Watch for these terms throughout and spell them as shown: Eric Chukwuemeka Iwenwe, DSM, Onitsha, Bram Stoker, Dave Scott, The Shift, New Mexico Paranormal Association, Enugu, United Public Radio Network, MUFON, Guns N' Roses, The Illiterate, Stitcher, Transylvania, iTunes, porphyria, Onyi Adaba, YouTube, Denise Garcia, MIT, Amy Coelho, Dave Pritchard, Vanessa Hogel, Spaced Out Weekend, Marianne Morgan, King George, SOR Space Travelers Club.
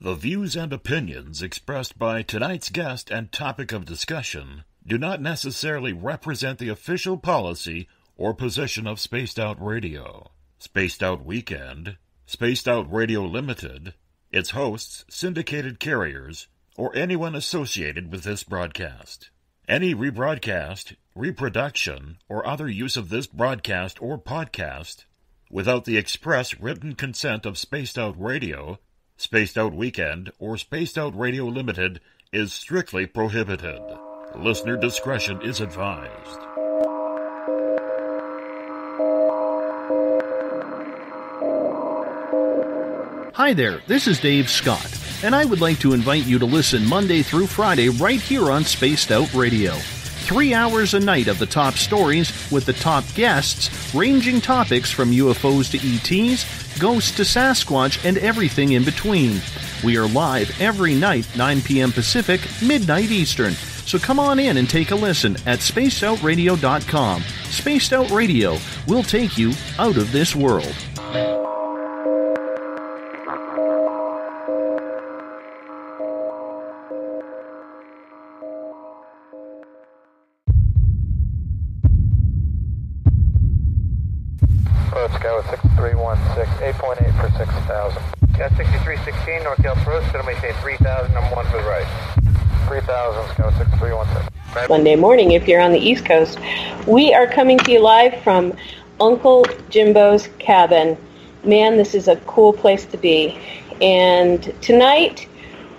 The views and opinions expressed by tonight's guest and topic of discussion do not necessarily represent the official policy or position of Spaced Out Radio, Spaced Out Weekend, Spaced Out Radio Limited, its hosts, syndicated carriers, or anyone associated with this broadcast. Any rebroadcast, reproduction, or other use of this broadcast or podcast without the express written consent of Spaced Out Radio, Spaced Out Weekend, or Spaced Out Radio Limited is strictly prohibited. Listener discretion is advised. Hi there, this is Dave Scott, and I would like to invite you to listen Monday through Friday right here on Spaced Out Radio. 3 hours a night of the top stories with the top guests, ranging topics from UFOs to ETs, ghosts to Sasquatch, and everything in between. We are live every night, 9 p.m. Pacific, midnight Eastern. So come on in and take a listen at spacedoutradio.com. Spaced Out Radio will take you out of this world. Sky with 6316, 8.8 for 6,000. Got 6316, North Gulf Road, still maintain 3,000, I'm one for the right. 3,000, Sky with 6316. Monday morning, if you're on the East Coast, we are coming to you live from Uncle Jimbo's cabin. Man, this is a cool place to be. And tonight,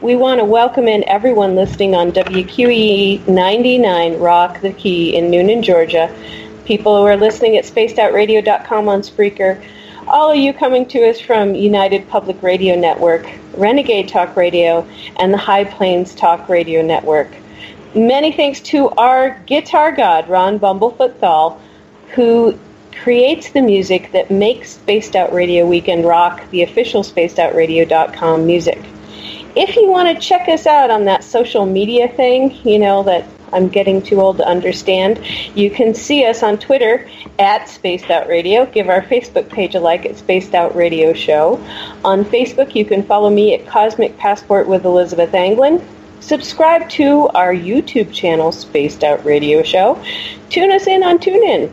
we want to welcome in everyone listening on WQEE 99 Rock the Key in Noonan, Georgia. People who are listening at spacedoutradio.com on Spreaker, all of you coming to us from United Public Radio Network, Renegade Talk Radio, and the High Plains Talk Radio Network. Many thanks to our guitar god, Ron Bumblefoot Thal, who creates the music that makes Spaced Out Radio Weekend rock, the official spacedoutradio.com music. If you want to check us out on that social media thing, you know, that I'm getting too old to understand, you can see us on Twitter at Spaced Out Radio. Give our Facebook page a like at Spaced Out Radio Show. On Facebook, you can follow me at Cosmic Passport with Elizabeth Anglin. Subscribe to our YouTube channel, Spaced Out Radio Show. Tune us in on TuneIn.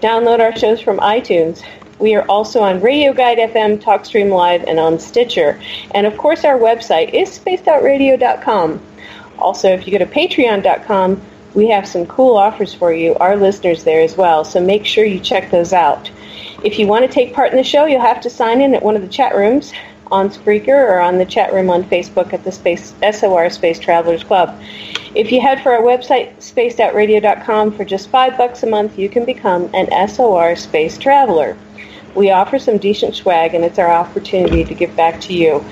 Download our shows from iTunes. We are also on Radio Guide FM, TalkStream Live, and on Stitcher. And, of course, our website is spacedoutradio.com. Also, if you go to patreon.com, we have some cool offers for you, our listeners there as well, so make sure you check those out. If you want to take part in the show, you'll have to sign in at one of the chat rooms on Spreaker or on the chat room on Facebook at the SOR Space Travelers Club. If you head for our website, spacedoutradio.com, for just $5 a month, you can become an SOR Space Traveler. We offer some decent swag, and it's our opportunity to give back to you.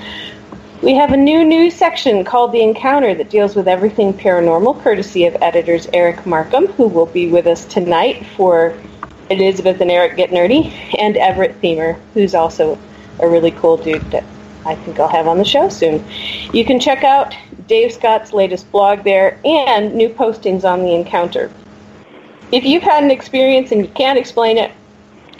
We have a new news section called The Encounter that deals with everything paranormal, courtesy of editors Eric Markham, who will be with us tonight for Elizabeth and Eric Get Nerdy, and Everett Themer, who's also a really cool dude that I think I'll have on the show soon. You can check out Dave Scott's latest blog there and new postings on The Encounter. If you've had an experience and you can't explain it,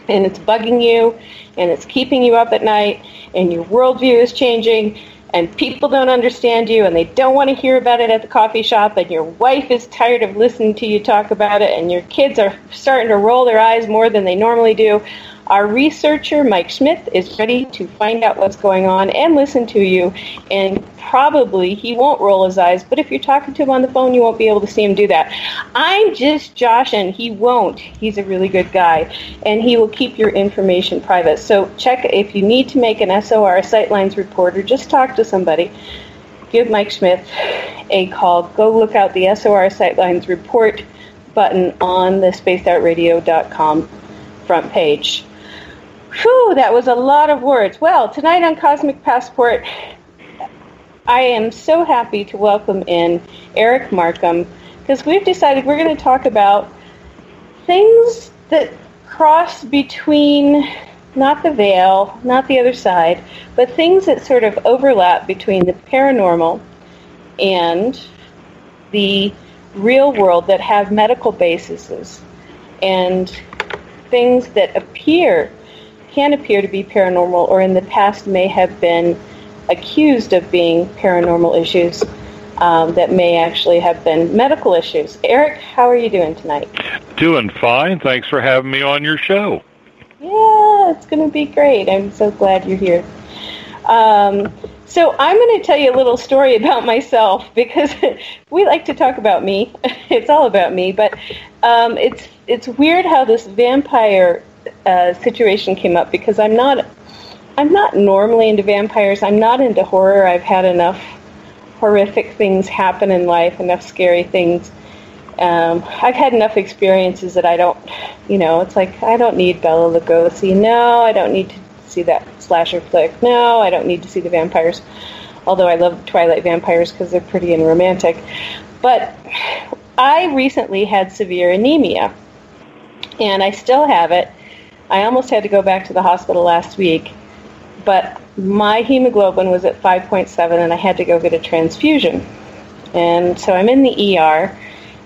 and it's bugging you, and it's keeping you up at night, and your worldview is changing, and people don't understand you, and they don't want to hear about it at the coffee shop, and your wife is tired of listening to you talk about it, and your kids are starting to roll their eyes more than they normally do, our researcher, Mike Smith, is ready to find out what's going on and listen to you, and probably he won't roll his eyes, but if you're talking to him on the phone, you won't be able to see him do that. I'm just Josh, and he won't. He's a really good guy, and he will keep your information private. So check if you need to make an SOR, Sightlines report, or just talk to somebody. Give Mike Smith a call. Go look out the SOR Sightlines report button on the spacedoutradio.com front page. Whew, that was a lot of words. Well, tonight on Cosmic Passport, I am so happy to welcome in Eric Markham, because we've decided we're going to talk about things that cross between not the veil, not the other side, but things that sort of overlap between the paranormal and the real world that have medical bases, and things that can appear to be paranormal or in the past may have been accused of being paranormal issues that may actually have been medical issues. Eric, how are you doing tonight? Doing fine. Thanks for having me on your show. Yeah, it's going to be great. I'm so glad you're here. So I'm going to tell you a little story about myself because we like to talk about me. It's all about me. But it's weird how this vampire situation came up because I'm not normally into vampires. I'm not into horror. I've had enough horrific things happen in life, enough scary things. I've had enough experiences that I don't, you know, it's like I don't need Bela Lugosi. No, I don't need to see that slasher flick. No, I don't need to see the vampires. Although I love Twilight vampires because they're pretty and romantic. But I recently had severe anemia, and I still have it. I almost had to go back to the hospital last week, but my hemoglobin was at 5.7, and I had to go get a transfusion. And so I'm in the ER,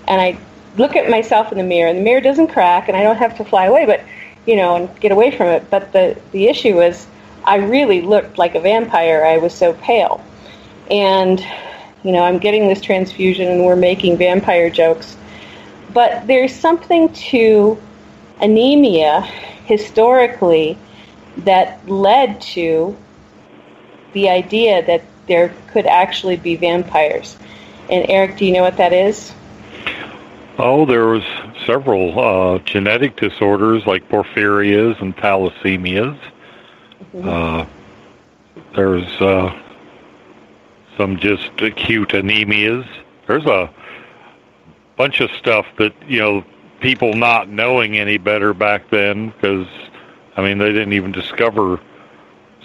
and I look at myself in the mirror, and the mirror doesn't crack, and I don't have to fly away, but you know, and get away from it. But the issue is I really looked like a vampire. I was so pale. And, you know, I'm getting this transfusion, and we're making vampire jokes. But there's something to anemia historically that led to the idea that there could actually be vampires. And, Eric, do you know what that is? Oh, there was several genetic disorders like porphyrias and thalassemias. Mm-hmm. There's some just acute anemias. There's a bunch of stuff that, you know, people not knowing any better back then because, I mean, they didn't even discover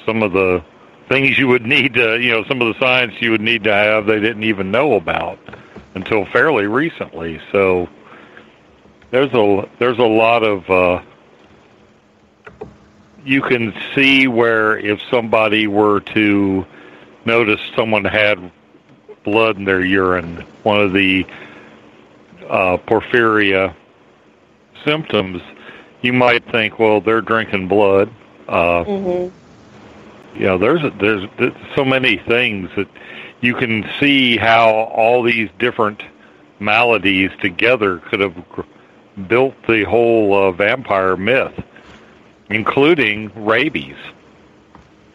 some of the things you would need to, you know, some of the science you would need to have they didn't even know about until fairly recently. So there's a lot of you can see where if somebody were to notice someone had blood in their urine, one of the porphyria symptoms, you might think, well, they're drinking blood. Mm-hmm. You know, there's so many things that you can see how all these different maladies together could have built the whole vampire myth, including rabies.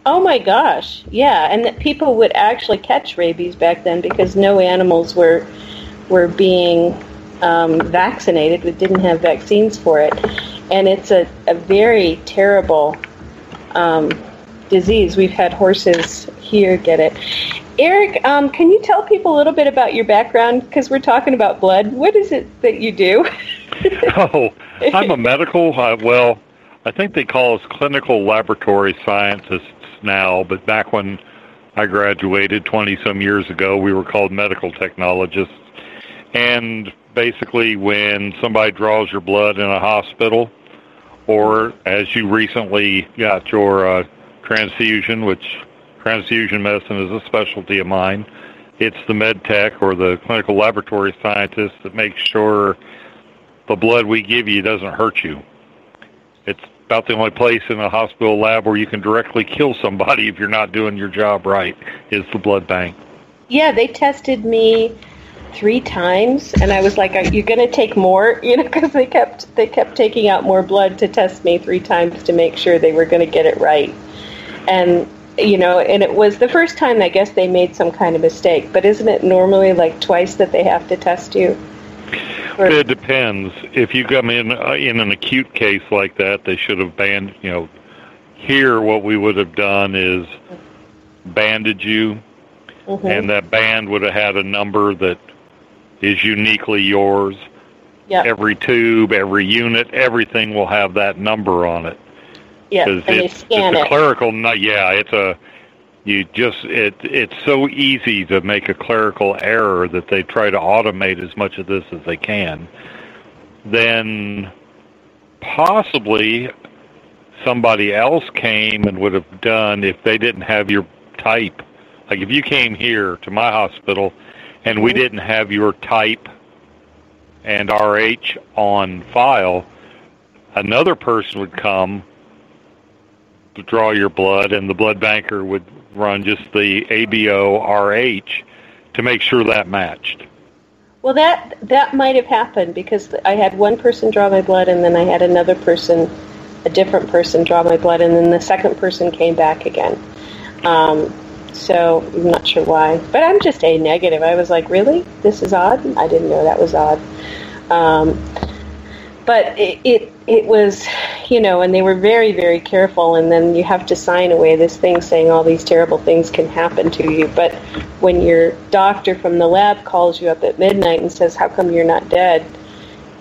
Oh, my gosh. Yeah, and that people would actually catch rabies back then because no animals were being vaccinated. We didn't have vaccines for it. And it's a very terrible disease. We've had horses here get it. Eric, can you tell people a little bit about your background? Because we're talking about blood. What is it that you do? Oh, I'm a medical, well, I think they call us clinical laboratory scientists now, but back when I graduated 20-some years ago, we were called medical technologists. And basically when somebody draws your blood in a hospital or as you recently got your transfusion, which transfusion medicine is a specialty of mine. It's the med tech or the clinical laboratory scientist that makes sure the blood we give you doesn't hurt you. It's about the only place in a hospital lab where you can directly kill somebody if you're not doing your job right is the blood bank. Yeah, they tested me 3 times, and I was like, are you going to take more? You know, because they kept taking out more blood to test me 3 times to make sure they were going to get it right. And you know, and it was the first time, I guess, they made some kind of mistake. But isn't it normally like twice that they have to test you? Or it depends. If you come in an acute case like that, they should have banded, you know, here what we would have done is bandage you, mm-hmm. and that band would have had a number that is uniquely yours. Yep. Every tube, every unit, everything will have that number on it. Yeah, and they scan it. It's so easy to make a clerical error that they try to automate as much of this as they can. Then possibly somebody else came and would have done if they didn't have your type. Like if you came here to my hospital and we didn't have your type and RH on file, another person would come to draw your blood, and the blood banker would run just the ABO-RH to make sure that matched. Well, that might have happened because I had one person draw my blood, and then I had another person, a different person, draw my blood, and then the second person came back again. So I'm not sure why. But I'm just A negative. I was like, really? This is odd? I didn't know that was odd. But it was, you know, and they were very, very careful. And then you have to sign away this thing saying all these terrible things can happen to you. But when your doctor from the lab calls you up at midnight and says, how come you're not dead,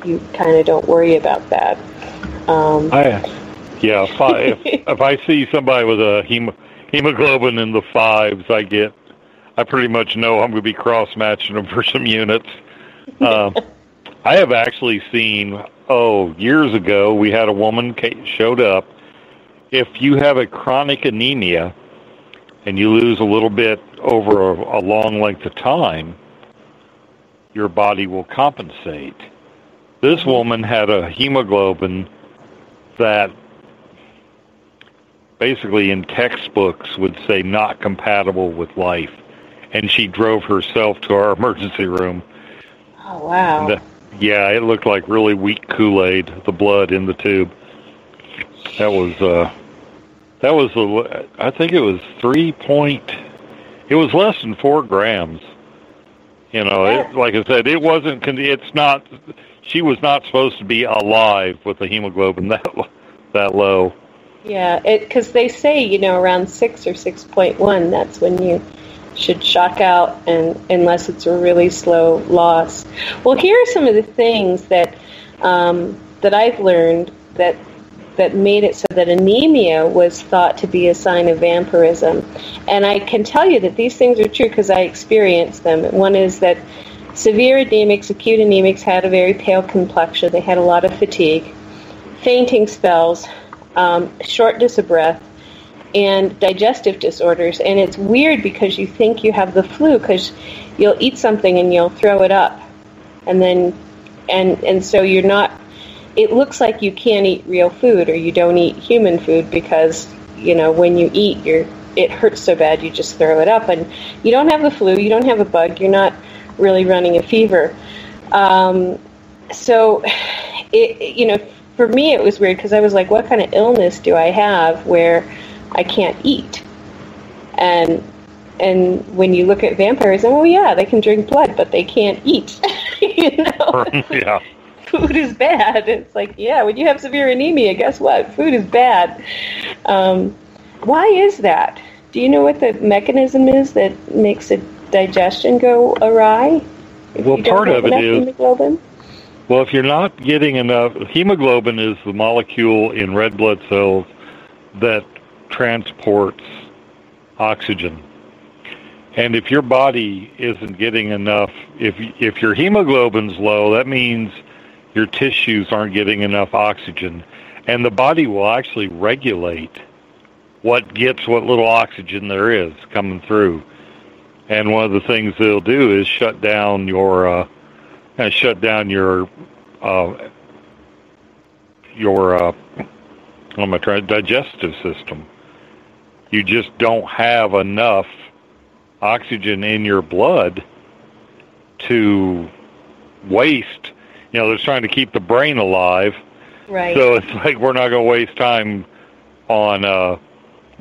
you kind of don't worry about that. If I see somebody with a hemoglobin in the fives, I pretty much know I'm going to be cross-matching them for some units. I have actually seen, years ago, we had a woman showed up. If you have a chronic anemia and you lose a little bit over a long length of time, your body will compensate. This woman had a hemoglobin that basically in textbooks would say not compatible with life, and she drove herself to our emergency room. Oh, wow. Yeah, it looked like really weak Kool-Aid, the blood in the tube. I think it was it was less than 4 grams. You know, yeah. Like I said, she was not supposed to be alive with a hemoglobin that low. Yeah, because they say, you know, around 6 or 6.1, that's when you should shock out, and unless it's a really slow loss. Well, here are some of the things that I've learned that made it so that anemia was thought to be a sign of vampirism. And I can tell you that these things are true because I experienced them. One is that severe anemics, acute anemics, had a very pale complexion. They had a lot of fatigue, fainting spells, shortness of breath, and digestive disorders. And it's weird because you think you have the flu because you'll eat something and you'll throw it up, and then and so you're not. It looks like you can't eat real food or you don't eat human food because, you know, when you eat, it hurts so bad you just throw it up, and you don't have the flu, you don't have a bug, you're not really running a fever. So it, you know, for me it was weird because I was like, what kind of illness do I have where I can't eat? And when you look at vampirism, oh yeah, they can drink blood, but they can't eat. You know? Yeah. Food is bad. It's like, yeah, when you have severe anemia, guess what? Food is bad. Why is that? Do you know what the mechanism is that makes a digestion go awry? Well, part of it is hemoglobin. Well, if you're not getting enough, hemoglobin is the molecule in red blood cells that transports oxygen, and if your body isn't getting enough, if your hemoglobin's low, that means your tissues aren't getting enough oxygen, and the body will actually regulate what little oxygen there is coming through. And one of the things they'll do is digestive system. You just don't have enough oxygen in your blood to waste. You know, they're trying to keep the brain alive. Right. So it's like, we're not going to waste time on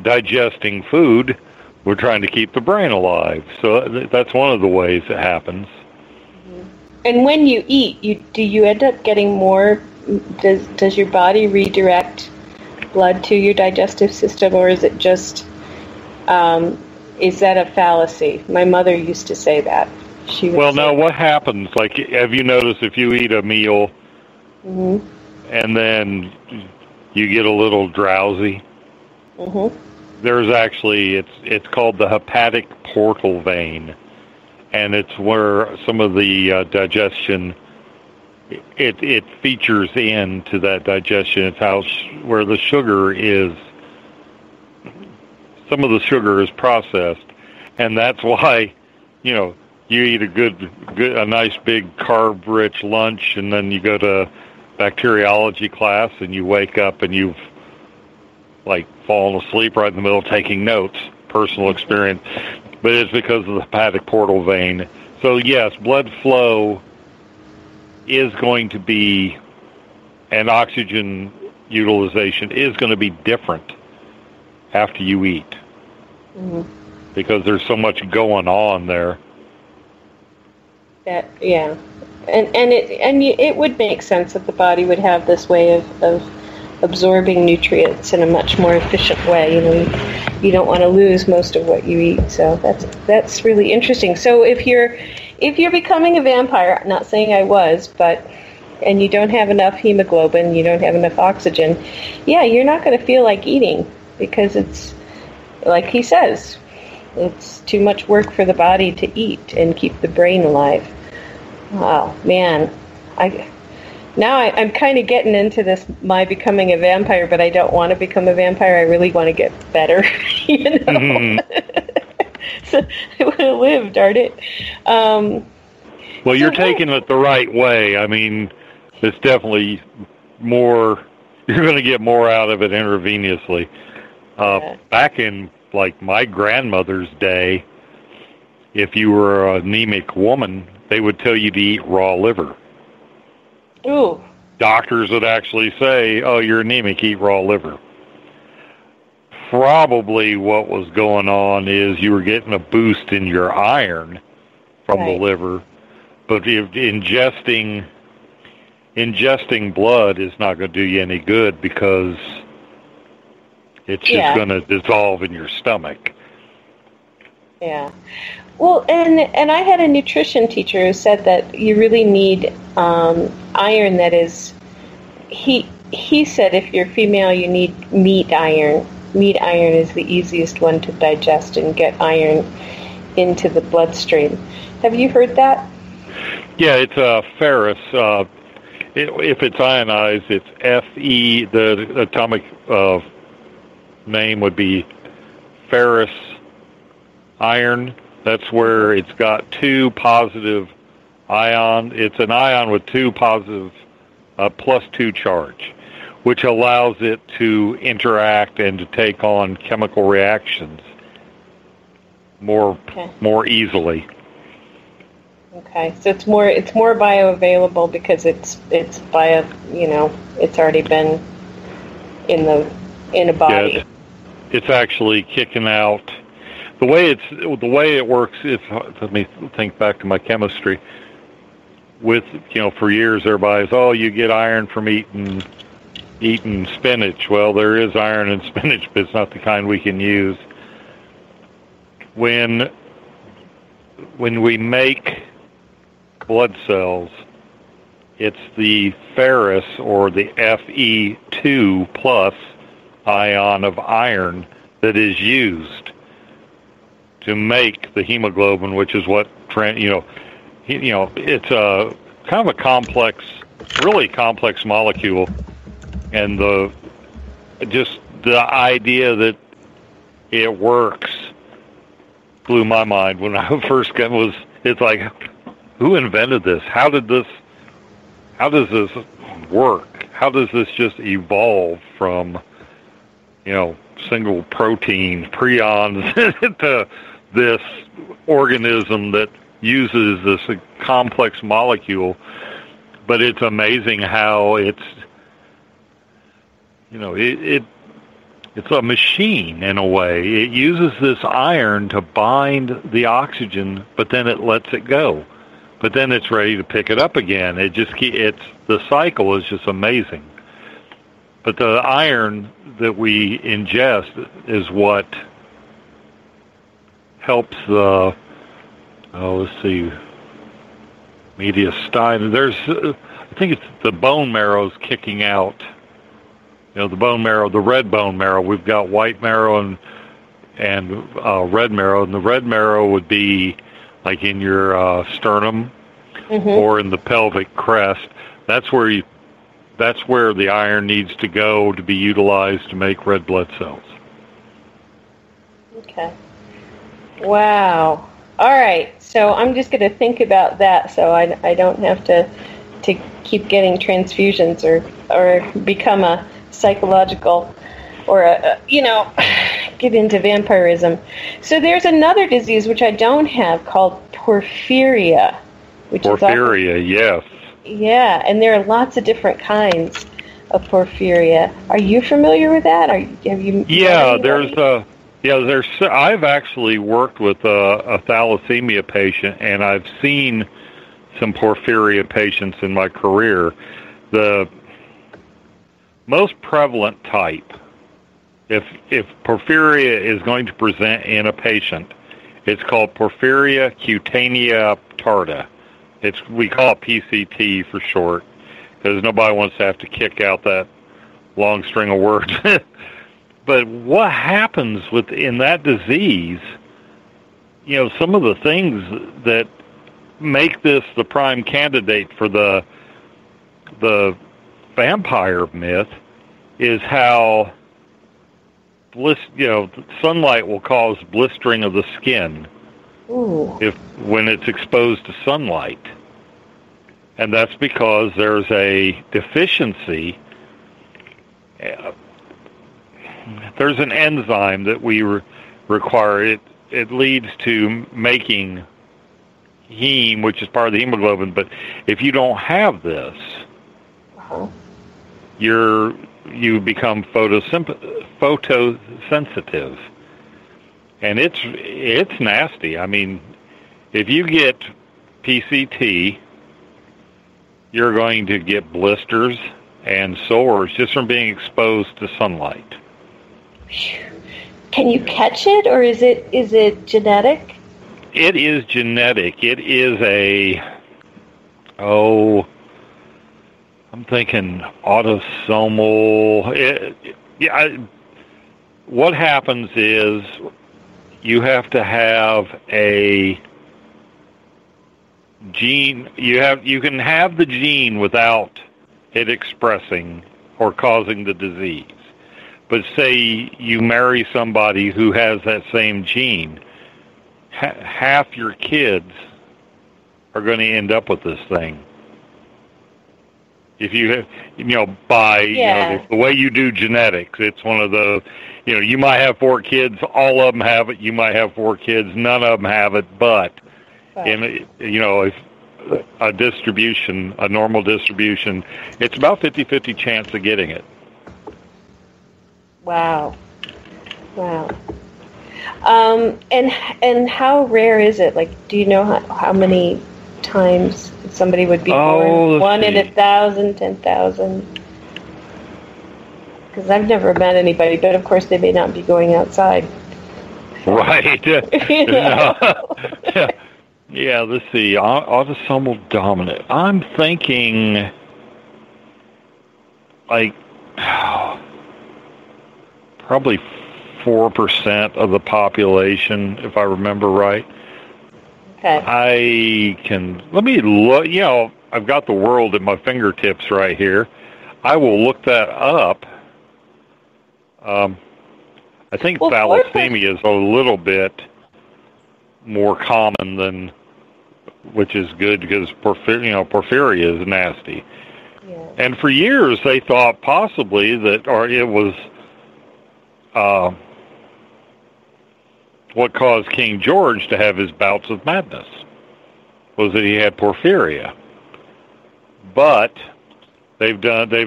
digesting food. We're trying to keep the brain alive. So that's one of the ways it happens. And when you eat, do you end up getting more? Does your body redirect blood to your digestive system, or is it just is that a fallacy? My mother used to say that. What happens, like, have you noticed if you eat a meal mm-hmm. and then you get a little drowsy? Mm-hmm. There's actually, it's called the hepatic portal vein, and it's where some of the digestion It features into that digestion. It's where the sugar is. Some of the sugar is processed, and that's why, you know, you eat a nice big carb-rich lunch, and then you go to bacteriology class, and you wake up and you've like fallen asleep right in the middle of taking notes. personal experience, but it's because of the hepatic portal vein. So yes, blood flow is going to be, and oxygen utilization is going to be different after you eat, mm-hmm. because there's so much going on there. That, yeah, and it would make sense that the body would have this way of absorbing nutrients in a much more efficient way. You know, you don't want to lose most of what you eat, so that's really interesting. So if you're becoming a vampire, I'm not saying I was, but and you don't have enough hemoglobin, you don't have enough oxygen, yeah, you're not going to feel like eating, because it's, like he says, it's too much work for the body to eat and keep the brain alive. Wow, man, I'm kind of getting into this, my becoming a vampire, but I don't want to become a vampire. I really want to get better, you know? Mm-hmm. So I would have lived, darn it. Well, you're taking it the right way. I mean, it's definitely more, you're going to get more out of it intravenously. Yeah. Back in, like, my grandmother's day, if you were an anemic woman, they would tell you to eat raw liver. Ooh. Doctors would actually say, oh, you're anemic, eat raw liver. Probably what was going on is you were getting a boost in your iron from the liver, but if ingesting blood is not going to do you any good, because it's just going to dissolve in your stomach. Yeah. Well, and I had a nutrition teacher who said that you really need iron that is, he said if you're female, you need meat iron. Meat iron is the easiest one to digest and get iron into the bloodstream. Have you heard that? Yeah, it's ferrous. If it's ionized, it's Fe. The atomic name would be ferrous iron. That's where it's got two positive ion. It's an ion with two positive, +2 charge, which allows it to interact and to take on chemical reactions more easily. Okay, so it's more bioavailable because it's bio, you know, it's already been in a body. Yeah, it's actually kicking out. The way it works is, let me think back to my chemistry. With, you know, for years everybody's, oh, you get iron from eating spinach. Well, there is iron in spinach, but it's not the kind we can use. When we make blood cells, it's the ferrous, or the Fe2 plus ion of iron, that is used to make the hemoglobin, which is what, it's a kind of a complex, really complex molecule, and the idea that it works blew my mind when I first it's like, who invented this? How does this work? How does this just evolve from, you know, single protein, prions, to this organism that uses this complex molecule? But it's amazing how it's a machine in a way. It uses this iron to bind the oxygen, but then it lets it go. But then it's ready to pick it up again. The cycle is just amazing. But the iron that we ingest is what helps the, mediastinum. I think it's the bone marrow's kicking out. You know, the bone marrow, the red bone marrow. We've got white marrow and red marrow, and the red marrow would be like in your sternum, mm-hmm. or in the pelvic crest. That's where the iron needs to go to be utilized to make red blood cells. Okay. Wow. All right. So I'm just going to think about that, so I don't have to keep getting transfusions or become a psychological, or a, you know, get into vampirism. So there's another disease which I don't have called porphyria. Porphyria, yes. Yeah, and there are lots of different kinds of porphyria. Are you familiar with that? There's. I've actually worked with a thalassemia patient, and I've seen some porphyria patients in my career. The most prevalent type, if porphyria is going to present in a patient, it's called porphyria cutanea tarda. We call it PCT for short, because nobody wants to have to kick out that long string of words. But what happens within that disease, you know, some of the things that make this the prime candidate for the vampire myth is how, sunlight will cause blistering of the skin. Ooh. When it's exposed to sunlight. And that's because there's a deficiency. There's an enzyme that we require. It leads to making heme, which is part of the hemoglobin. But if you don't have this, uh-huh, you become photosensitive. And it's nasty. I mean, if you get PCT, you're going to get blisters and sores just from being exposed to sunlight. Can you catch it, or is it genetic? It is genetic. It is I'm thinking autosomal. What happens is you have to have a gene. You can have the gene without it expressing or causing the disease. But say you marry somebody who has that same gene, half your kids are going to end up with this thing. If you have, the way you do genetics, it's one of those, you might have four kids, all of them have it, you might have four kids, none of them have it, but if a normal distribution, it's about 50-50 chance of getting it. Wow. And how rare is it? Like, do you know how many times somebody would be born? One in 1,000, 10,000? Because I've never met anybody, but of course they may not be going outside. Right. Yeah, let's see. Autosomal dominant. I'm thinking, like, probably 4% of the population, if I remember right. Okay. Let me look, I've got the world at my fingertips right here. I will look that up. I think thalassemia is a little bit more common than, which is good, because porphyria is nasty. Yeah. And for years they thought possibly that, or it was, what caused King George to have his bouts of madness was that he had porphyria. But they've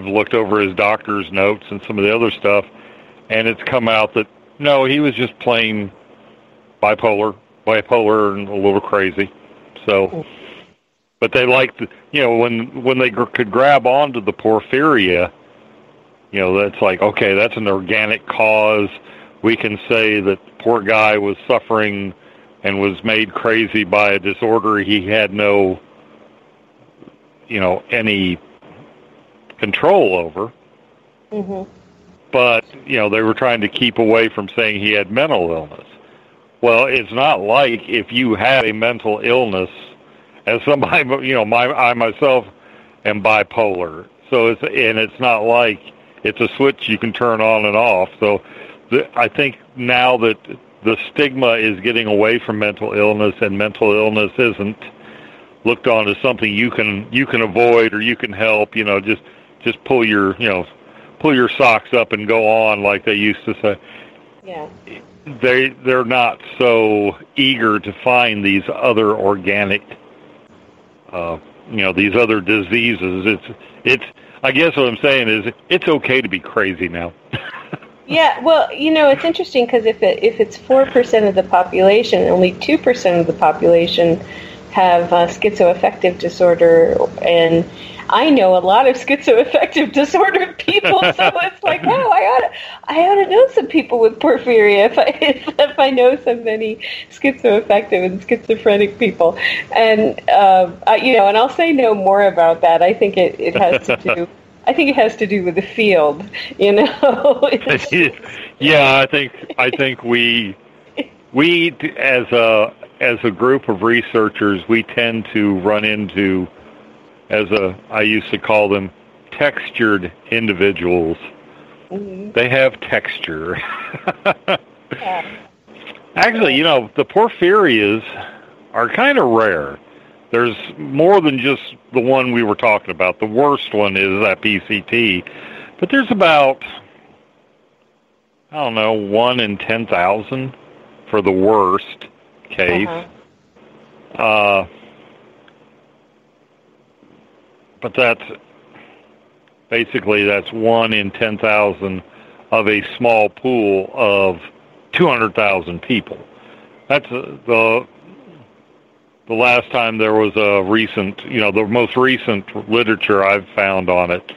looked over his doctor's notes and some of the other stuff, and it's come out that no, he was just plain bipolar and a little crazy. So, but they liked, when they could grab onto the porphyria, that's like, okay, that's an organic cause. We can say that the poor guy was suffering and was made crazy by a disorder he had no, any control over. Mm-hmm. But, they were trying to keep away from saying he had mental illness. Well, it's not like if you had a mental illness, as somebody, I myself am bipolar. So it's not like it's a switch you can turn on and off. So I think now that the stigma is getting away from mental illness, and mental illness isn't looked on as something you can avoid or you can help, just pull your socks up and go on, like they used to say. Yeah. They're not so eager to find these other organic, these other diseases. It's. I guess what I'm saying is it's okay to be crazy now. Yeah, well, it's interesting because if it's 4% of the population, only 2% of the population have schizoaffective disorder, and I know a lot of schizoaffective disorder people, so it's like, wow, I ought to know some people with porphyria if I know so many schizoaffective and schizophrenic people, and and I'll say no more about that. I think it has to do. I think it has to do with the field, Yeah, I think we as a group of researchers, we tend to run into, I used to call them, textured individuals. Mm-hmm. They have texture. Yeah. Actually, the porphyrias are kind of rare. There's more than just the one we were talking about. The worst one is that PCT. But there's about, 1 in 10,000 for the worst case. Uh-huh. But that's 1 in 10,000 of a small pool of 200,000 people. That's the last time there was a recent, the most recent literature I've found on it,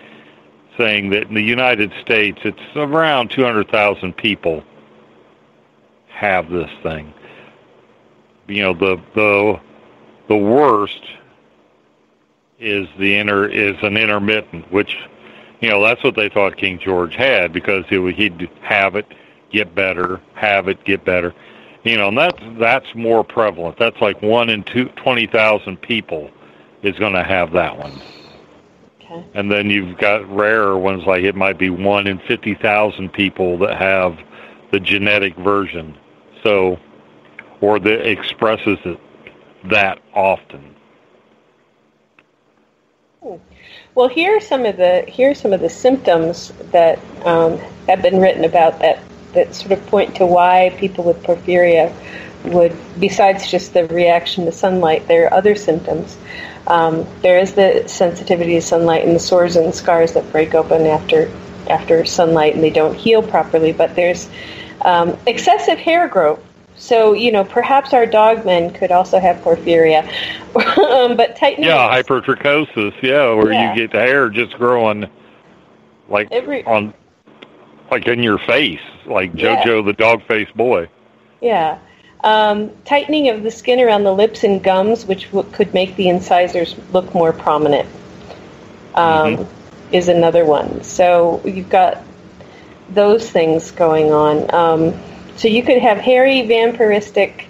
saying that in the United States, it's around 200,000 people have this thing. The worst is an intermittent, which, that's what they thought King George had, because he'd have it, get better, have it, get better. And that's more prevalent. That's like 1 in 20,000 people is going to have that one. Okay. And then you've got rarer ones, like it might be 1 in 50,000 people that have the genetic version, or that expresses it that often. Well, here are some of the symptoms that have been written about that sort of point to why people with porphyria would, besides just the reaction to sunlight, there are other symptoms. There is the sensitivity to sunlight and the sores and scars that break open after sunlight and they don't heal properly. But there's excessive hair growth. So, perhaps our dogmen could also have porphyria. But tightening... Yeah, hypertrichosis, you get the hair just growing like in your face, like JoJo the dog-faced boy. Yeah. Tightening of the skin around the lips and gums, which could make the incisors look more prominent, is another one. So you've got those things going on. So you could have hairy, vampiristic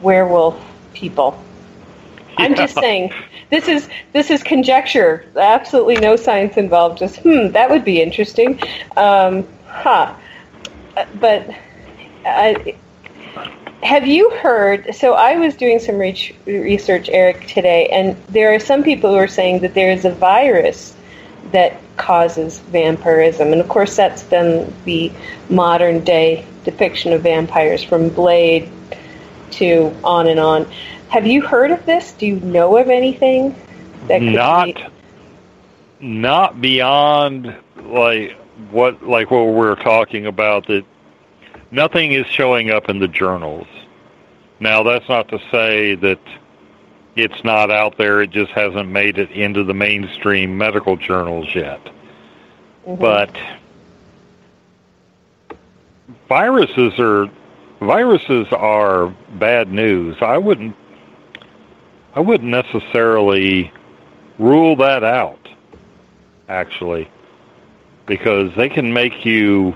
werewolf people. Yeah. I'm just saying, this is conjecture. Absolutely no science involved. Just, that would be interesting. But have you heard, so I was doing some research, Eric, today, and there are some people who are saying that there is a virus that causes vampirism. And, of course, that's then the modern-day depiction of vampires from Blade to on and on. Have you heard of this? Do you know of anything that could not beyond what we're talking about, that nothing is showing up in the journals. Now, that's not to say that it's not out there. It just hasn't made it into the mainstream medical journals yet. Mm-hmm. But viruses are bad news. I wouldn't necessarily rule that out, actually, because they can make you,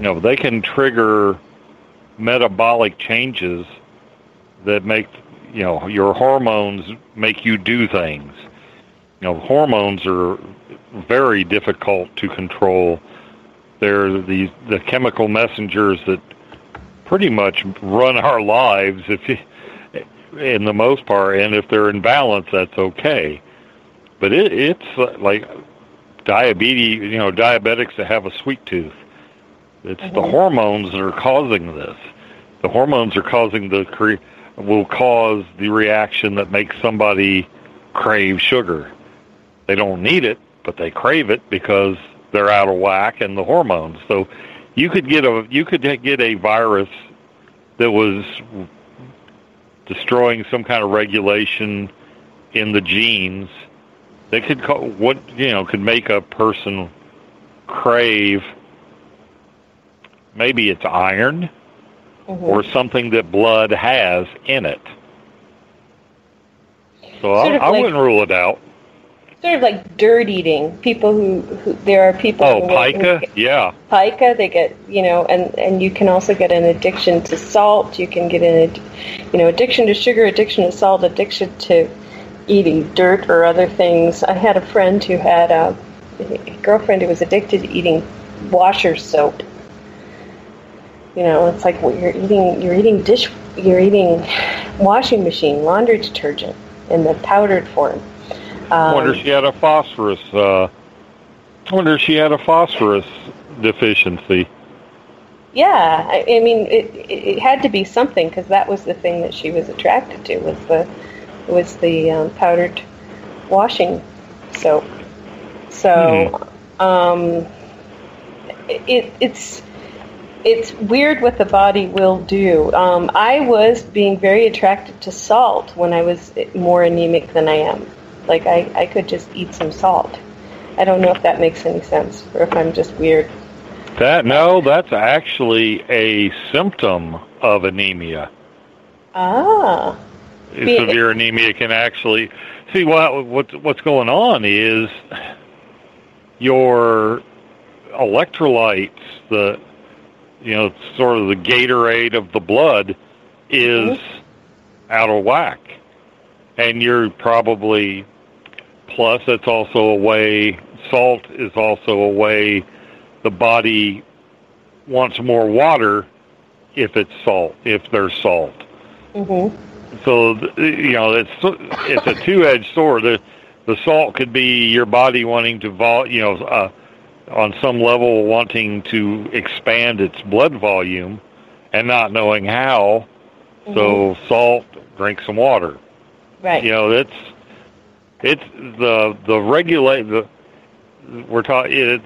they can trigger metabolic changes that make, your hormones make you do things. Hormones are very difficult to control. They're the chemical messengers that pretty much run our lives, in the most part, and if they're in balance, that's okay. But it's like diabetes, diabetics that have a sweet tooth. It's the hormones that are causing this. The hormones are causing will cause the reaction that makes somebody crave sugar. They don't need it, but they crave it because they're out of whack and the hormones. So you could get a virus that was destroying some kind of regulation in the genes that could make a person crave. Maybe it's iron or something that blood has in it. So I wouldn't rule it out. Sort of like dirt eating. People who yeah. Pica, they get, and you can also get an addiction to salt. You can get addiction to sugar, addiction to salt, addiction to eating dirt or other things. I had a friend who had a girlfriend who was addicted to eating washer soap. It's like you're eating washing machine, laundry detergent in the powdered form. I wonder if she had a phosphorus deficiency. Yeah, I mean, it had to be something because that was the thing that she was attracted to was the powdered washing soap. So, it's weird what the body will do. I was being very attracted to salt when I was more anemic than I am. Like, I could just eat some salt. I don't know if that makes any sense or if I'm just weird. That's actually a symptom of anemia. Ah. Severe anemia can actually... See, what's going on is your electrolytes, sort of the Gatorade of the blood is out of whack. And you're probably, plus that's also a way, salt is also a way the body wants more water if there's salt. Mm-hmm. So, it's a two-edged sword. The salt could be your body wanting to, on some level wanting to expand its blood volume and not knowing how. Mm-hmm. So salt, drink some water. Right. It's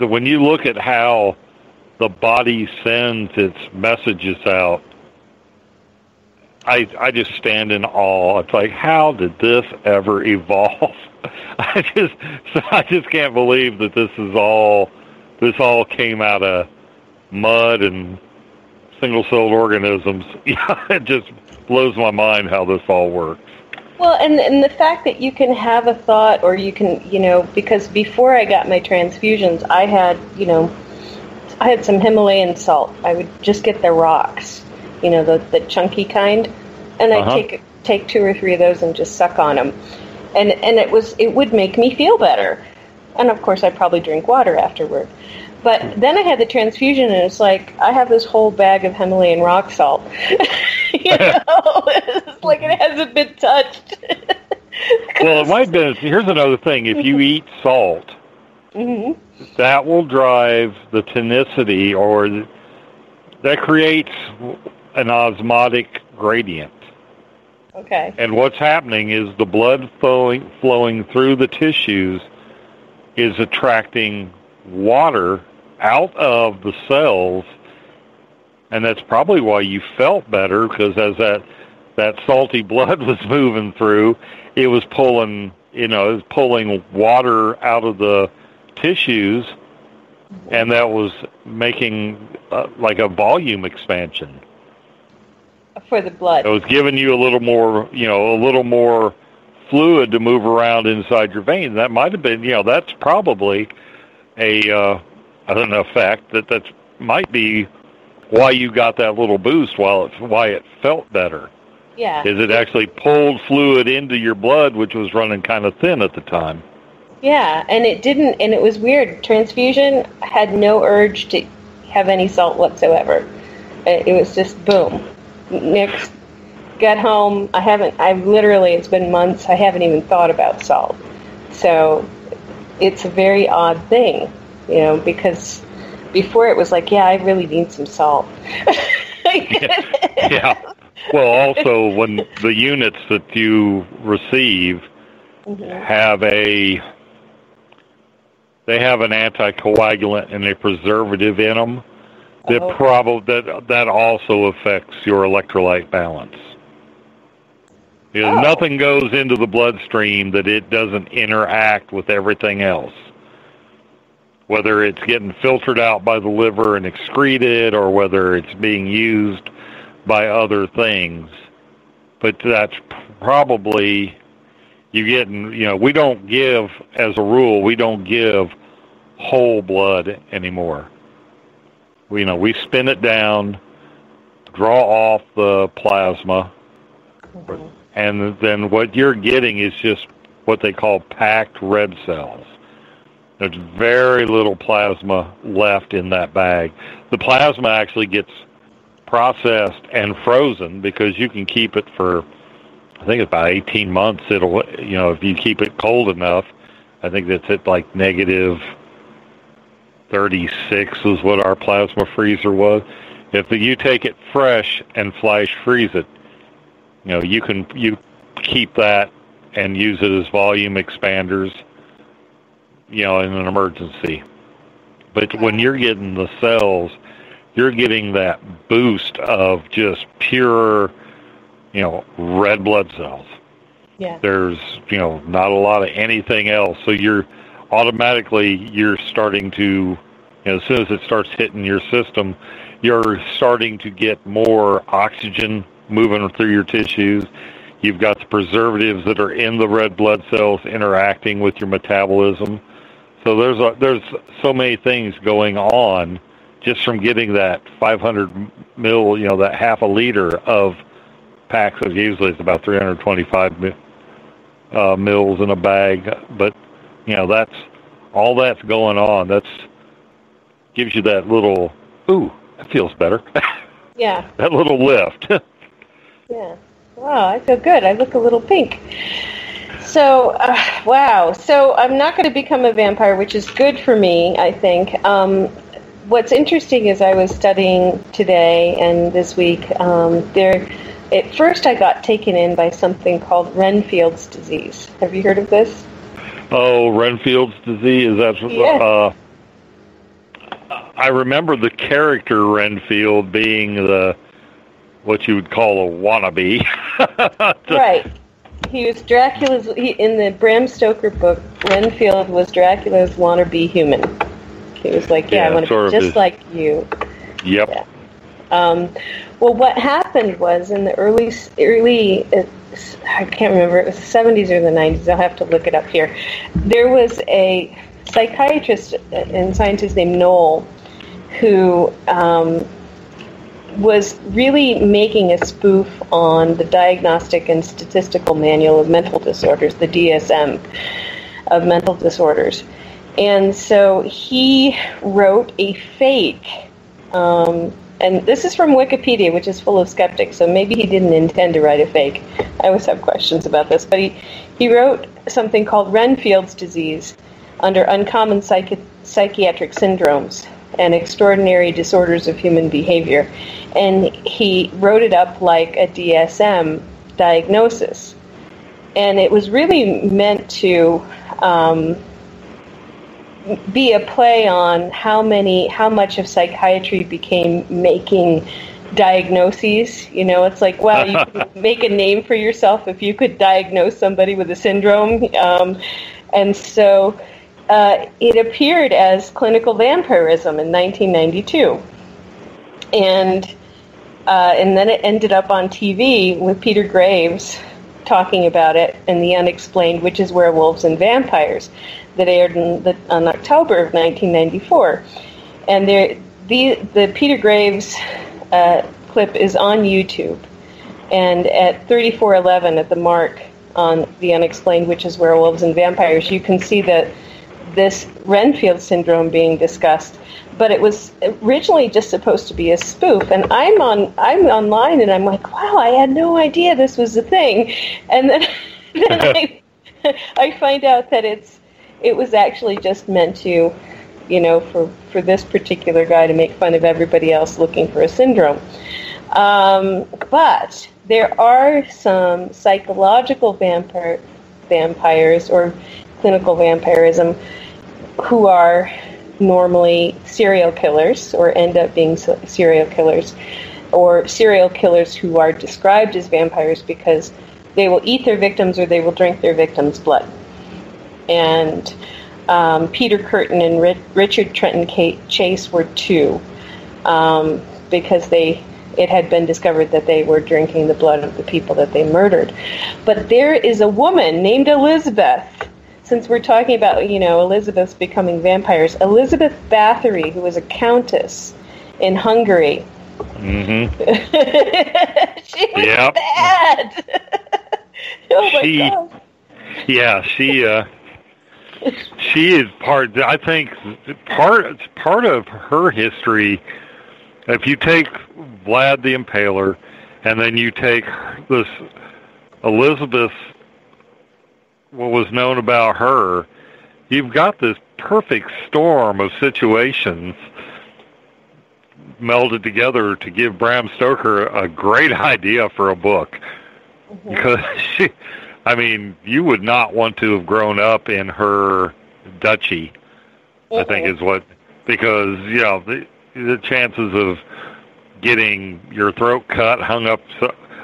when you look at how the body sends its messages out, I just stand in awe. It's like, how did this ever evolve? I just can't believe that this all came out of mud and single-celled organisms. It just blows my mind how this all works. Well, and the fact that you can have a thought or you can, because before I got my transfusions, I had some Himalayan salt. I would just get the rocks, the chunky kind, and I'd take two or three of those and just suck on them. And it would make me feel better. And, of course, I'd probably drink water afterward. But then I had the transfusion, and it's like, I have this whole bag of Himalayan rock salt. It's like it hasn't been touched. Well, it might have been. Here's another thing. If you eat salt, that will drive the tenacity, or that creates an osmotic gradient. Okay. And what's happening is the blood flowing through the tissues is attracting water out of the cells, and that's probably why you felt better, because as that salty blood was moving through, it was pulling water out of the tissues, and that was making like a volume expansion for the blood. It was giving you a little more fluid to move around inside your veins. That might have been, that's probably an effect that might be why you got that little boost, why it felt better. Yeah. Is it actually pulled fluid into your blood, which was running kind of thin at the time. Yeah, and it didn't, and it was weird. Transfusion had no urge to have any salt whatsoever. It was just boom. Next, got home. It's been months, I haven't even thought about salt. So... it's a very odd thing, because Before it was like, yeah, I really need some salt. Yeah. Well, also when the units that you receive have an anticoagulant and a preservative in them, that that also affects your electrolyte balance. Because nothing goes into the bloodstream that it doesn't interact with everything else. Whether it's getting filtered out by the liver and excreted, or whether it's being used by other things. But that's probably, we don't give, as a rule, we don't give whole blood anymore. We spin it down, draw off the plasma, and then what you're getting is just what they call packed red cells. There's very little plasma left in that bag. The plasma actually gets processed and frozen because you can keep it for, I think it's about 18 months. It'll, if you keep it cold enough, I think that's at like negative 36 is what our plasma freezer was. If you take it fresh and flash freeze it, you keep that and use it as volume expanders, in an emergency. But when you're getting the cells, you're getting that boost of just pure, red blood cells. Yeah. There's, not a lot of anything else. So you're starting to, as soon as it starts hitting your system, you're starting to get more oxygen moving through your tissues. You've got the preservatives that are in the red blood cells interacting with your metabolism. So there's so many things going on just from getting that 500 mil, that half a liter of packs of, usually it's about 325 mils in a bag. But, that's all that's going on. That's gives you that little, ooh, that feels better. Yeah. That little lift. Yeah. Wow, I feel good. I look a little pink. So, wow. So I'm not going to become a vampire, which is good for me, I think. What's interesting is I was studying today and this week. At first I got taken in by something called Renfield's disease. Have you heard of this? Oh, Renfield's disease. That's I remember the character Renfield being what you would call a wannabe. Right. He was Dracula's... in the Bram Stoker book, Renfield was Dracula's wannabe human. He was like, I want to be just like you. Yep. Yeah. Well, what happened was in the early I can't remember, it was the 70s or the 90s, I'll have to look it up here. There was a psychiatrist and scientist named Knoll who... was really making a spoof on the Diagnostic and Statistical Manual of Mental Disorders, the DSM of mental disorders. And so he wrote a fake, and this is from Wikipedia, which is full of skeptics, so maybe he didn't intend to write a fake. I always have questions about this. But he wrote something called Renfield's Disease under Uncommon Psychiatric Syndromes and Extraordinary Disorders of Human Behavior. And he wrote it up like a DSM diagnosis. And it was really meant to be a play on how much of psychiatry became making diagnoses. It's like, wow, you can make a name for yourself if you could diagnose somebody with a syndrome. And so... it appeared as Clinical Vampirism in 1992. And then it ended up on TV with Peter Graves talking about it in The Unexplained Witches, Werewolves and Vampires that aired on October of 1994. And the Peter Graves clip is on YouTube. And at 34:11 at the mark on The Unexplained Witches, Werewolves and Vampires, you can see that this Renfield syndrome being discussed, but it was originally just supposed to be a spoof. And I'm online, and I'm like, wow, I had no idea this was a thing. And then I find out that it was actually just meant to you know, for this particular guy to make fun of everybody else looking for a syndrome. But there are some psychological vampires or clinical vampirism who are normally serial killers or end up being serial killers, or serial killers who are described as vampires because they will eat their victims or they will drink their victims' blood. And Peter Curtin and Richard Trenton Chase were two, because it had been discovered that they were drinking the blood of the people that they murdered. But there is a woman named Elizabeth. Since we're talking about, you know, Elizabeths becoming vampires, Elizabeth Bathory, who was a countess in Hungary. Mm-hmm. She was bad. Oh my God. Yeah, she is part. I think part of her history. If you take Vlad the Impaler, and then you take this Elizabeth, what was known about her, you've got this perfect storm of situations melded together to give Bram Stoker a great idea for a book. Mm-hmm. Because she, I mean, you would not want to have grown up in her duchy, mm-hmm. I think is what, because, you know, the chances of getting your throat cut, hung up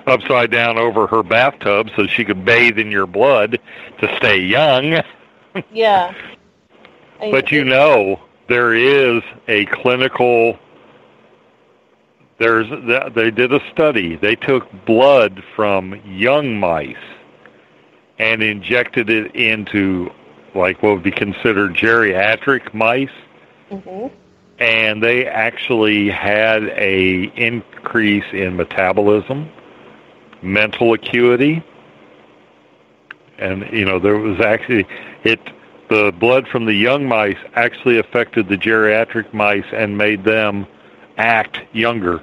upside down over her bathtub so she could bathe in your blood to stay young. Yeah. But you know, there is a clinical... They did a study. They took blood from young mice and injected it into, like, what would be considered geriatric mice. Mm-hmm. And they actually had an increase in metabolism, mental acuity, and, you know, there was actually the blood from the young mice actually affected the geriatric mice and made them act younger.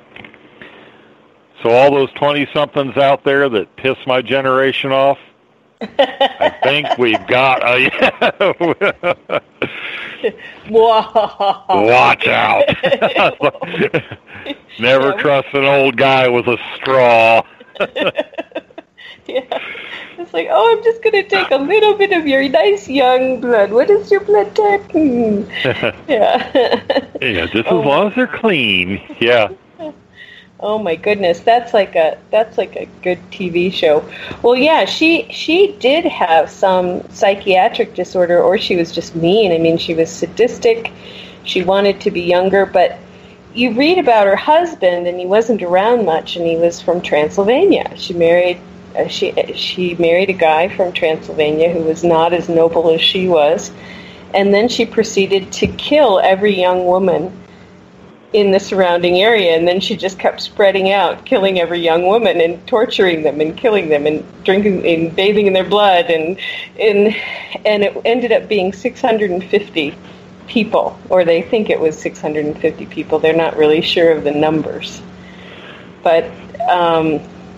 So all those 20-somethings out there that piss my generation off, I think we've got a... Whoa. Watch out. Never trust an old guy with a straw. Yeah. It's like, oh, I'm just going to take a little bit of your nice young blood. What is your blood type? Yeah. Yeah, just as long as they're clean. Yeah. Oh my goodness, that's like a good TV show. Well, yeah, she did have some psychiatric disorder, or she was just mean. I mean, she was sadistic. She wanted to be younger, but you read about her husband, and he wasn't around much, and he was from Transylvania. She married a guy from Transylvania who was not as noble as she was, and then she proceeded to kill every young woman in the surrounding area, and then she just kept spreading out, killing every young woman and torturing them and killing them and drinking and bathing in their blood, and it ended up being 650 people, or they think it was 650 people. They're not really sure of the numbers, but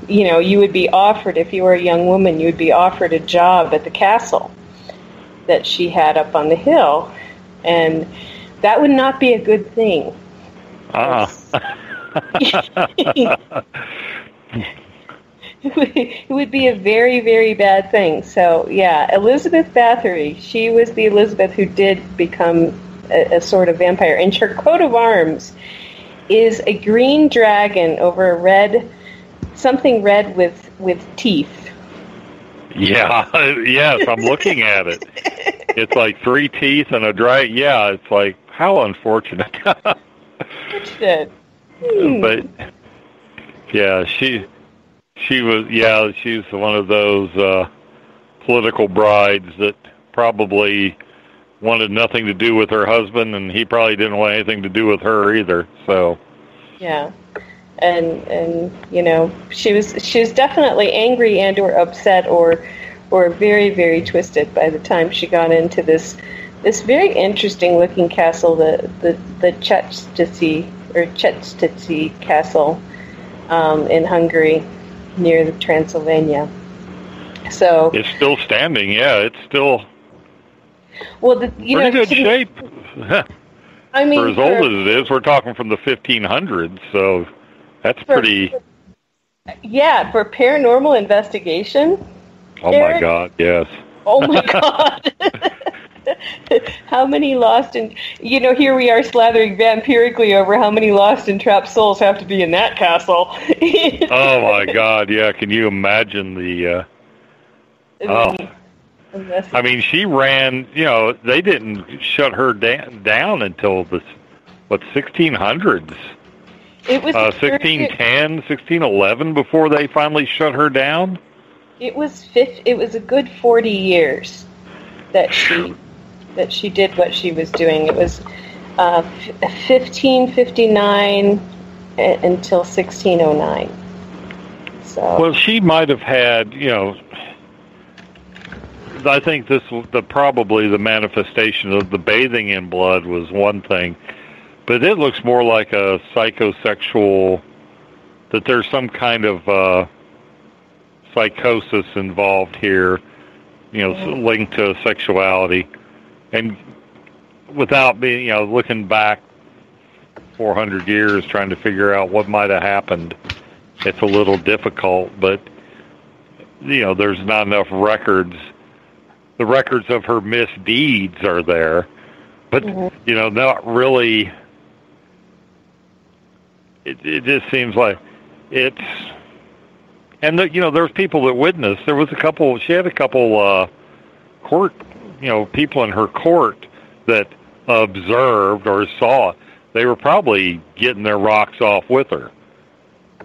you know, you would be offered, if you were a young woman, you would be offered a job at the castle that she had up on the hill, and that would not be a good thing. It would be a very, very bad thing. So, yeah, Elizabeth Bathory, she was the Elizabeth who did become a sort of vampire. And her coat of arms is a green dragon over a red, something red with teeth. Yeah, yes, I'm looking at it. It's like three teeth and a dragon. Yeah, it's like, how unfortunate. But yeah, she was one of those political brides that probably wanted nothing to do with her husband, and he probably didn't want anything to do with her either. So yeah, and you know, she was definitely angry and or upset or very, very twisted by the time she got into this. This very interesting-looking castle, the Csejte Castle in Hungary, near the Transylvania. So it's still standing. Yeah, it's still. Well, you know, pretty good shape. I mean, for as old as it is, we're talking from the 1500s, so that's pretty... Yeah, for paranormal investigation. Oh, Eric, my God, yes. Oh, my God. How many lost and... You know, here we are slathering vampirically over how many lost and trapped souls have to be in that castle. Oh, my God, yeah. Can you imagine the... I mean, she ran, you know, they didn't shut her down until the, 1600s? It was 1610, 1611 before they finally shut her down? It was a good 40 years that she did what she was doing. It was 1559 until 1609. So. Well, she might have had, you know... I think this probably the manifestation of the bathing in blood was one thing, but it looks more like a psychosexual, that there's some kind of psychosis involved here, you know, linked to sexuality. And without being, you know, looking back 400 years trying to figure out what might have happened, it's a little difficult, but, you know, there's not enough records. The records of her misdeeds are there, but, you know, not really. It just seems like it's, and the, you know, there's people that witnessed. There was a couple, she had a couple court, you know, people in her court that observed or saw it. They were probably getting their rocks off with her.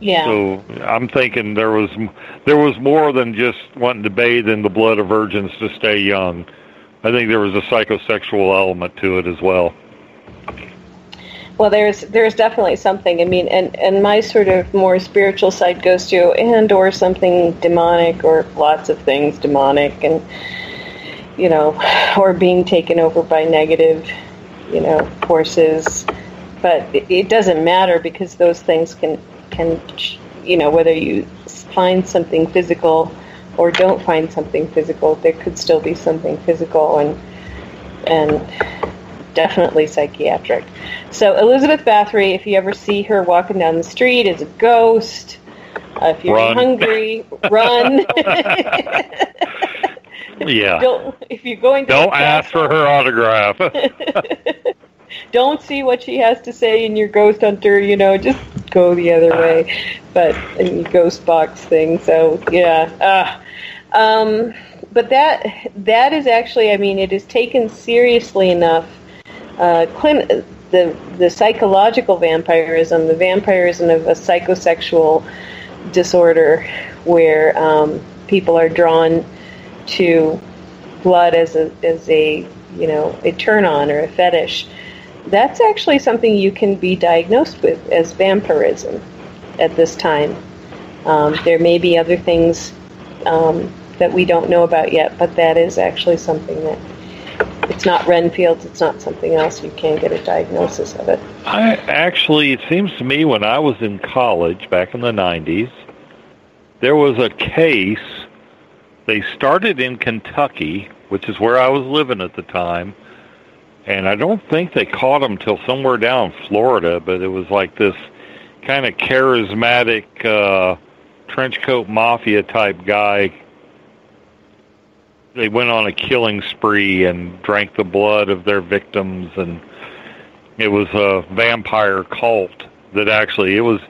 Yeah. So I'm thinking there was more than just wanting to bathe in the blood of virgins to stay young. I think there was a psychosexual element to it as well. Well, there's definitely something. I mean, and my sort of more spiritual side goes to or something demonic, or lots of things demonic, and, you know, or being taken over by negative, you know, forces. But it doesn't matter, because those things can, you know, whether you find something physical or don't find something physical, there could still be something physical and definitely psychiatric. So Elizabeth Bathory, if you ever see her walking down the street, is a ghost. If you're hungry, run. Yeah. Don't ask for her autograph. Don't see what she has to say in your ghost hunter, you know, just go the other way. But in the ghost box thing, so yeah. But that is actually, I mean, it is taken seriously enough. The psychological vampirism, the vampirism of a psychosexual disorder where people are drawn to blood as a, you know, a turn-on or a fetish. That's actually something you can be diagnosed with as vampirism at this time. There may be other things that we don't know about yet, but that is actually something that, it's not Renfield's, it's not something else, you can get a diagnosis of it. It seems to me when I was in college back in the 90s, there was a case, they started in Kentucky, which is where I was living at the time, and I don't think they caught him till somewhere down in Florida, but it was like this kind of charismatic trench coat mafia type guy. They went on a killing spree and drank the blood of their victims, and it was a vampire cult that actually it was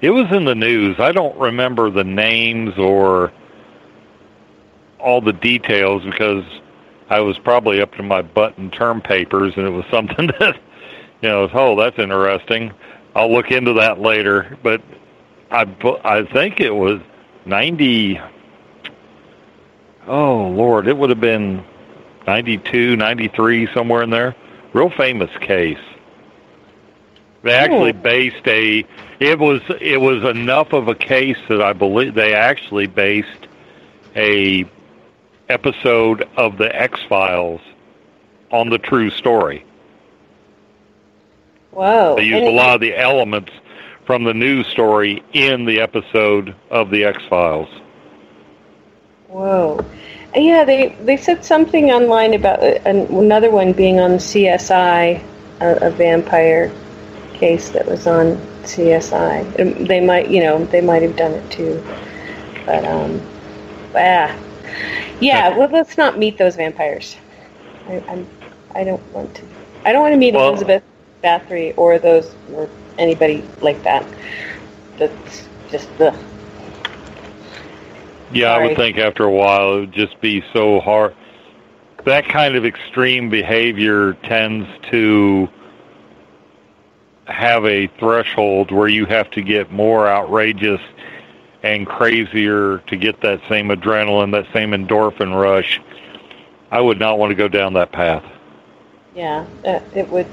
in the news. I don't remember the names or all the details because I was probably up to my butt in term papers, and it was something that, you know, that's interesting. I'll look into that later. But I think it was 90. Oh, Lord, it would have been 92, 93, somewhere in there. Real famous case. They actually based it was enough of a case that I believe they actually based a episode of the X-Files on the true story. Wow. They used a lot of the elements from the news story in the episode of the X-Files. Whoa. Yeah, they said something online about another one being on CSI a vampire case that was on CSI. They might, you know, they might have done it too. But yeah. Well, let's not meet those vampires. I don't want to. I don't want to meet Elizabeth Bathory or those or anybody like that. That's just the. Yeah, sorry. I would think after a while it would just be so hard. That kind of extreme behavior tends to have a threshold where you have to get more outrageous and crazier to get that same adrenaline, that same endorphin rush. I would not want to go down that path. Yeah, it would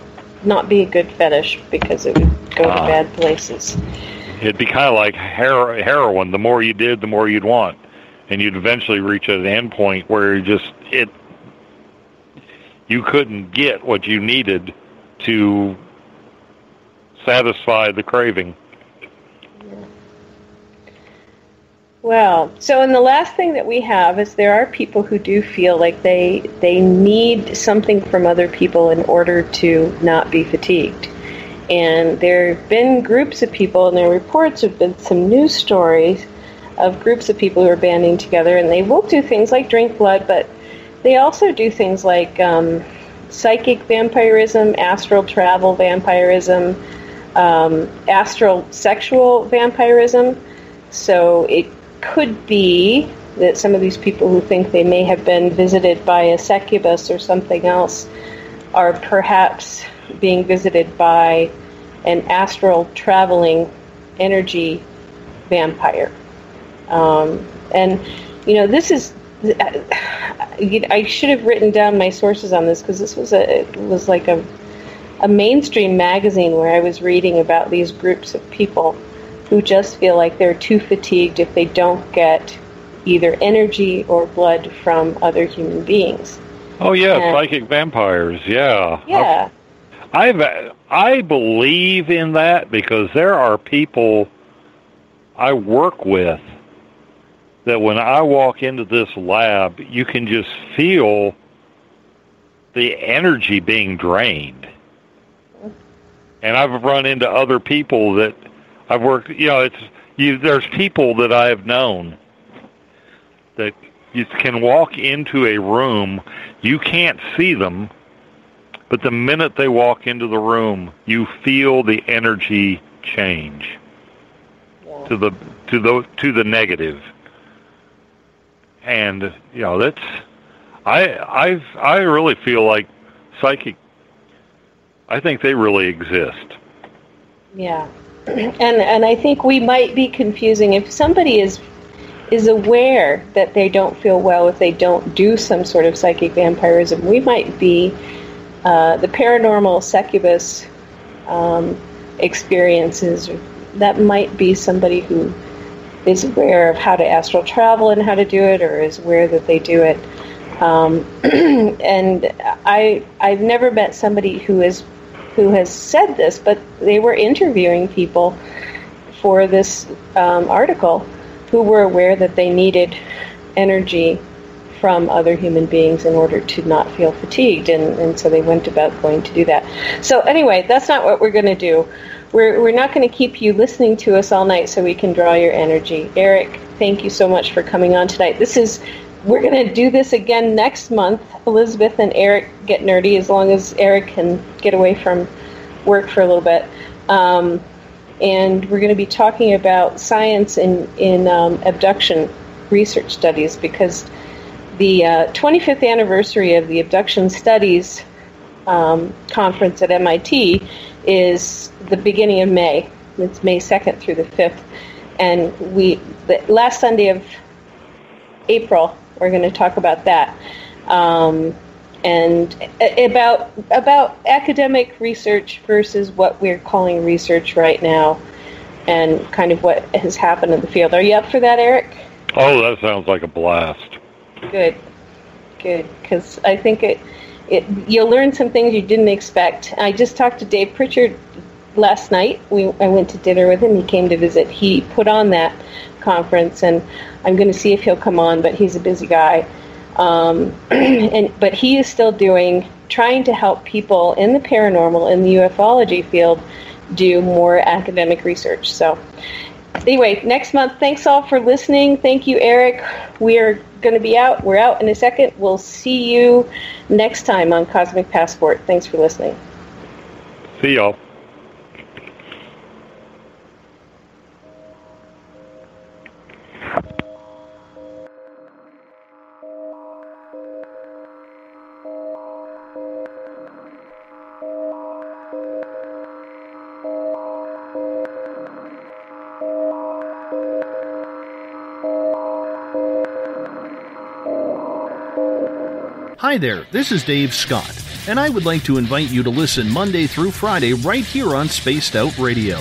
not be a good fetish because it would go to bad places. It'd be kind of like heroin. The more you did, the more you'd want. And you'd eventually reach an end point where you couldn't get what you needed to satisfy the craving. Yeah. Well, so and the last thing that we have is there are people who do feel like they need something from other people in order to not be fatigued. And there have been groups of people, and there reports have been some news stories of groups of people who are banding together, and they will do things like drink blood, but they also do things like psychic vampirism, astral travel vampirism, astral sexual vampirism. So it could be that some of these people who think they may have been visited by a succubus or something else are perhaps being visited by an astral traveling energy vampire. And, you know, this is... I should have written down my sources on this because this was a mainstream magazine where I was reading about these groups of people who just feel like they're too fatigued if they don't get either energy or blood from other human beings. Oh yeah, and psychic vampires. Yeah. Yeah. I believe in that because there are people I work with that when I walk into this lab, you can just feel the energy being drained. And I've run into other people that I've worked, you know, there's people that I have known that you can walk into a room, you can't see them, but the minute they walk into the room, you feel the energy change to the negative. And you know that's I really feel like psychic. I think they really exist. Yeah, and I think we might be confusing if somebody is aware that they don't feel well if they don't do some sort of psychic vampirism. We might be the paranormal succubus experiences. That might be somebody who is aware of how to astral travel and how to do it, or is aware that they do it. And I've never met somebody who has said this, but they were interviewing people for this article who were aware that they needed energy from other human beings in order to not feel fatigued, and so they went about going to do that. So anyway, that's not what we're going to do. We're not going to keep you listening to us all night so we can draw your energy. Eric, thank you so much for coming on tonight. We're going to do this again next month. Elizabeth and Eric get nerdy as long as Eric can get away from work for a little bit. And we're going to be talking about science in abduction research studies because the 25th anniversary of the abduction studies conference at MIT is the beginning of May. It's May 2nd through the 5th. And the last Sunday of April, we're going to talk about that. And about academic research versus what we're calling research right now and kind of what has happened in the field. Are you up for that, Eric? Oh, that sounds like a blast. Good. Because I think you'll learn some things you didn't expect. I just talked to Dave Pritchard last night. I went to dinner with him. He came to visit. He put on that conference, and I'm going to see if he'll come on, but he's a busy guy. But he is still trying to help people in the paranormal, in the ufology field, do more academic research. So anyway, next month, thanks all for listening. Thank you, Eric. We are going to be out. We're out in a second. We'll see you next time on Cosmic Passport. Thanks for listening. See y'all. Hi there, this is Dave Scott, and I would like to invite you to listen Monday through Friday right here on Spaced Out Radio.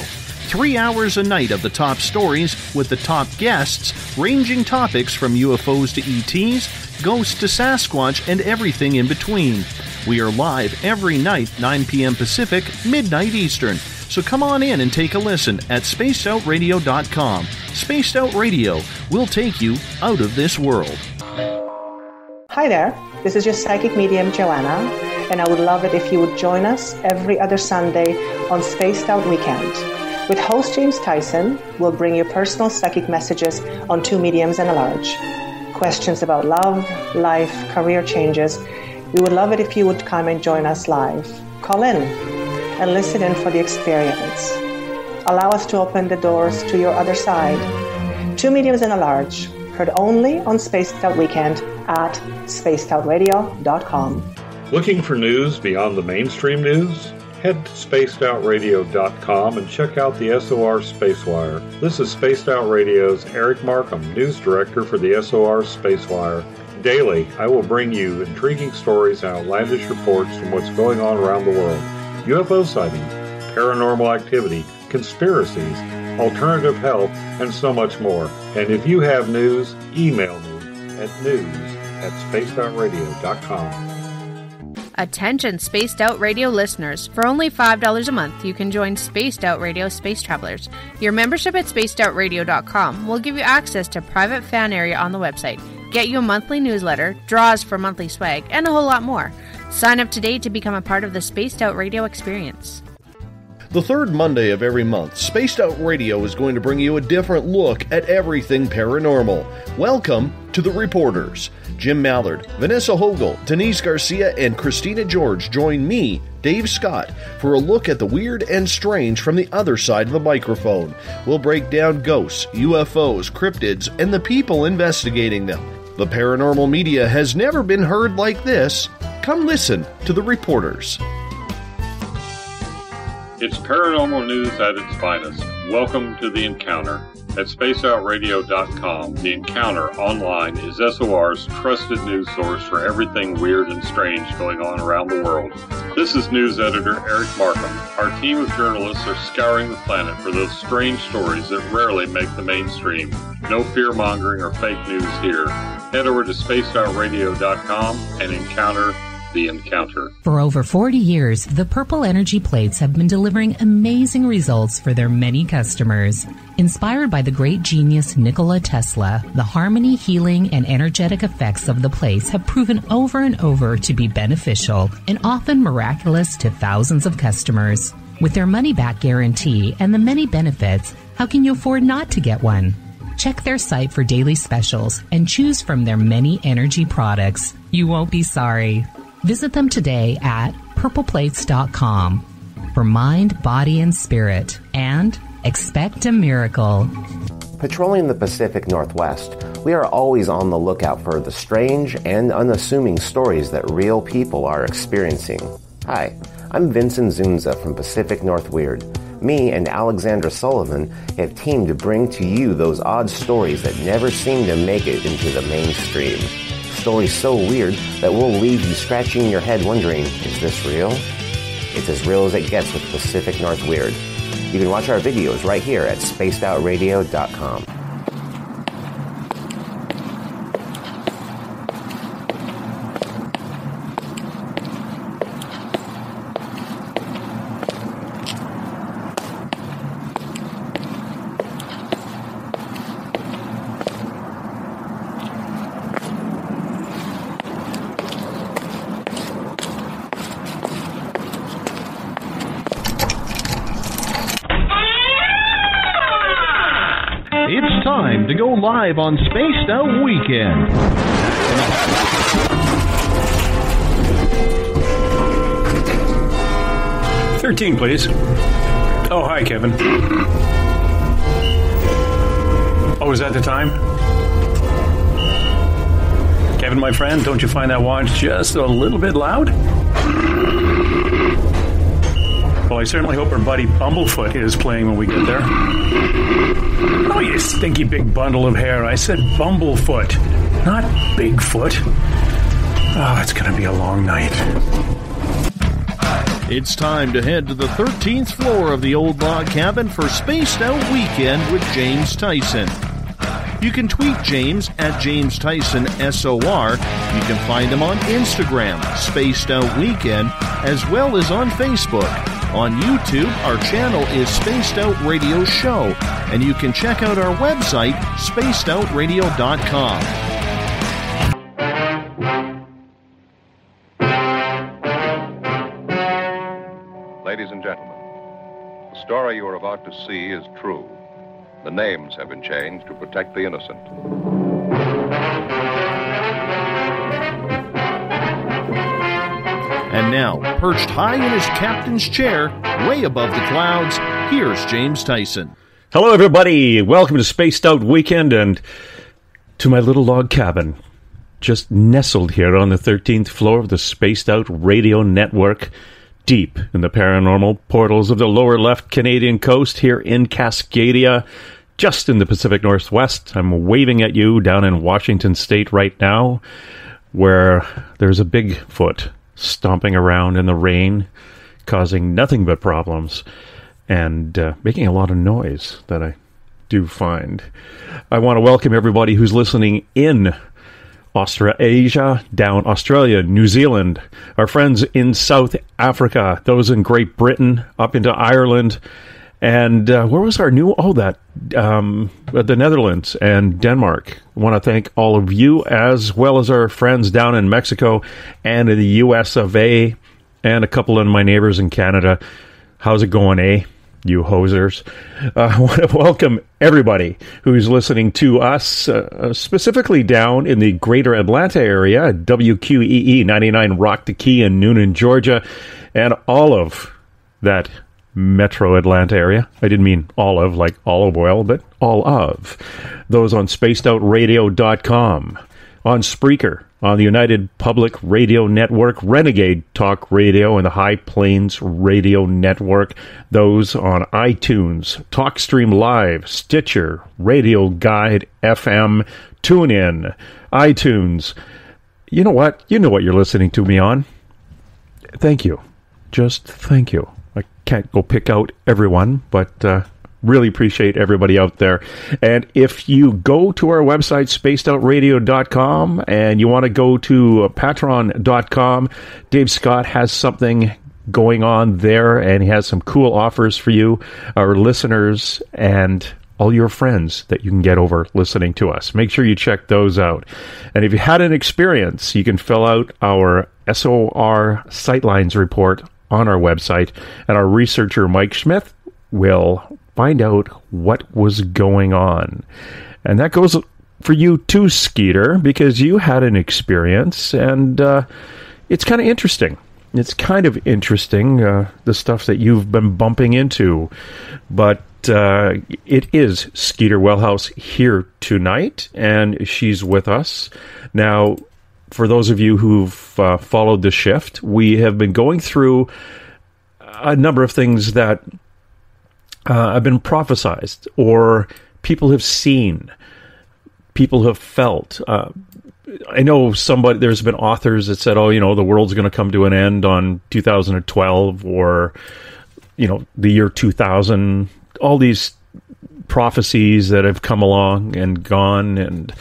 3 hours a night of the top stories with the top guests, ranging topics from UFOs to ETs, ghosts to Sasquatch, and everything in between. We are live every night, 9 p.m. Pacific, midnight Eastern. So come on in and take a listen at spacedoutradio.com. Spaced Out Radio will take you out of this world. Hi there. This is your psychic medium, Joanna, and I would love it if you would join us every other Sunday on Spaced Out Weekend. With host James Tyson, we'll bring you personal psychic messages on Two Mediums and a Large. Questions about love, life, career changes. We would love it if you would come and join us live. Call in and listen in for the experience. Allow us to open the doors to your other side. Two Mediums and a Large, heard only on Spaced Out Weekend at spacedoutradio.com. Looking for news beyond the mainstream news? Head to spacedoutradio.com and check out the SOR Spacewire. This is Spaced Out Radio's Eric Markham, news director for the SOR Spacewire. Daily, I will bring you intriguing stories and outlandish reports from what's going on around the world. UFO sightings, paranormal activity, conspiracies, alternative health, and so much more. And if you have news, email me at news@spacedoutradio.com. Attention Spaced Out Radio listeners. For only $5 a month, you can join Spaced Out Radio Space Travelers. Your membership at spacedoutradio.com will give you access to private fan area on the website, get you a monthly newsletter, draws for monthly swag, and a whole lot more. Sign up today to become a part of the Spaced Out Radio experience. The third Monday of every month, Spaced Out Radio is going to bring you a different look at everything paranormal. Welcome to The Reporters. Jim Mallard, Vanessa Hogel, Denise Garcia, and Christina George join me, Dave Scott, for a look at the weird and strange from the other side of the microphone. We'll break down ghosts, UFOs, cryptids, and the people investigating them. The paranormal media has never been heard like this. Come listen to The Reporters. It's paranormal news at its finest. Welcome to The Encounter. At SpaceOutRadio.com, The Encounter Online is SOR's trusted news source for everything weird and strange going on around the world. This is news editor Eric Markham. Our team of journalists are scouring the planet for those strange stories that rarely make the mainstream. No fear-mongering or fake news here. Head over to SpaceOutRadio.com and encounter The Encounter. For over 40 years, the Purple Energy Plates have been delivering amazing results for their many customers. Inspired by the great genius Nikola Tesla, the harmony, healing, and energetic effects of the plates have proven over and over to be beneficial and often miraculous to thousands of customers. With their money-back guarantee and the many benefits, how can you afford not to get one? Check their site for daily specials and choose from their many energy products. You won't be sorry. Visit them today at purpleplates.com for mind, body, and spirit, and expect a miracle. Patrolling the Pacific Northwest, we are always on the lookout for the strange and unassuming stories that real people are experiencing. Hi, I'm Vincent Zunza from Pacific North Weird. Me and Alexandra Sullivan have teamed to bring to you those odd stories that never seem to make it into the mainstream. Stories so weird that will leave you scratching your head wondering, is this real? It's as real as it gets with Pacific North Weird. You can watch our videos right here at spacedoutradio.com. time to go live on Spaced Out Weekend. 13, please. Oh, hi, Kevin. Oh, is that the time? Kevin, my friend, don't you find that watch just a little bit loud? Well, I certainly hope our buddy Bumblefoot is playing when we get there. Oh, you stinky big bundle of hair. I said Bumblefoot, not Bigfoot. Oh, it's going to be a long night. It's time to head to the 13th floor of the old log cabin for Spaced Out Weekend with James Tyson. You can tweet James at James Tyson SOR. You can find him on Instagram, Spaced Out Weekend, as well as on Facebook. On YouTube, our channel is Spaced Out Radio Show, and you can check out our website, spacedoutradio.com. Ladies and gentlemen, the story you are about to see is true. The names have been changed to protect the innocent. And now, perched high in his captain's chair, way above the clouds, here's James Tyson. Hello, everybody. Welcome to Spaced Out Weekend and to my little log cabin, just nestled here on the 13th floor of the Spaced Out Radio Network, deep in the paranormal portals of the lower left Canadian coast here in Cascadia, just in the Pacific Northwest. I'm waving at you down in Washington State right now, where there's a Bigfoot stomping around in the rain, causing nothing but problems, and making a lot of noise that I do find. I want to welcome everybody who's listening in Australasia, down Australia, New Zealand, our friends in South Africa, those in Great Britain, up into Ireland, and where was our new, the Netherlands and Denmark. I want to thank all of you, as well as our friends down in Mexico and in the US of A, and a couple of my neighbors in Canada. How's it going, eh? You hosers. I want to welcome everybody who's listening to us, specifically down in the greater Atlanta area, WQEE 99 Rock the Key in Noonan, Georgia, and all of that metro Atlanta area. I didn't mean all of, like olive oil, but all of. Those on spacedoutradio.com, on Spreaker, on the United Public Radio Network, Renegade Talk Radio, and the High Plains Radio Network. Those on iTunes, TalkStream Live, Stitcher, Radio Guide FM, TuneIn, iTunes. You know what? You know what you're listening to me on. Thank you. Just thank you. I can't go pick out everyone, but really appreciate everybody out there. And if you go to our website, spacedoutradio.com, and you want to go to patreon.com, Dave Scott has something going on there, and he has some cool offers for you, our listeners, and all your friends that you can get over listening to us. Make sure you check those out. And if you had an experience, you can fill out our SOR Sightlines report on our website, and our researcher, Mike Smith, will find out what was going on. And that goes for you too, Skeeter, because you had an experience, and it's kind of interesting. It's kind of interesting, the stuff that you've been bumping into. But it is Skeeter Wellhouse here tonight, and she's with us. Now, for those of you who've followed the shift, we have been going through a number of things that I've been prophesized, or people have seen, people have felt. I know somebody, there's been authors that said, oh, you know, the world's going to come to an end on 2012, or, you know, the year 2000, all these prophecies that have come along and gone. And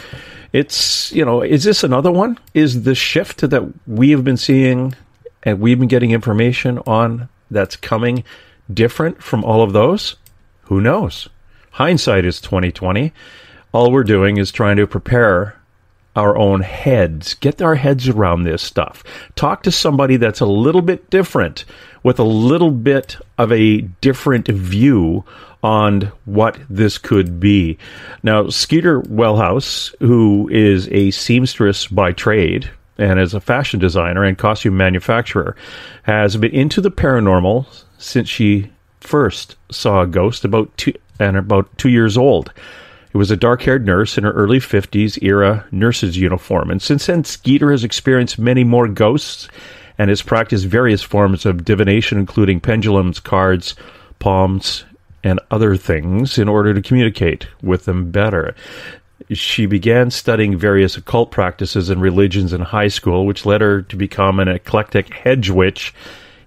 it's, you know, is this another one? Is the shift that we have been seeing and we've been getting information on that's coming different from all of those? Who knows? Hindsight is 2020. All we're doing is trying to prepare our own heads, get our heads around this stuff. Talk to somebody that's a little bit different, with a little bit of a different view on what this could be. Now, Skeeter Wellhouse, who is a seamstress by trade and is a fashion designer and costume manufacturer, has been into the paranormal since she first saw a ghost about 2 years old. It was a dark-haired nurse in her early 50s era nurse's uniform. And since then, Skeeter has experienced many more ghosts and has practiced various forms of divination, including pendulums, cards, palms, and other things in order to communicate with them better. She began studying various occult practices and religions in high school, which led her to become an eclectic hedge witch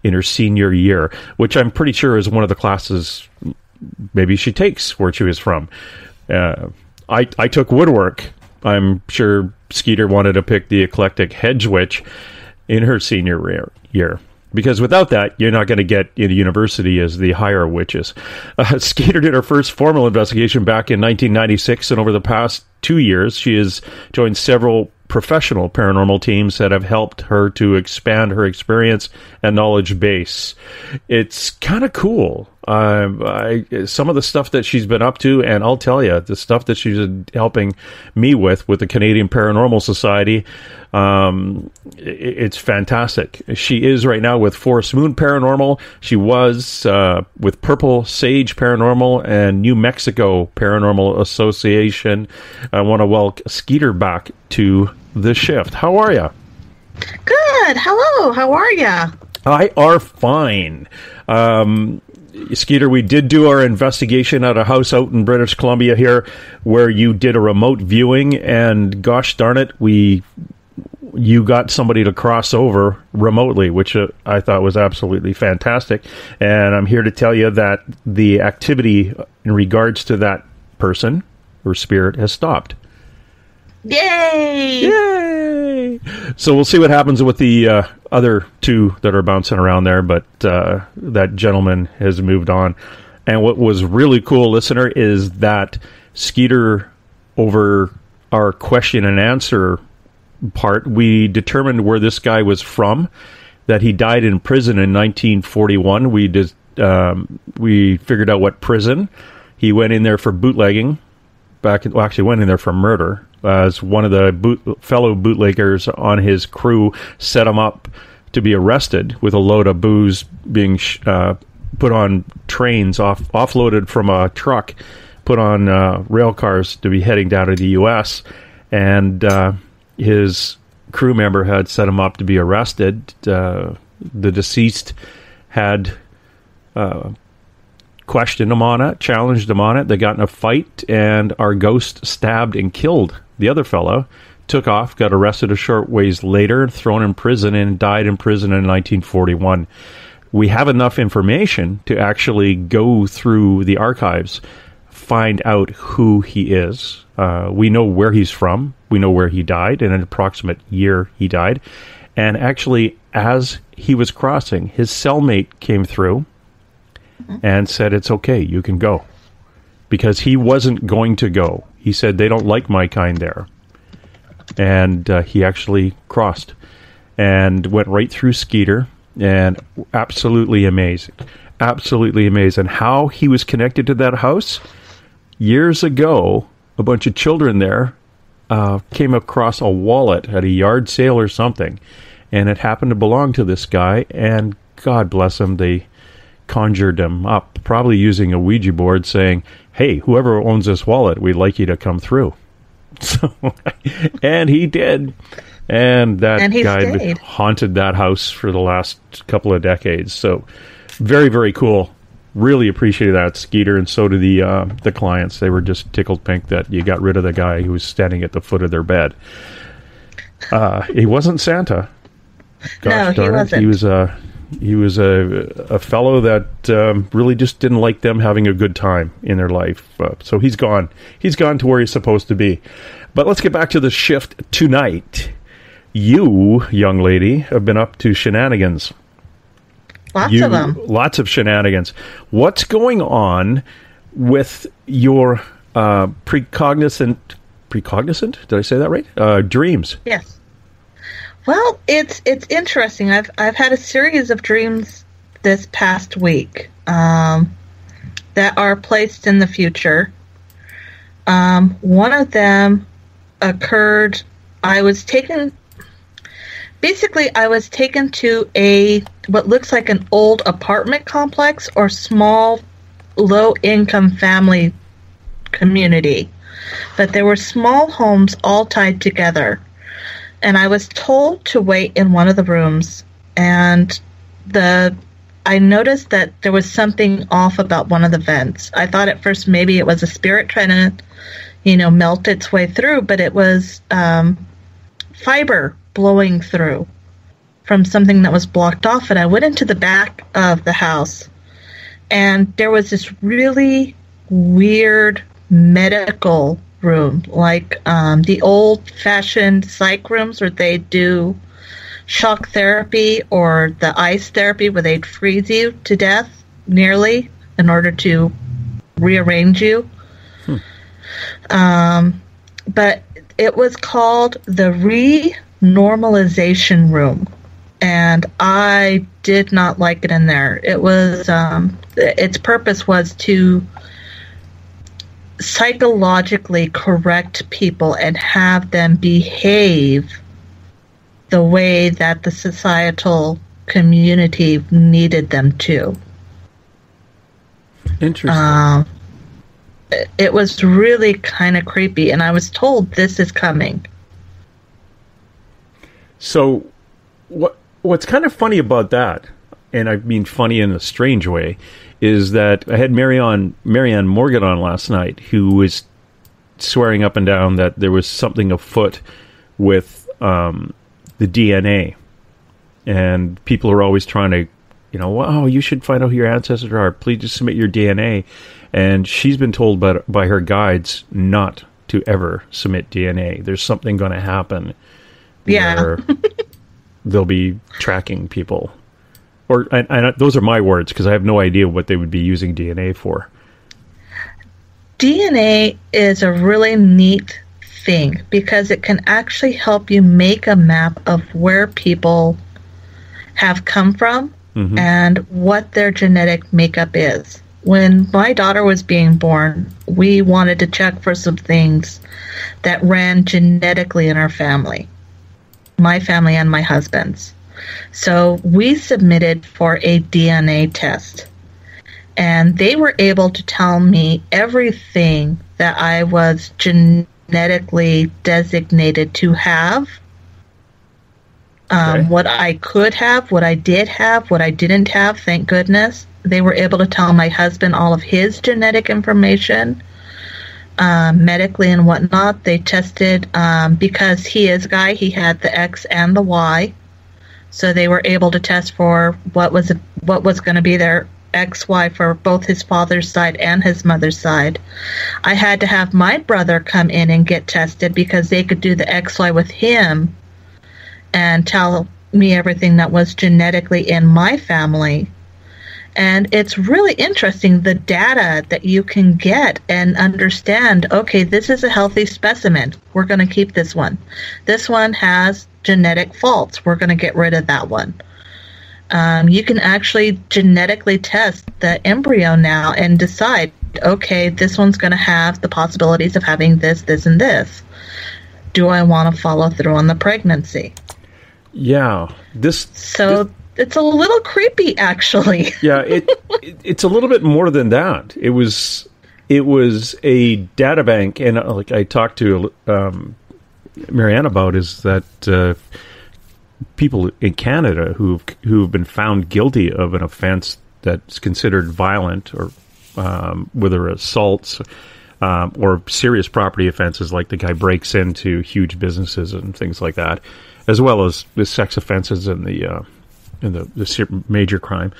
in her senior year, which I'm pretty sure is one of the classes maybe she takes where she was from. I took woodwork. I'm sure Skeeter wanted to pick the eclectic hedge witch in her senior year, because without that, you're not going to get into university as the higher witches. Skeeter did her first formal investigation back in 1996, and over the past 2 years, she has joined several professional paranormal teams that have helped her to expand her experience and knowledge base. It's kind of cool. Some of the stuff that she's been up to, and I'll tell you, the stuff that she's helping me with the Canadian Paranormal Society, it's fantastic. She is right now with Forest Moon Paranormal. She was with Purple Sage Paranormal and New Mexico Paranormal Association. I want to welcome Skeeter back to the shift. How are you? Good. Hello. How are you? I are fine. Skeeter, we did do our investigation at a house out in British Columbia here where you did a remote viewing, and gosh darn it, you got somebody to cross over remotely, which I thought was absolutely fantastic. And I'm here to tell you that the activity in regards to that person or spirit has stopped. Yay! Yay! So we'll see what happens with the other two that are bouncing around there, but that gentleman has moved on. And what was really cool, listener, is that Skeeter, over our question and answer part, we determined where this guy was from, that he died in prison in 1941. We figured out what prison. He went in there for bootlegging. Actually went in there for murder, as one of the fellow bootleggers on his crew set him up to be arrested with a load of booze being put on trains, offloaded from a truck, put on rail cars to be heading down to the U.S. And his crew member had set him up to be arrested. The deceased had questioned him on it, challenged him on it. They got in a fight, and our ghost stabbed and killed the other fellow, took off, got arrested a short ways later, thrown in prison, and died in prison in 1941. We have enough information to actually go through the archives, find out who he is. We know where he's from. We know where he died and an approximate year he died. And actually, as he was crossing, his cellmate came through and said, "It's okay, you can go." Because he wasn't going to go. He said, "They don't like my kind there." And he actually crossed and went right through Skeeter, and absolutely amazing. Absolutely amazing. How he was connected to that house? Years ago, a bunch of children there came across a wallet at a yard sale or something, and it happened to belong to this guy, and God bless him, they conjured him up, probably using a Ouija board, saying, "Hey, whoever owns this wallet, we'd like you to come through." So, and he did. And that guy stayed. Haunted that house for the last couple of decades. So very, very cool. Really appreciate that, Skeeter. And so do the clients. They were just tickled pink that you got rid of the guy who was standing at the foot of their bed. He wasn't Santa. Gosh, no, he wasn't. He was a fellow that really just didn't like them having a good time in their life. So he's gone. He's gone to where he's supposed to be. But let's get back to the shift tonight. You, young lady, have been up to shenanigans. Lots of them. Lots of shenanigans. What's going on with your precognizant precognizant. Did I say that right? Dreams. Yes. Well, it's interesting. I've had a series of dreams this past week that are placed in the future. One of them occurred. I was taken to what looks like an old apartment complex or small low-income family community. But there were small homes all tied together. And I was told to wait in one of the rooms. And I noticed that there was something off about one of the vents. I thought at first maybe it was a spirit trying to, melt its way through. But it was fiber blowing through from something that was blocked off. And I went into the back of the house. And there was this really weird medical room, like the old-fashioned psych rooms where they do shock therapy or the ice therapy where they'd freeze you to death nearly in order to rearrange you. But it was called the Renormalization Room. And I did not like it in there. It was, its purpose was to psychologically correct people and have them behave the way that the societal community needed them to. Interesting. It was really kind of creepy, and I was told this is coming. So, What's kind of funny about that, and I mean funny in a strange way, is that I had Marianne Morgan on last night, who was swearing up and down that there was something afoot with the DNA. And people are always trying to, you should find out who your ancestors are. Please just submit your DNA. And she's been told by her guides not to ever submit DNA. There's something going to happen. Yeah. They'll be tracking people. Or and those are my words, because I have no idea what they would be using DNA for. DNA is a really neat thing, because it can actually help you make a map of where people have come from and what their genetic makeup is. When my daughter was being born, we wanted to check for some things that ran genetically in our family. My family and my husband's. So we submitted for a DNA test, and they were able to tell me everything that I was genetically designated to have, what I could have, what I did have, what I didn't have, thank goodness. They were able to tell my husband all of his genetic information, medically and whatnot. They tested, because he is a guy, he had the X and the Y, so they were able to test for what was going to be their XY for both his father's side and his mother's side. I had to have my brother come in and get tested, because they could do the XY with him and tell me everything that was genetically in my family. And it's really interesting, the data that you can get and understand, okay, this is a healthy specimen. We're going to keep this one. This one has genetic faults. We're going to get rid of that one. You can actually genetically test the embryo now and decide, okay, this one's going to have the possibilities of having this, this, and this. Do I want to follow through on the pregnancy? Yeah. It's a little creepy, actually. Yeah, it's a little bit more than that. It was a data bank, and like I talked to Marianne about, is that people in Canada who've been found guilty of an offense that's considered violent, or whether assaults or serious property offenses, like the guy breaks into huge businesses and things like that, as well as the sex offenses and the major crime,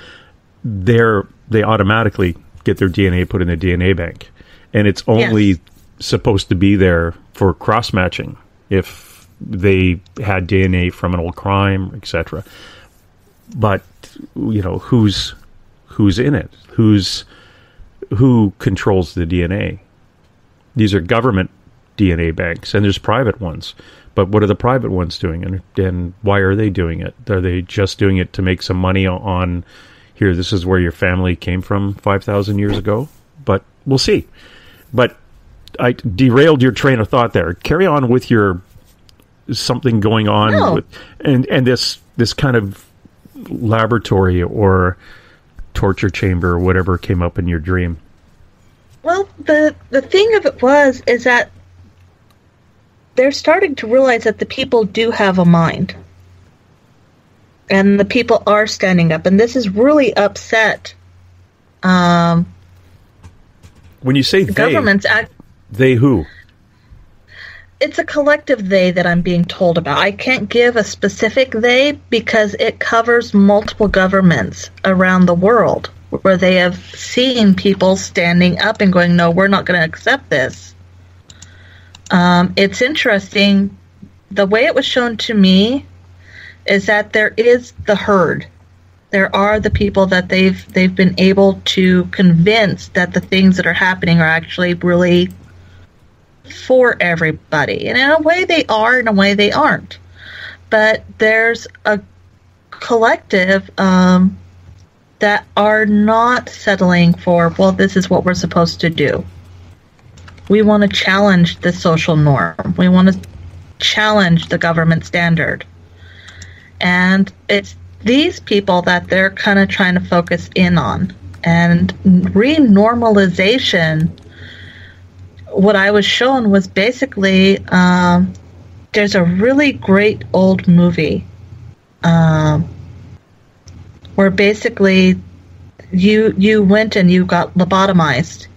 they automatically get their DNA put in the DNA bank. And it's only supposed to be there for cross-matching if they had DNA from an old crime, etc. But, who's in it? Who controls the DNA? These are government DNA banks, and there's private ones. But what are the private ones doing, and why are they doing it? Are they just doing it to make some money on, here, this is where your family came from 5,000 years ago? But we'll see. But I derailed your train of thought there. Carry on with your something going on with, and this kind of laboratory or torture chamber or whatever came up in your dream. Well, the thing of it was is that they're starting to realize that the people do have a mind. And the people are standing up. And this is really upset. When you say they who? It's a collective they that I'm being told about. I can't give a specific they because it covers multiple governments around the world where they have seen people standing up and going, no, we're not going to accept this. It's interesting. The way it was shown to me is that there is the herd. There are the people that they've been able to convince that the things that are happening are actually really for everybody. And in a way they are, in a way they aren't. But there's a collective that are not settling for, well, this is what we're supposed to do. We want to challenge the social norm. We want to challenge the government standard. And it's these people that they're kind of trying to focus in on. And renormalization, what I was shown was basically there's a really great old movie where basically you went and you got lobotomized.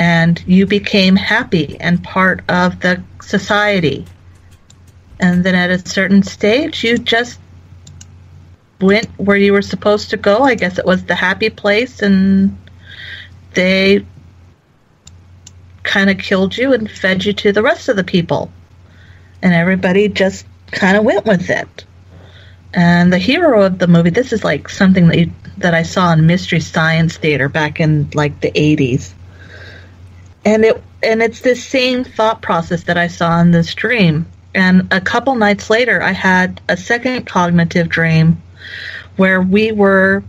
And you became happy and part of the society. And then at a certain stage, you just went where you were supposed to go. I guess it was the happy place, and they kind of killed you and fed you to the rest of the people. And everybody just kind of went with it. And the hero of the movie, this is like something that I saw in Mystery Science Theater back in like the 80s. And it's this same thought process that I saw in this dream. And a couple nights later, I had a second cognitive dream where we were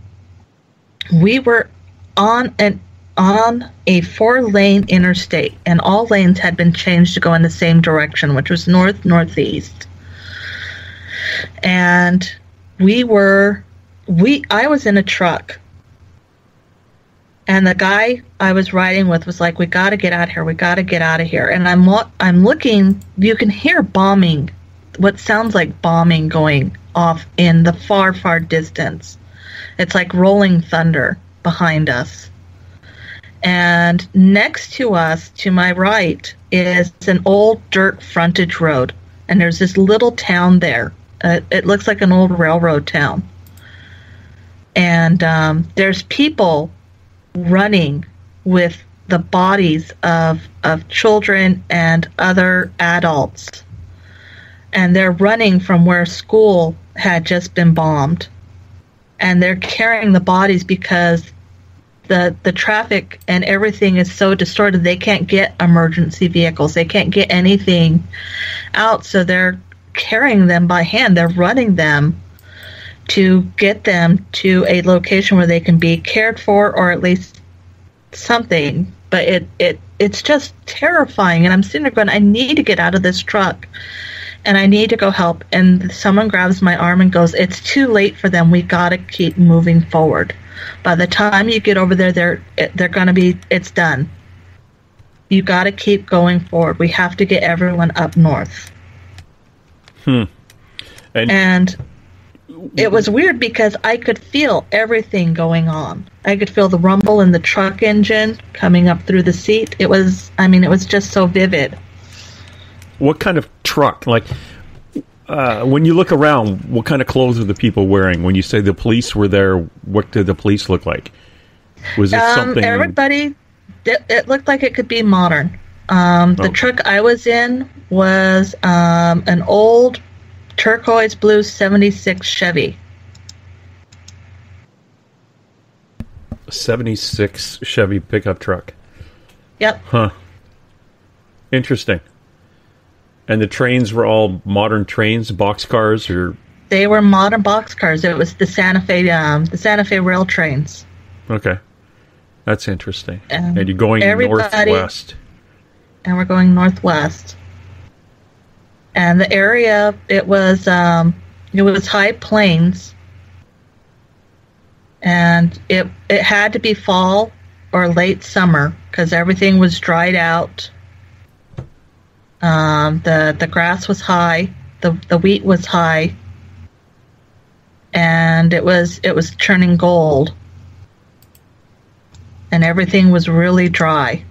on a 4-lane interstate, and all lanes had been changed to go in the same direction, which was north-northeast. And I was in a truck, and the guy I was riding with was like, we got to get out of here. And I'm looking, you can hear bombing, what sounds like bombing going off in the far, far distance. It's like rolling thunder behind us. And next to us, to my right, is an old dirt frontage road. And there's this little town there. It looks like an old railroad town. And there's people running with the bodies of children and other adults. And they're running from where school had just been bombed. And they're carrying the bodies because the traffic and everything is so distorted they can't get emergency vehicles. They can't get anything out, so they're carrying them by hand. They're running them to get them to a location where they can be cared for, or at least something. But it's just terrifying. And I'm sitting there going, I need to get out of this truck, and I need to go help. And someone grabs my arm and goes, it's too late for them. We got to keep moving forward. By the time you get over there, they're going to be, it's done. You got to keep going forward. We have to get everyone up north. And it was weird because I could feel everything going on. I could feel the rumble in the truck engine coming up through the seat. It was just so vivid. What kind of truck? Like, when you look around, what kind of clothes are the people wearing? When you say the police were there, what did the police look like? Was it something? Everybody, it looked like it could be modern. The truck I was in was an old turquoise blue 76 Chevy. 76 Chevy pickup truck. Yep. Huh. Interesting. And the trains were all modern trains, boxcars, or they were modern boxcars. It was the Santa Fe rail trains. Okay, that's interesting. And you're going northwest. And we're going northwest. And the area, it was high plains, and it had to be fall or late summer because everything was dried out. The grass was high, the wheat was high, and it was churning gold, and everything was really dry.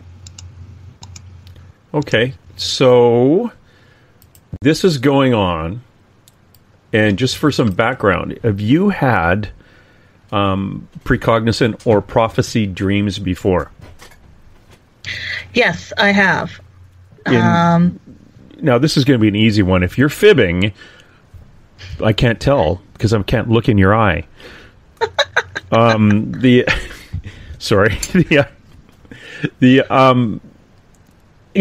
Okay, so this is going on, and just for some background, have you had precognizant or prophecy dreams before? Yes, I have. Now, this is going to be an easy one. If you're fibbing, I can't tell because I can't look in your eye. You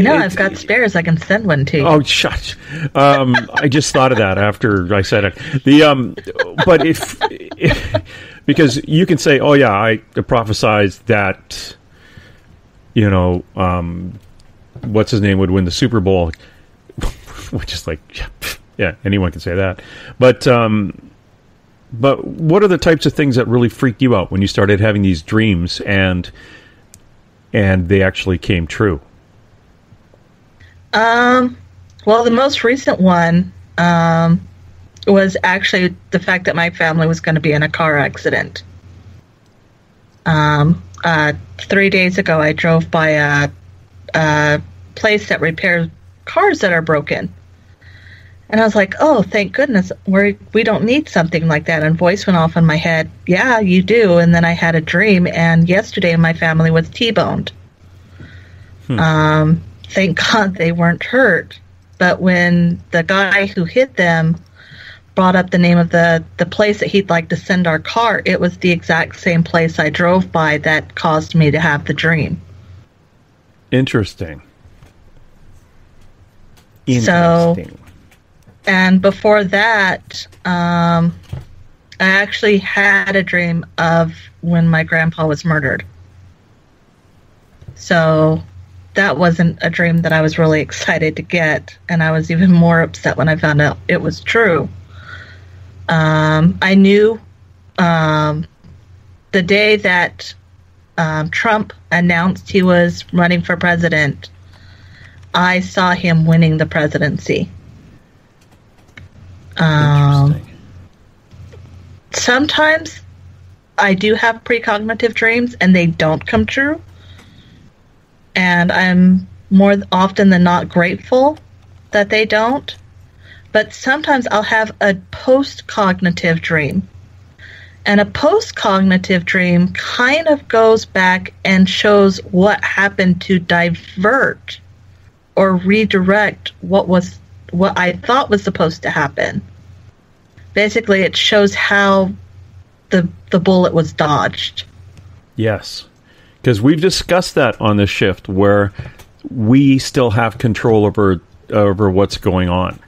know, I've got spares. I can send one to you. Oh, shut! I just thought of that after I said it. But if because you can say, "Oh yeah, I prophesized that," you know. What's his name would win the Super Bowl, which is like, yeah, anyone can say that. But what are the types of things that really freaked you out when you started having these dreams and they actually came true? Well, the most recent one was actually the fact that my family was going to be in a car accident. 3 days ago, I drove by a place that repairs cars that are broken, and I was like, "Oh, thank goodness, we don't need something like that." And voice went off in my head, "Yeah, you do." And then I had a dream, and yesterday my family was T-boned. Thank God they weren't hurt. But when the guy who hit them brought up the name of the place that he'd like to send our car, it was the exact same place I drove by that caused me to have the dream. Interesting. So, and before that, I actually had a dream of when my grandpa was murdered. So that wasn't a dream that I was really excited to get, and I was even more upset when I found out it was true. I knew the day that Trump announced he was running for president, I saw him winning the presidency. Sometimes I do have precognitive dreams and they don't come true. And I'm more often than not grateful that they don't. But sometimes I'll have a post-cognitive dream. And a post-cognitive dream kind of goes back and shows what happened to divert or redirect what I thought was supposed to happen. Basically, it shows how the bullet was dodged. Yes, because we've discussed that on the shift where we still have control over what's going on.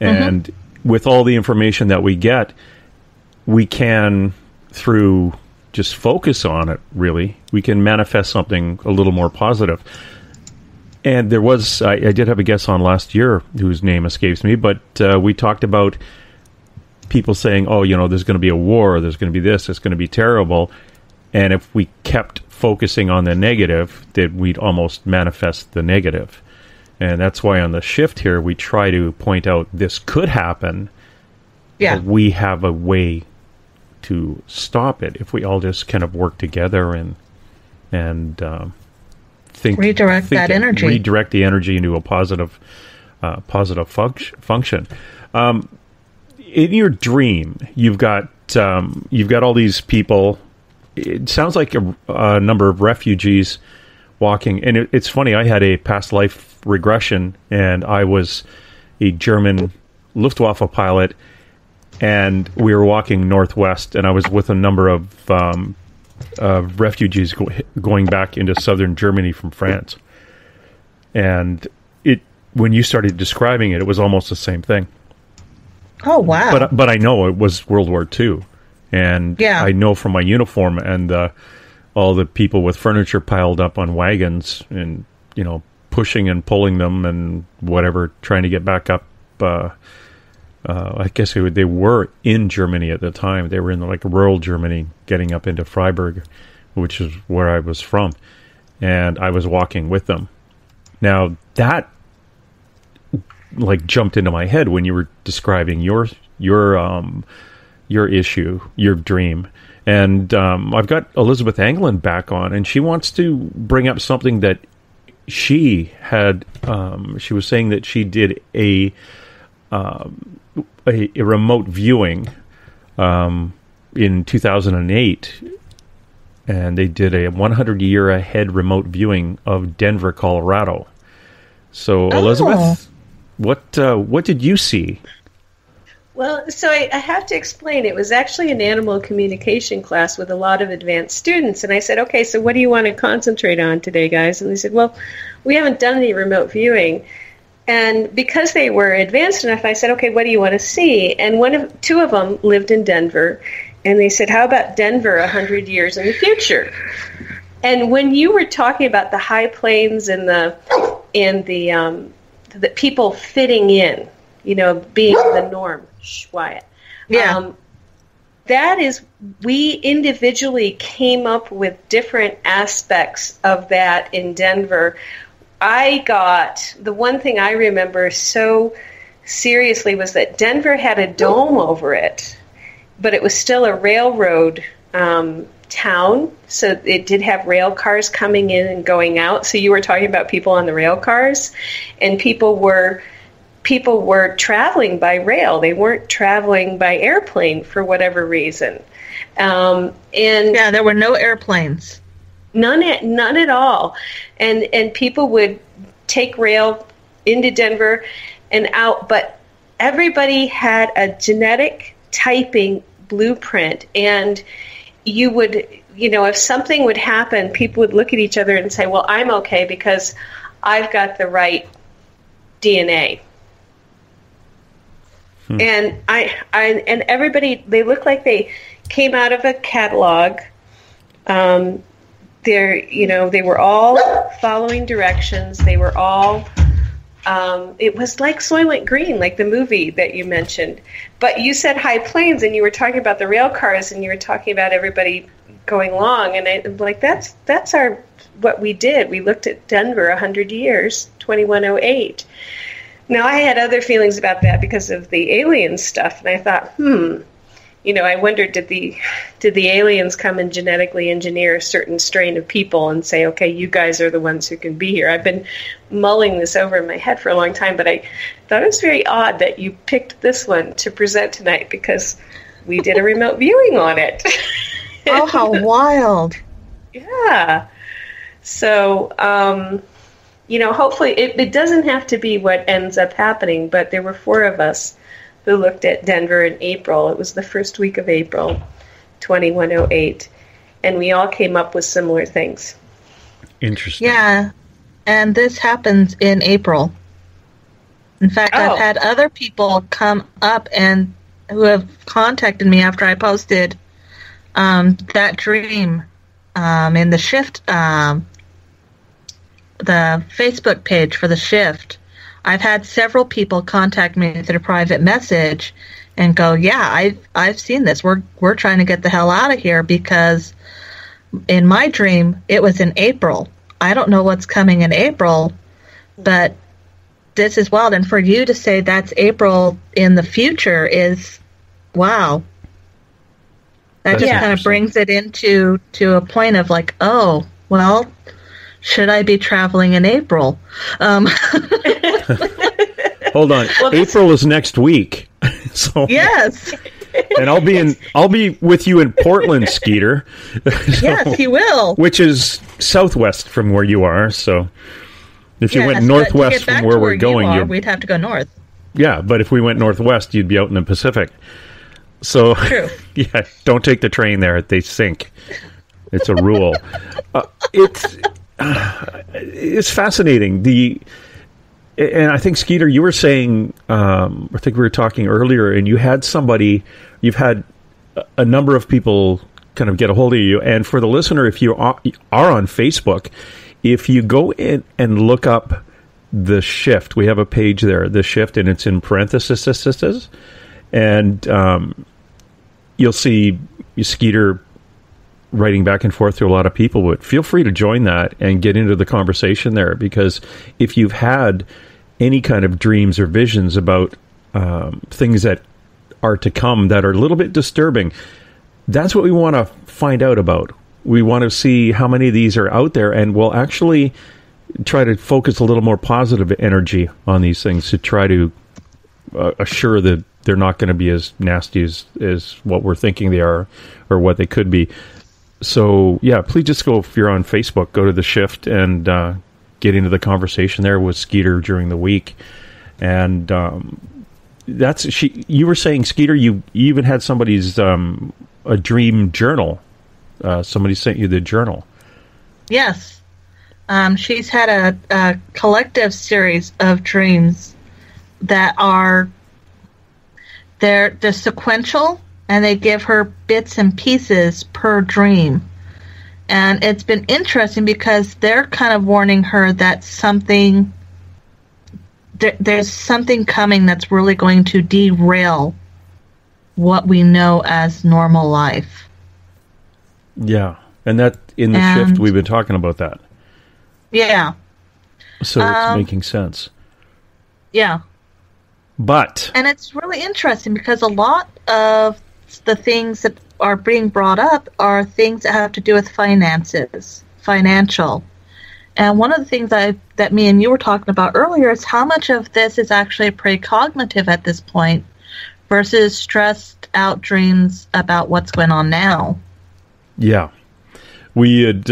And with all the information that we get, we can, through just focus on it, really, we can manifest something a little more positive. And there was, I did have a guest on last year whose name escapes me, but we talked about people saying, oh, you know, there's going to be a war, there's going to be this, it's going to be terrible. And if we kept focusing on the negative, that we'd almost manifest the negative. And that's why on the shift here, we try to point out this could happen. Yeah. But we have a way to stop it if we all just kind of work together and redirect that energy, redirect the energy into a positive function. In your dream, you've got all these people. It sounds like a number of refugees walking, and it's funny. I had a past life regression, and I was a German Luftwaffe pilot. And we were walking northwest, and I was with a number of refugees going back into southern Germany from France. And it, when you started describing it, it was almost the same thing. Oh, wow. But I know it was World War II. And yeah. I know from my uniform and all the people with furniture piled up on wagons and, you know, pushing and pulling them and whatever, trying to get back up. I guess they were in Germany at the time. They were in like rural Germany, getting up into Freiburg, which is where I was from. And I was walking with them. Now, that like jumped into my head when you were describing your issue, your dream. And I've got Elizabeth Anglin back on, and she wants to bring up something that she had. She was saying that she did a remote viewing in 2008, and they did a 100-year-ahead remote viewing of Denver, Colorado. So, Elizabeth, what did you see? Well, so I have to explain. It was actually an animal communication class with a lot of advanced students. And I said, okay, so what do you want to concentrate on today, guys? And they said, well, we haven't done any remote viewing. And because they were advanced enough, I said, okay, what do you want to see? And two of them lived in Denver. And they said, how about Denver 100 years in the future? And when you were talking about the high plains and the people fitting in, you know, being the norm. Shh, Wyatt. Yeah. That is, we individually came up with different aspects of that in Denver. I got, the one thing I remember so seriously was that Denver had a dome over it, but it was still a railroad town, so it did have rail cars coming in and going out. So you were talking about people on the rail cars, and people were traveling by rail. They weren't traveling by airplane for whatever reason. And there were no airplanes. None at all. And people would take rail into Denver and out, but everybody had a genetic typing blueprint. And you would, you know, if something would happen, people would look at each other and say, well, I'm okay because I've got the right DNA. And I everybody, they look like they came out of a catalog. They were all following directions. They were all. It was like Soylent Green, like the movie that you mentioned. But you said high plains, and you were talking about the rail cars, and you were talking about everybody going along, and I'm like, that's our what we did. We looked at Denver 100 years, 2108. Now, I had other feelings about that because of the alien stuff, and I thought, you know, I wondered, did the aliens come and genetically engineer a certain strain of people and say, okay, you guys are the ones who can be here? I've been mulling this over in my head for a long time, but I thought it was very odd that you picked this one to present tonight because we did a remote viewing on it. Oh, how wild. Yeah. So, you know, hopefully it doesn't have to be what ends up happening, but there were four of us who looked at Denver in April. It was the first week of April, 2108, and we all came up with similar things. Interesting. Yeah, and this happens in April. In fact, I've had other people come up and who have contacted me after I posted that dream in the shift the Facebook page for the shift. I've had several people contact me through private message and go, yeah, I've seen this. We're trying to get the hell out of here because in my dream, it was in April. I don't know what's coming in April, but this is wild. And for you to say that's April in the future is, wow. That just kind of brings it into a point of like, oh, well, should I be traveling in April? Hold on. Well, April is next week. So, yes. And I'll be with you in Portland, Skeeter. Yes, he will. Which is southwest from where you are. So if you went northwest from where we're going, we'd have to go north. Yeah, but if we went northwest, you'd be out in the Pacific. So true. Yeah, don't take the train there. They sink. It's a rule. It's it's fascinating. And I think, Skeeter, you were saying, I think we were talking earlier, and you had somebody, you've had a number of people kind of get a hold of you. And for the listener, if you are on Facebook, if you go in and look up The Shift, we have a page there, The Shift, and it's in parentheses, and you'll see Skeeter writing back and forth to a lot of people, but feel free to join that and get into the conversation there, because if you've had any kind of dreams or visions about things that are to come that are a little bit disturbing, that's what we want to find out about. We want to see how many of these are out there, and we'll actually try to focus a little more positive energy on these things to try to assure that they're not going to be as nasty as what we're thinking they are or what they could be. So, yeah, please just go, if you're on Facebook, go to The Shift and get into the conversation there with Skeeter during the week. And you were saying, Skeeter, you even had somebody's a dream journal. Somebody sent you the journal. Yes. She's had a collective series of dreams that are they're sequential, and they give her bits and pieces per dream. And it's been interesting because they're kind of warning her that there's something coming that's really going to derail what we know as normal life. Yeah, and that in The Shift we've been talking about that. Yeah. So it's making sense. Yeah. And it's really interesting because a lot of the things that are being brought up are things that have to do with financial. And one of the things that me and you were talking about earlier is how much of this is actually precognitive at this point versus stressed out dreams about what's going on now. Yeah. We had,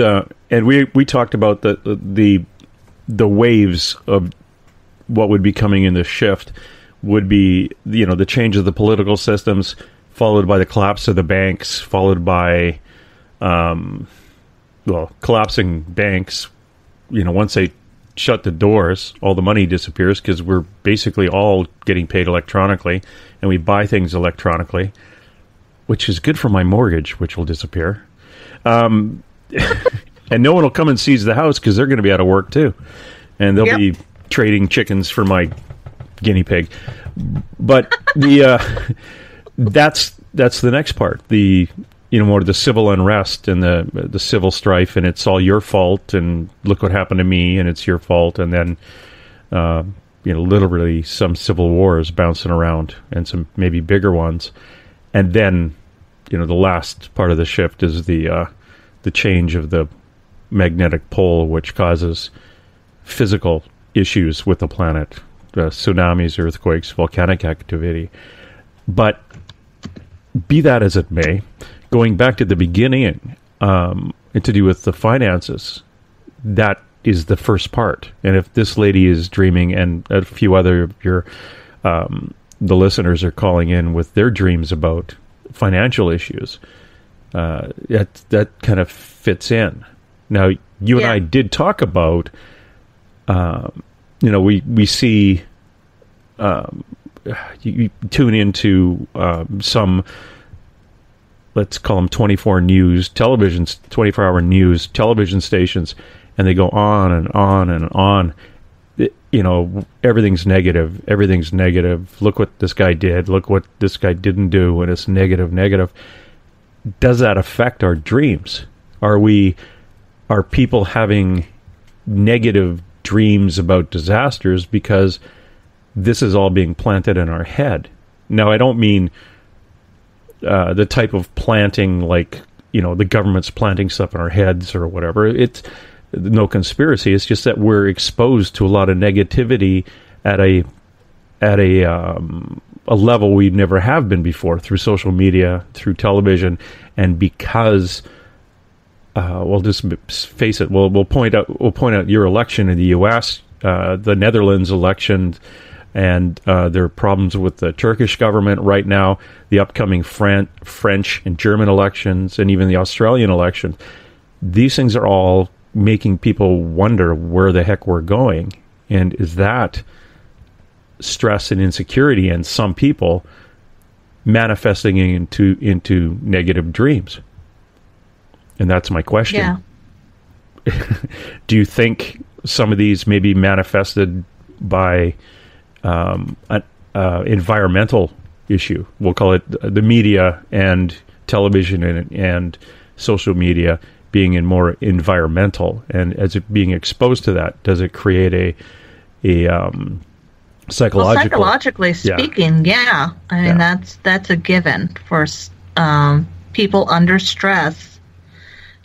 and we talked about the waves of what would be coming in The Shift would be, the change of the political systems, followed by the collapse of the banks, followed by, collapsing banks. Once they shut the doors, all the money disappears because we're basically all getting paid electronically, and we buy things electronically, which is good for my mortgage, which will disappear. And no one will come and seize the house because they're going to be out of work too. And they'll be trading chickens for my guinea pig. But that's the next part. The more the civil unrest and the civil strife, and it's all your fault, and look what happened to me, and it's your fault. And then literally some civil wars bouncing around, and some maybe bigger ones. And then the last part of The Shift is the change of the magnetic pole, which causes physical issues with the planet. Tsunamis, earthquakes, volcanic activity. But be that as it may, going back to the beginning, and to do with the finances, that is the first part. And if this lady is dreaming, and a few other of the listeners are calling in with their dreams about financial issues, that kind of fits in. Now, you and I did talk about... we see, you tune into some, let's call them 24-hour news television stations, and they go on and on and on. Everything's negative. Everything's negative. Look what this guy did. Look what this guy didn't do. And it's negative. Does that affect our dreams? Are people having negative dreams about disasters because this is all being planted in our head? Now, I don't mean the type of planting like, the government's planting stuff in our heads or whatever. It's no conspiracy. It's just that we're exposed to a lot of negativity at a level we never have been before, through social media, through television, and because... well, just face it. We'll point out your election in the U.S., the Netherlands election, and there are problems with the Turkish government right now. The upcoming French and German elections, and even the Australian election. These things are all making people wonder where the heck we're going. And is that stress and insecurity in some people manifesting into negative dreams? And that's my question. Yeah. Do you think some of these may be manifested by an environmental issue? We'll call it the media and television and social media being in more environmental, and as it being exposed to that, does it create a psychological? Well, psychologically speaking, yeah. I mean, that's a given. For people under stress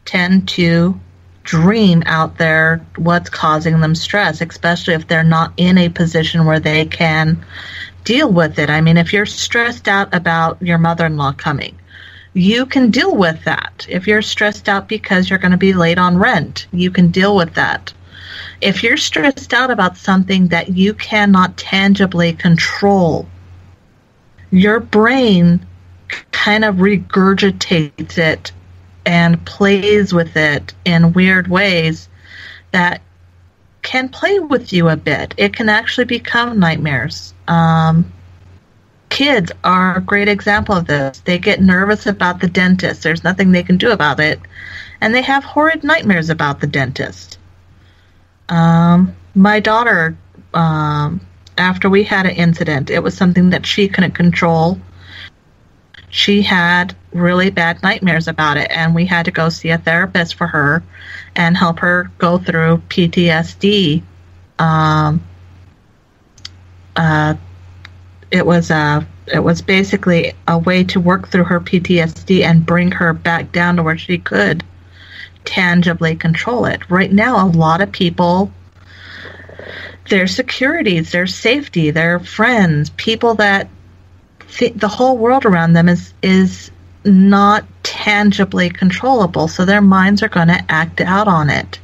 tend to dream out there what's causing them stress, especially if they're not in a position where they can deal with it. I mean, if you're stressed out about your mother-in-law coming, you can deal with that. If you're stressed out because you're going to be late on rent, you can deal with that. If you're stressed out about something that you cannot tangibly control, your brain kind of regurgitates it and plays with it in weird ways that can play with you a bit. It can actually become nightmares. Kids are a great example of this. They get nervous about the dentist. There's nothing they can do about it. And they have horrid nightmares about the dentist. My daughter, after we had an incident, it was something that she couldn't control. She had really bad nightmares about it, and we had to go see a therapist for her and help her go through PTSD. It was basically a way to work through her PTSD and bring her back down to where she could tangibly control it. Right now, a lot of people, their securities, their safety, their friends, people that the whole world around them is not tangibly controllable, so their minds are going to act out on it.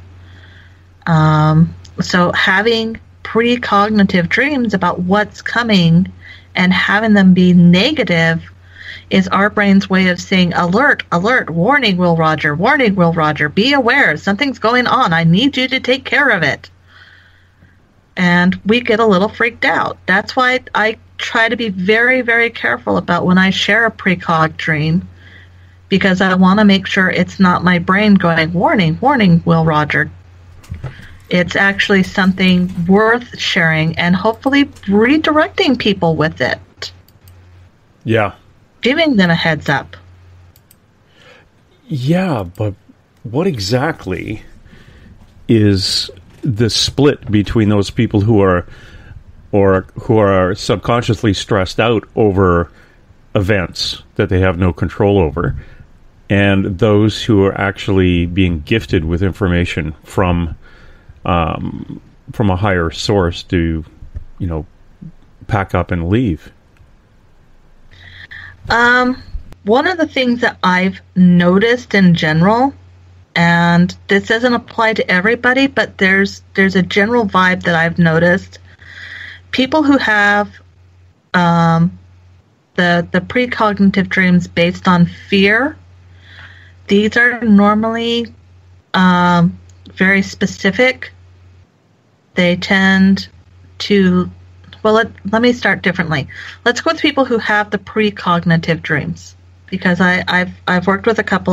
So having precognitive dreams about what's coming and having them be negative is our brain's way of saying, alert, alert, warning, Will Roger, be aware, something's going on, I need you to take care of it. And we get a little freaked out. That's why I try to be very, very careful about when I share a precog dream, because I want to make sure it's not my brain going, warning, warning, Will Roger. It's actually something worth sharing and hopefully redirecting people with it. Yeah. Giving them a heads up. Yeah, but what exactly is the split between those people who are subconsciously stressed out over events that they have no control over, and those who are actually being gifted with information from a higher source to, you know, pack up and leave? One of the things that I've noticed in general, and this doesn't apply to everybody, but there's a general vibe that I've noticed. People who have the precognitive dreams based on fear, these are normally very specific. They tend to... Well, let me start differently. Let's go with people who have the precognitive dreams, because I've worked with a couple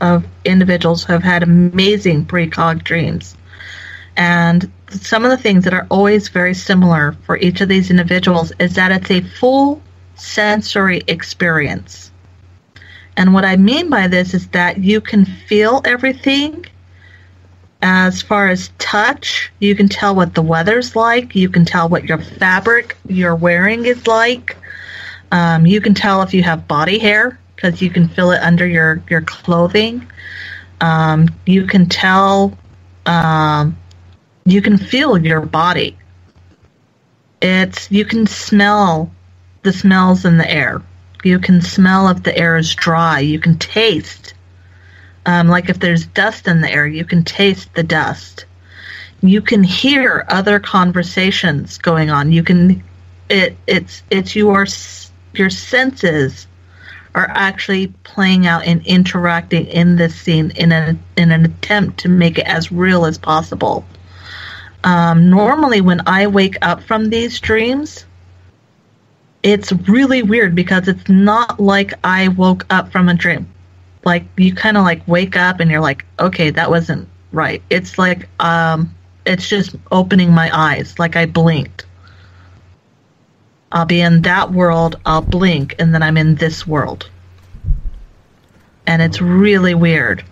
of individuals who have had amazing precog dreams. And some of the things that are always very similar for each of these individuals is that it's a full sensory experience. And what I mean by this is that you can feel everything. As far as touch, you can tell what the weather's like. You can tell what your fabric you're wearing is like. You can tell if you have body hair, because you can feel it under your clothing. You can tell... you can feel your body. You can smell the smells in the air. You can smell if the air is dry. You can taste. Like if there's dust in the air, you can taste the dust. You can hear other conversations going on. You can, it's your senses are actually playing out and interacting in this scene in an attempt to make it as real as possible. Normally, when I wake up from these dreams, it's really weird because it's not like I woke up from a dream. Like, you kind of, like, wake up and you're like, okay, that wasn't right. It's like, it's just opening my eyes, like I blinked. I'll be in that world, I'll blink, and then I'm in this world. And it's really weird.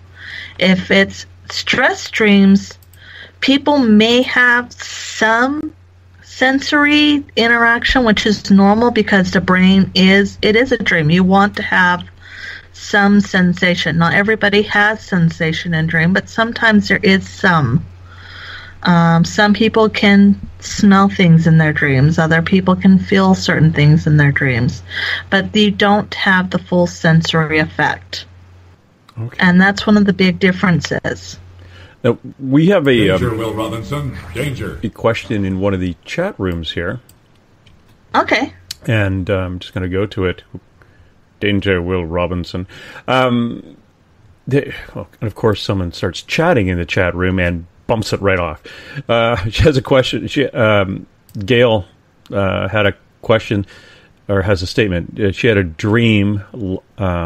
If it's stress dreams, people may have some sensory interaction, which is normal because the brain it is a dream. You want to have some sensation. Not everybody has sensation in dream, but sometimes there is some. Some people can smell things in their dreams. Other people can feel certain things in their dreams. But you don't have the full sensory effect. Okay. And that's one of the big differences. Now, we have a, danger, Will Robinson. Danger. A question in one of the chat rooms here. Okay. And I'm just going to go to it. Danger, Will Robinson. And of course, someone starts chatting in the chat room and bumps it right off. She has a question. Gail had a question, or has a statement. She had a dream. I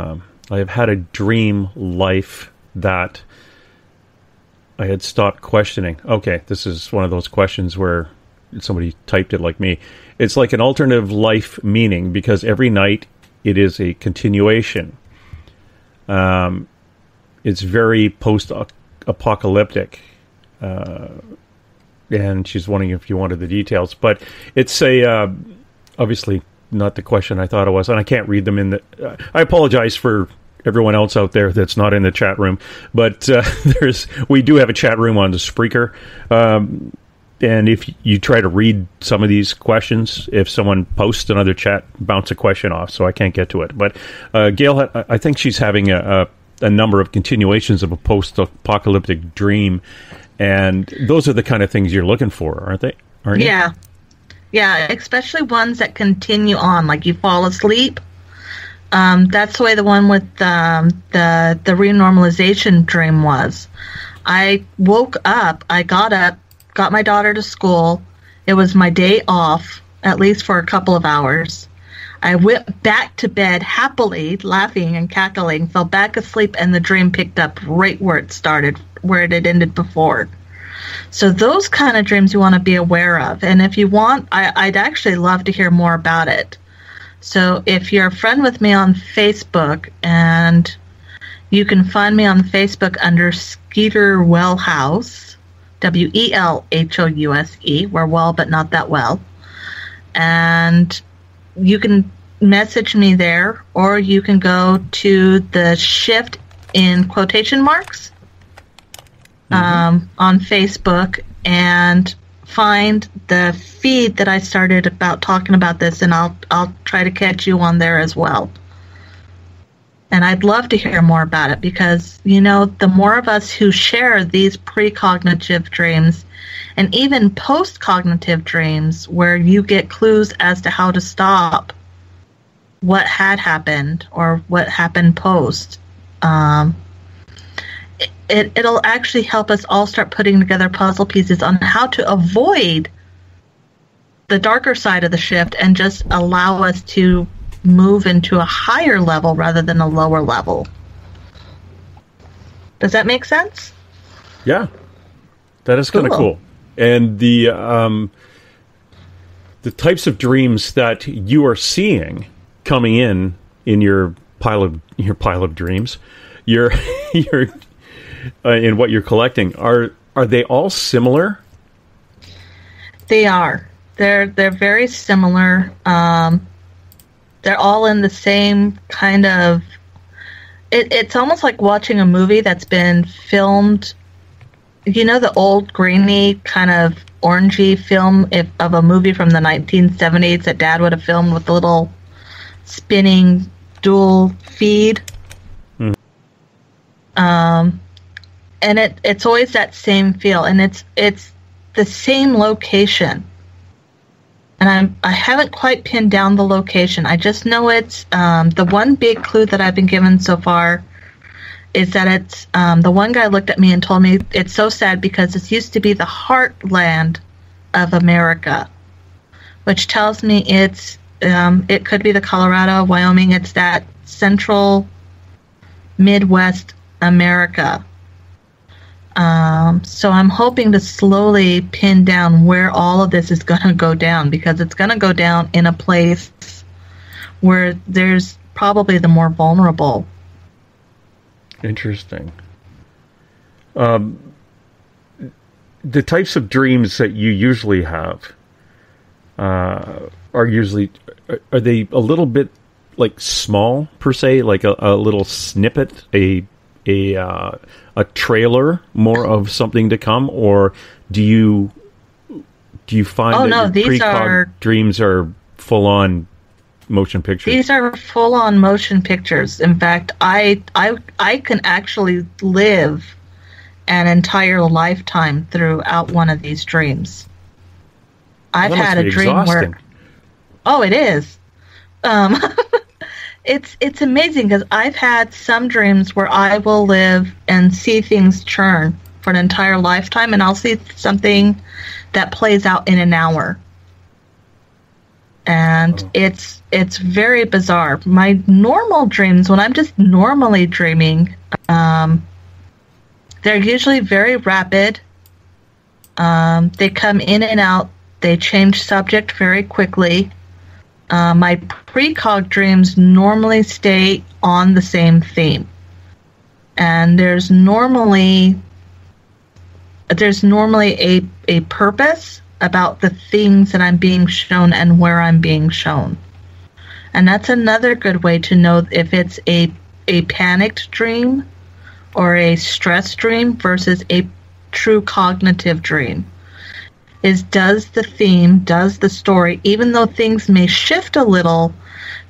have had a dream life that I had stopped questioning. Okay, this is one of those questions where somebody typed it like me. It's like an alternative life meaning because every night it is a continuation. It's very post-apocalyptic. And she's wondering if you wanted the details. But it's a, obviously not the question I thought it was. And I can't read them in the... I apologize for everyone else out there that's not in the chat room. But we do have a chat room on the Spreaker. And if you try to read some of these questions, if someone posts another chat, bounce a question off, so I can't get to it. But Gail, I think she's having a number of continuations of a post-apocalyptic dream, and those are the kind of things you're looking for, aren't they? Yeah, especially ones that continue on, like you fall asleep. That's the way the one with the renormalization dream was. I woke up, I got up, got my daughter to school. It was my day off, at least for a couple of hours. I went back to bed happily, laughing and cackling, fell back asleep, and the dream picked up right where it started, where it had ended before. So those kind of dreams you want to be aware of. And if you want, I'd actually love to hear more about it. So if you're a friend with me on Facebook, and you can find me on Facebook under Skeeter Wellhouse, Welhouse. We're well, but not that well. And you can message me there, or you can go to the shift in quotation marks on Facebook and find the feed that I started about talking about this, and I'll try to catch you on there as well. And I'd love to hear more about it because, you know, the more of us who share these precognitive dreams and even post-cognitive dreams where you get clues as to how to stop what had happened or what happened post, it'll actually help us all start putting together puzzle pieces on how to avoid the darker side of the shift and just allow us to move into a higher level rather than a lower level. Does that make sense? Yeah, that is kind of cool. And the types of dreams that you are seeing coming in your pile of dreams, in what you're collecting, are they all similar? They are. They're very similar. They're all in the same kind of... It's almost like watching a movie that's been filmed. You know the old grainy kind of orangey film of a movie from the 1970s that Dad would have filmed with the little spinning dual feed? Mm-hmm. And it's always that same feel. And it's the same location. and I haven't quite pinned down the location. I just know it's the one big clue that I've been given so far is that it's the one guy looked at me and told me it's so sad because this used to be the heartland of America, which tells me it's it could be the Colorado, Wyoming. It's that central Midwest America. So I'm hoping to slowly pin down where all of this is going to go down, because it's going to go down in a place where there's probably the more vulnerable. Interesting. The types of dreams that you usually have are they a little bit like small per se, like a little snippet, a trailer, more of something to come, or do you find your precog dreams are full on motion pictures? These are full on motion pictures. In fact, I can actually live an entire lifetime throughout one of these dreams. I've had a dream exhausting. Where oh, it is. It's amazing because I've had some dreams where I will live and see things churn for an entire lifetime, and I'll see something that plays out in an hour. And it's very bizarre. My normal dreams, when I'm just normally dreaming, they're usually very rapid. They come in and out. They change subject very quickly. My precog dreams normally stay on the same theme, and there's normally a purpose about the things that I'm being shown and where I'm being shown, and that's another good way to know if it's a panicked dream or a stress dream versus a true cognitive dream. Is does the story, even though things may shift a little,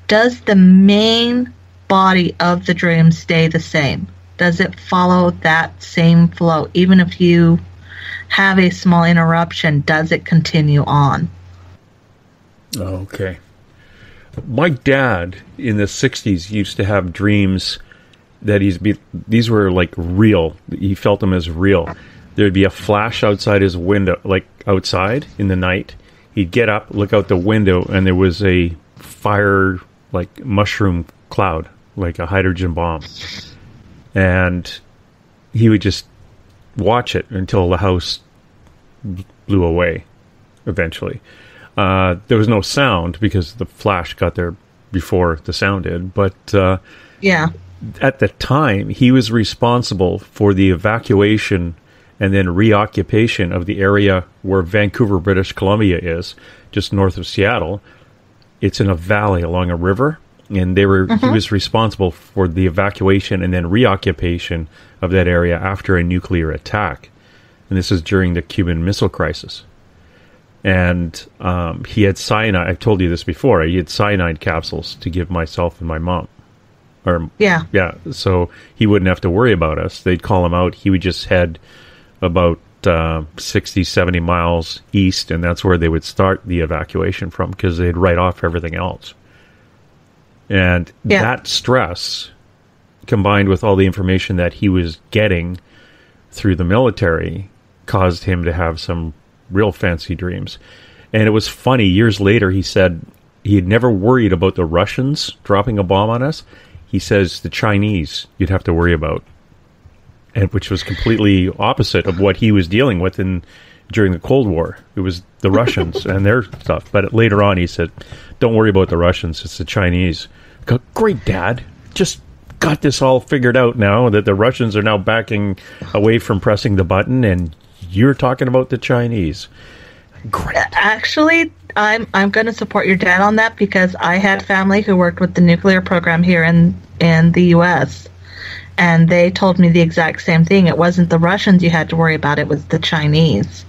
does the main body of the dream stay the same? Does it follow that same flow? Even if you have a small interruption, does it continue on? Okay. My dad in the 60s used to have dreams that these were like real. He felt them as real. There'd be a flash outside his window, like outside in the night. He'd get up, look out the window, and there was a fire, like mushroom cloud, like a hydrogen bomb. And he would just watch it until the house blew away, eventually. There was no sound because the flash got there before the sound did. But at the time, he was responsible for the evacuation and then reoccupation of the area where Vancouver, British Columbia is, just north of Seattle. It's in a valley along a river, and he was responsible for the evacuation and then reoccupation of that area after a nuclear attack. And this is during the Cuban Missile Crisis. And he had cyanide. I've told you this before. He had cyanide capsules to give myself and my mom. So he wouldn't have to worry about us. They'd call him out. He would just head about 60, 70 miles east, and that's where they would start the evacuation from, because they'd write off everything else. And that stress, combined with all the information that he was getting through the military, caused him to have some real fancy dreams. And it was funny, years later he said he had never worried about the Russians dropping a bomb on us. He says the Chinese you'd have to worry about. And which was completely opposite of what he was dealing with during the Cold War. It was the Russians and their stuff. But later on, he said, "Don't worry about the Russians; it's the Chinese." I go, "Great, Dad! Just got this all figured out now that the Russians are now backing away from pressing the button, and you're talking about the Chinese." Great. Actually, I'm going to support your dad on that, because I had family who worked with the nuclear program here in the U.S. And they told me the exact same thing. It wasn't the Russians you had to worry about. It was the Chinese.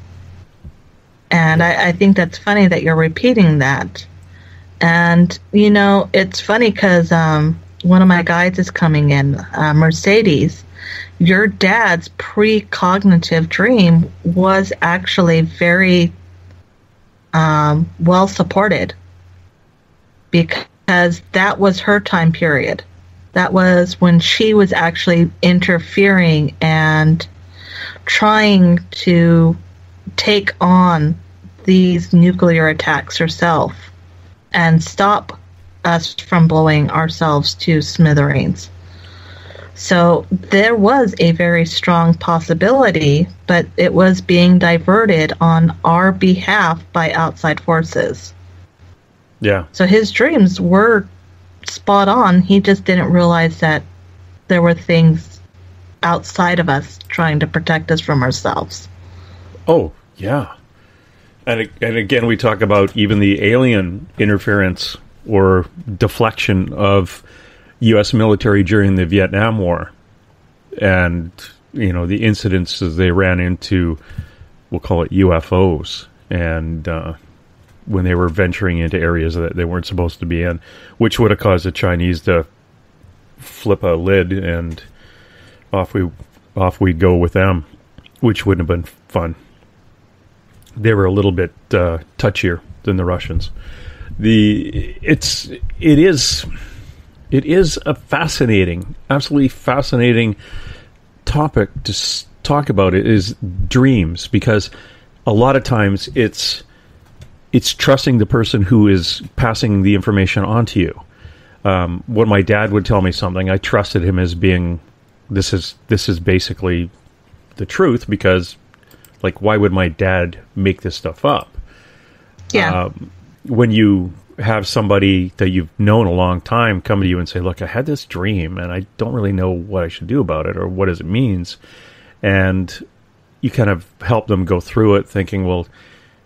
And I think that's funny that you're repeating that. And, you know, it's funny because one of my guides is coming in, Mercedes. Your dad's precognitive dream was actually very well supported, because that was her time period. That was when she was actually interfering and trying to take on these nuclear attacks herself and stop us from blowing ourselves to smithereens. So there was a very strong possibility, but it was being diverted on our behalf by outside forces. Yeah. So his dreams were spot on. He just didn't realize that there were things outside of us trying to protect us from ourselves. Oh, yeah. And again, we talk about even the alien interference or deflection of U.S. military during the Vietnam War, and you know the incidents as they ran into, we'll call it UFOs, and when they were venturing into areas that they weren't supposed to be in, which would have caused the Chinese to flip a lid, and off we go with them, which wouldn't have been fun. They were a little bit touchier than the Russians. It is a fascinating, absolutely fascinating topic to talk about. It is dreams, because a lot of times it's trusting the person who is passing the information on to you. When my dad would tell me something, I trusted him as being this is basically the truth, because like, why would my dad make this stuff up? Yeah. When you have somebody that you've known a long time come to you and say, look, I had this dream and I don't really know what I should do about it or what does it means. And you kind of help them go through it thinking, well,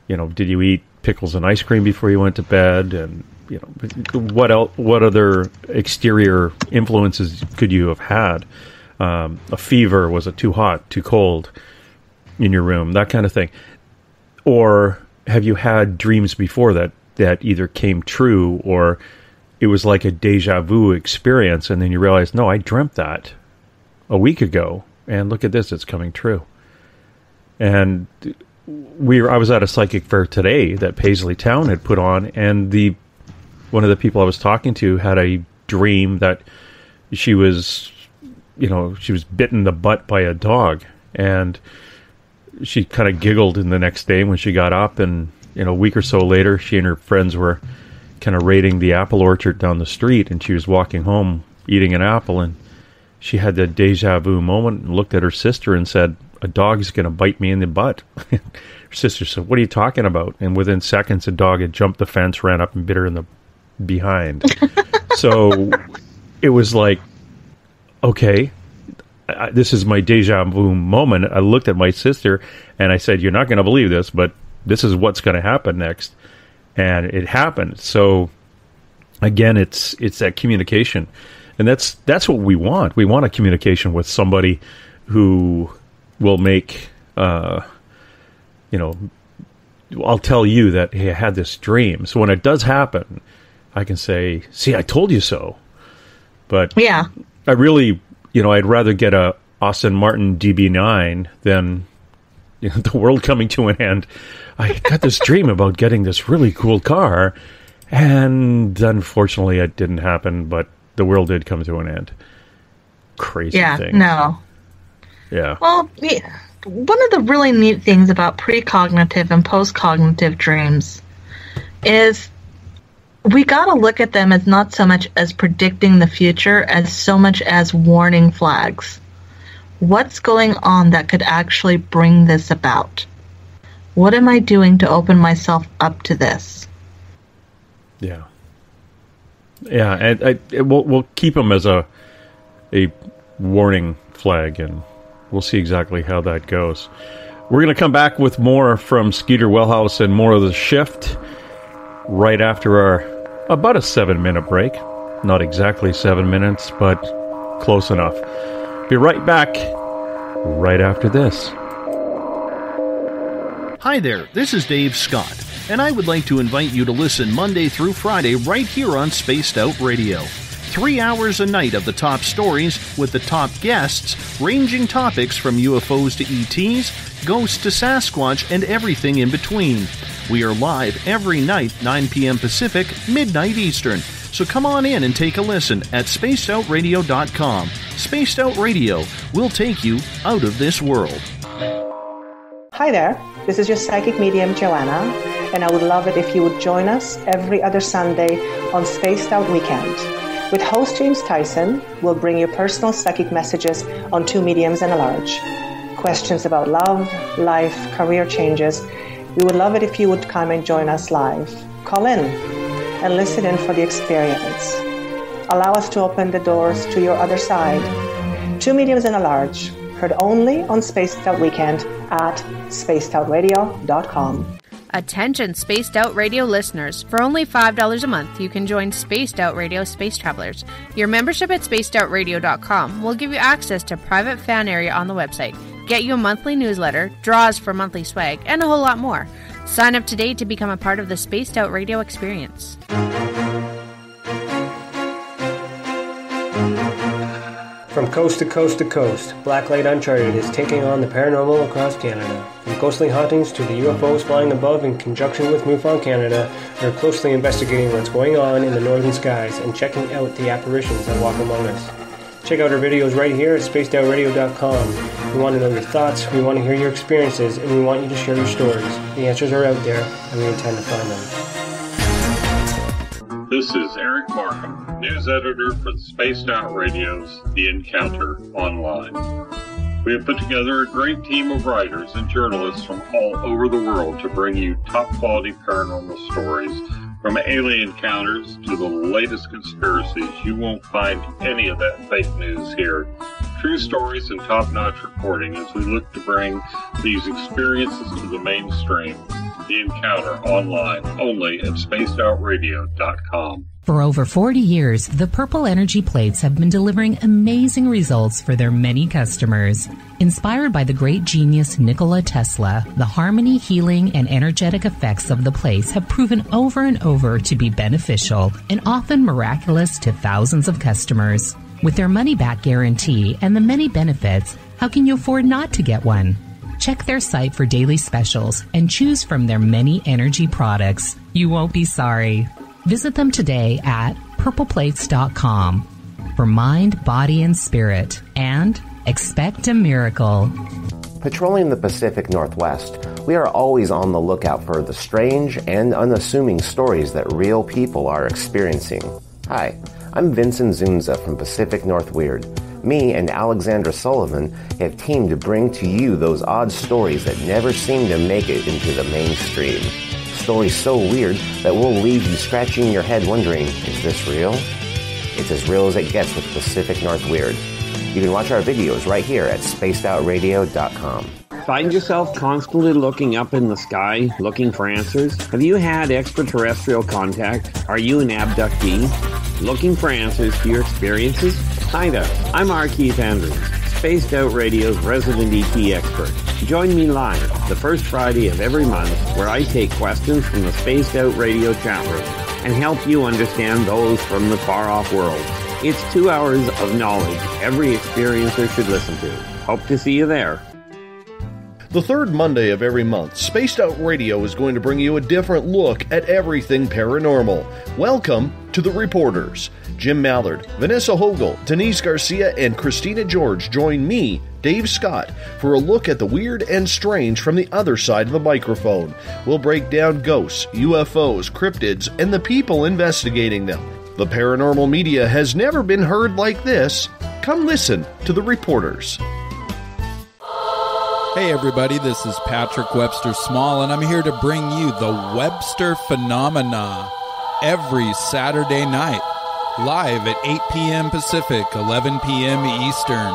you know, did you eat pickles and ice cream before you went to bed? And, you know, what else, what other exterior influences could you have had? A fever, was it too hot, too cold in your room, that kind of thing? Or have you had dreams before that either came true or it was like a deja vu experience, and then you realize, no, I dreamt that a week ago, and look at this, it's coming true. And I was at a psychic fair today that Paisley Town had put on, and one of the people I was talking to had a dream that she was bitten in the butt by a dog, and she kind of giggled in the next day when she got up, and you know, a week or so later, she and her friends were kind of raiding the apple orchard down the street, and she was walking home eating an apple, and she had that deja vu moment and looked at her sister and said, a dog's going to bite me in the butt. Her sister said, what are you talking about? And within seconds, a dog had jumped the fence, ran up and bit her in the behind. So it was like, okay, this is my deja vu moment. I looked at my sister and I said, you're not going to believe this, but this is what's going to happen next. And it happened. So again, it's that communication. And that's what we want. We want a communication with somebody who will make, I'll tell you that, hey, I had this dream. So when it does happen, I can say, see, I told you so. But yeah, I really, I'd rather get a Austin Martin DB9 than, the world coming to an end. I got this dream about getting this really cool car, and unfortunately it didn't happen, but the world did come to an end. Crazy thing. Yeah, no. Yeah. Well, one of the really neat things about precognitive and postcognitive dreams is we got to look at them as not so much as predicting the future as so much as warning flags. What's going on that could actually bring this about? What am I doing to open myself up to this? Yeah. Yeah, and we'll keep them as a warning flag, and we'll see exactly how that goes. We're going to come back with more from Skeeter Wellhouse and more of The Shift right after our about a 7-minute break. Not exactly 7 minutes, but close enough. Be right back, right after this. Hi there, this is Dave Scott, and I would like to invite you to listen Monday through Friday right here on Spaced Out Radio. 3 hours a night of the top stories with the top guests, ranging topics from UFOs to ETs, ghosts to Sasquatch, and everything in between. We are live every night, 9 p.m. Pacific, midnight Eastern. So come on in and take a listen at spacedoutradio.com. Spaced Out Radio will take you out of this world. Hi there, this is your psychic medium, Joanna, and I would love it if you would join us every other Sunday on Spaced Out Weekend. With host James Tyson, we'll bring your personal psychic messages on Two Mediums and a Large. Questions about love, life, career changes. We would love it if you would come and join us live. Call in and listen in for the experience. Allow us to open the doors to your other side. Two Mediums and a Large, heard only on Spaced Out Weekend at spacedoutradio.com. Attention Spaced Out Radio listeners. For only $5 a month, you can join Spaced Out Radio Space Travelers. Your membership at spacedoutradio.com will give you access to private fan area on the website, get you a monthly newsletter, draws for monthly swag, and a whole lot more. Sign up today to become a part of the Spaced Out Radio experience. From coast to coast to coast, Blacklight Uncharted is taking on the paranormal across Canada. From ghostly hauntings to the UFOs flying above in conjunction with MUFON Canada, we are closely investigating what's going on in the northern skies and checking out the apparitions that walk among us. Check out our videos right here at spacedoutradio.com. We want to know your thoughts, we want to hear your experiences, and we want you to share your stories. The answers are out there, and we intend to find them. This is Eric Markham, news editor for Spaced Out Radio's The Encounter online. We have put together a great team of writers and journalists from all over the world to bring you top-quality paranormal stories, from alien encounters to the latest conspiracies. You won't find any of that fake news here. True stories and top-notch reporting as we look to bring these experiences to the mainstream. The Encounter online, only at spacedoutradio.com. For over 40 years, the Purple Energy Plates have been delivering amazing results for their many customers. Inspired by the great genius Nikola Tesla, the harmony, healing, and energetic effects of the plates have proven over and over to be beneficial and often miraculous to thousands of customers. With their money-back guarantee and the many benefits, how can you afford not to get one? Check their site for daily specials and choose from their many energy products. You won't be sorry. Visit them today at purpleplates.com for mind, body, and spirit, and expect a miracle. Patrolling the Pacific Northwest, we are always on the lookout for the strange and unassuming stories that real people are experiencing. Hi, I'm Vincent Zunza from Pacific North Weird. Me and Alexandra Sullivan have teamed to bring to you those odd stories that never seem to make it into the mainstream. Stories so weird that will leave you scratching your head wondering, is this real? It's as real as it gets with Pacific North Weird. You can watch our videos right here at spacedoutradio.com. Find yourself constantly looking up in the sky, looking for answers? Have you had extraterrestrial contact? Are you an abductee? Looking for answers to your experiences? Hi there, I'm R. Keith Andrews, Spaced Out Radio's resident ET expert. Join me live the first Friday of every month, where I take questions from the Spaced Out Radio chat room and help you understand those from the far-off world. It's 2 hours of knowledge every experiencer should listen to. Hope to see you there. The third Monday of every month, Spaced Out Radio is going to bring you a different look at everything paranormal. Welcome to The Reporters. Jim Mallard, Vanessa Hogel, Denise Garcia, and Christina George join me, Dave Scott, for a look at the weird and strange from the other side of the microphone. We'll break down ghosts, UFOs, cryptids, and the people investigating them. The paranormal media has never been heard like this. Come listen to The Reporters. Hey everybody, this is Patrick Webster Small, and I'm here to bring you the Webster Phenomena every Saturday night, live at 8 p.m. Pacific, 11 p.m. Eastern.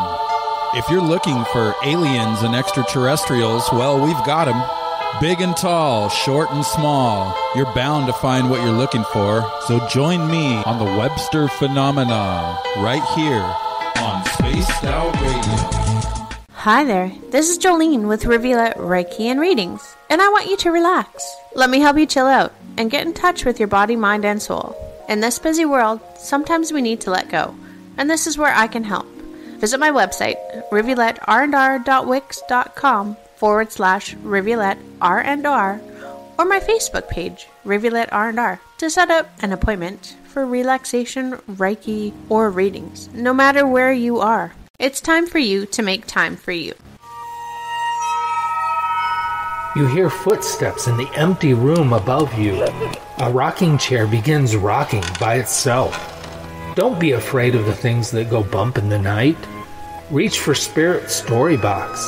If you're looking for aliens and extraterrestrials, well, we've got them. Big and tall, short and small, you're bound to find what you're looking for. So join me on the Webster Phenomena right here on Spaced Out Radio. Hi there, this is Jolene with Reveal Reiki and Readings, and I want you to relax. Let me help you chill out and get in touch with your body, mind, and soul. In this busy world, sometimes we need to let go, and this is where I can help. Visit my website, rivuletrndr.wix.com/rivuletrndr, or my Facebook page, Rivulet R&R, to set up an appointment for relaxation, Reiki, or readings, no matter where you are. It's time for you to make time for you. You hear footsteps in the empty room above you. A rocking chair begins rocking by itself. Don't be afraid of the things that go bump in the night. Reach for Spirit's Story Box,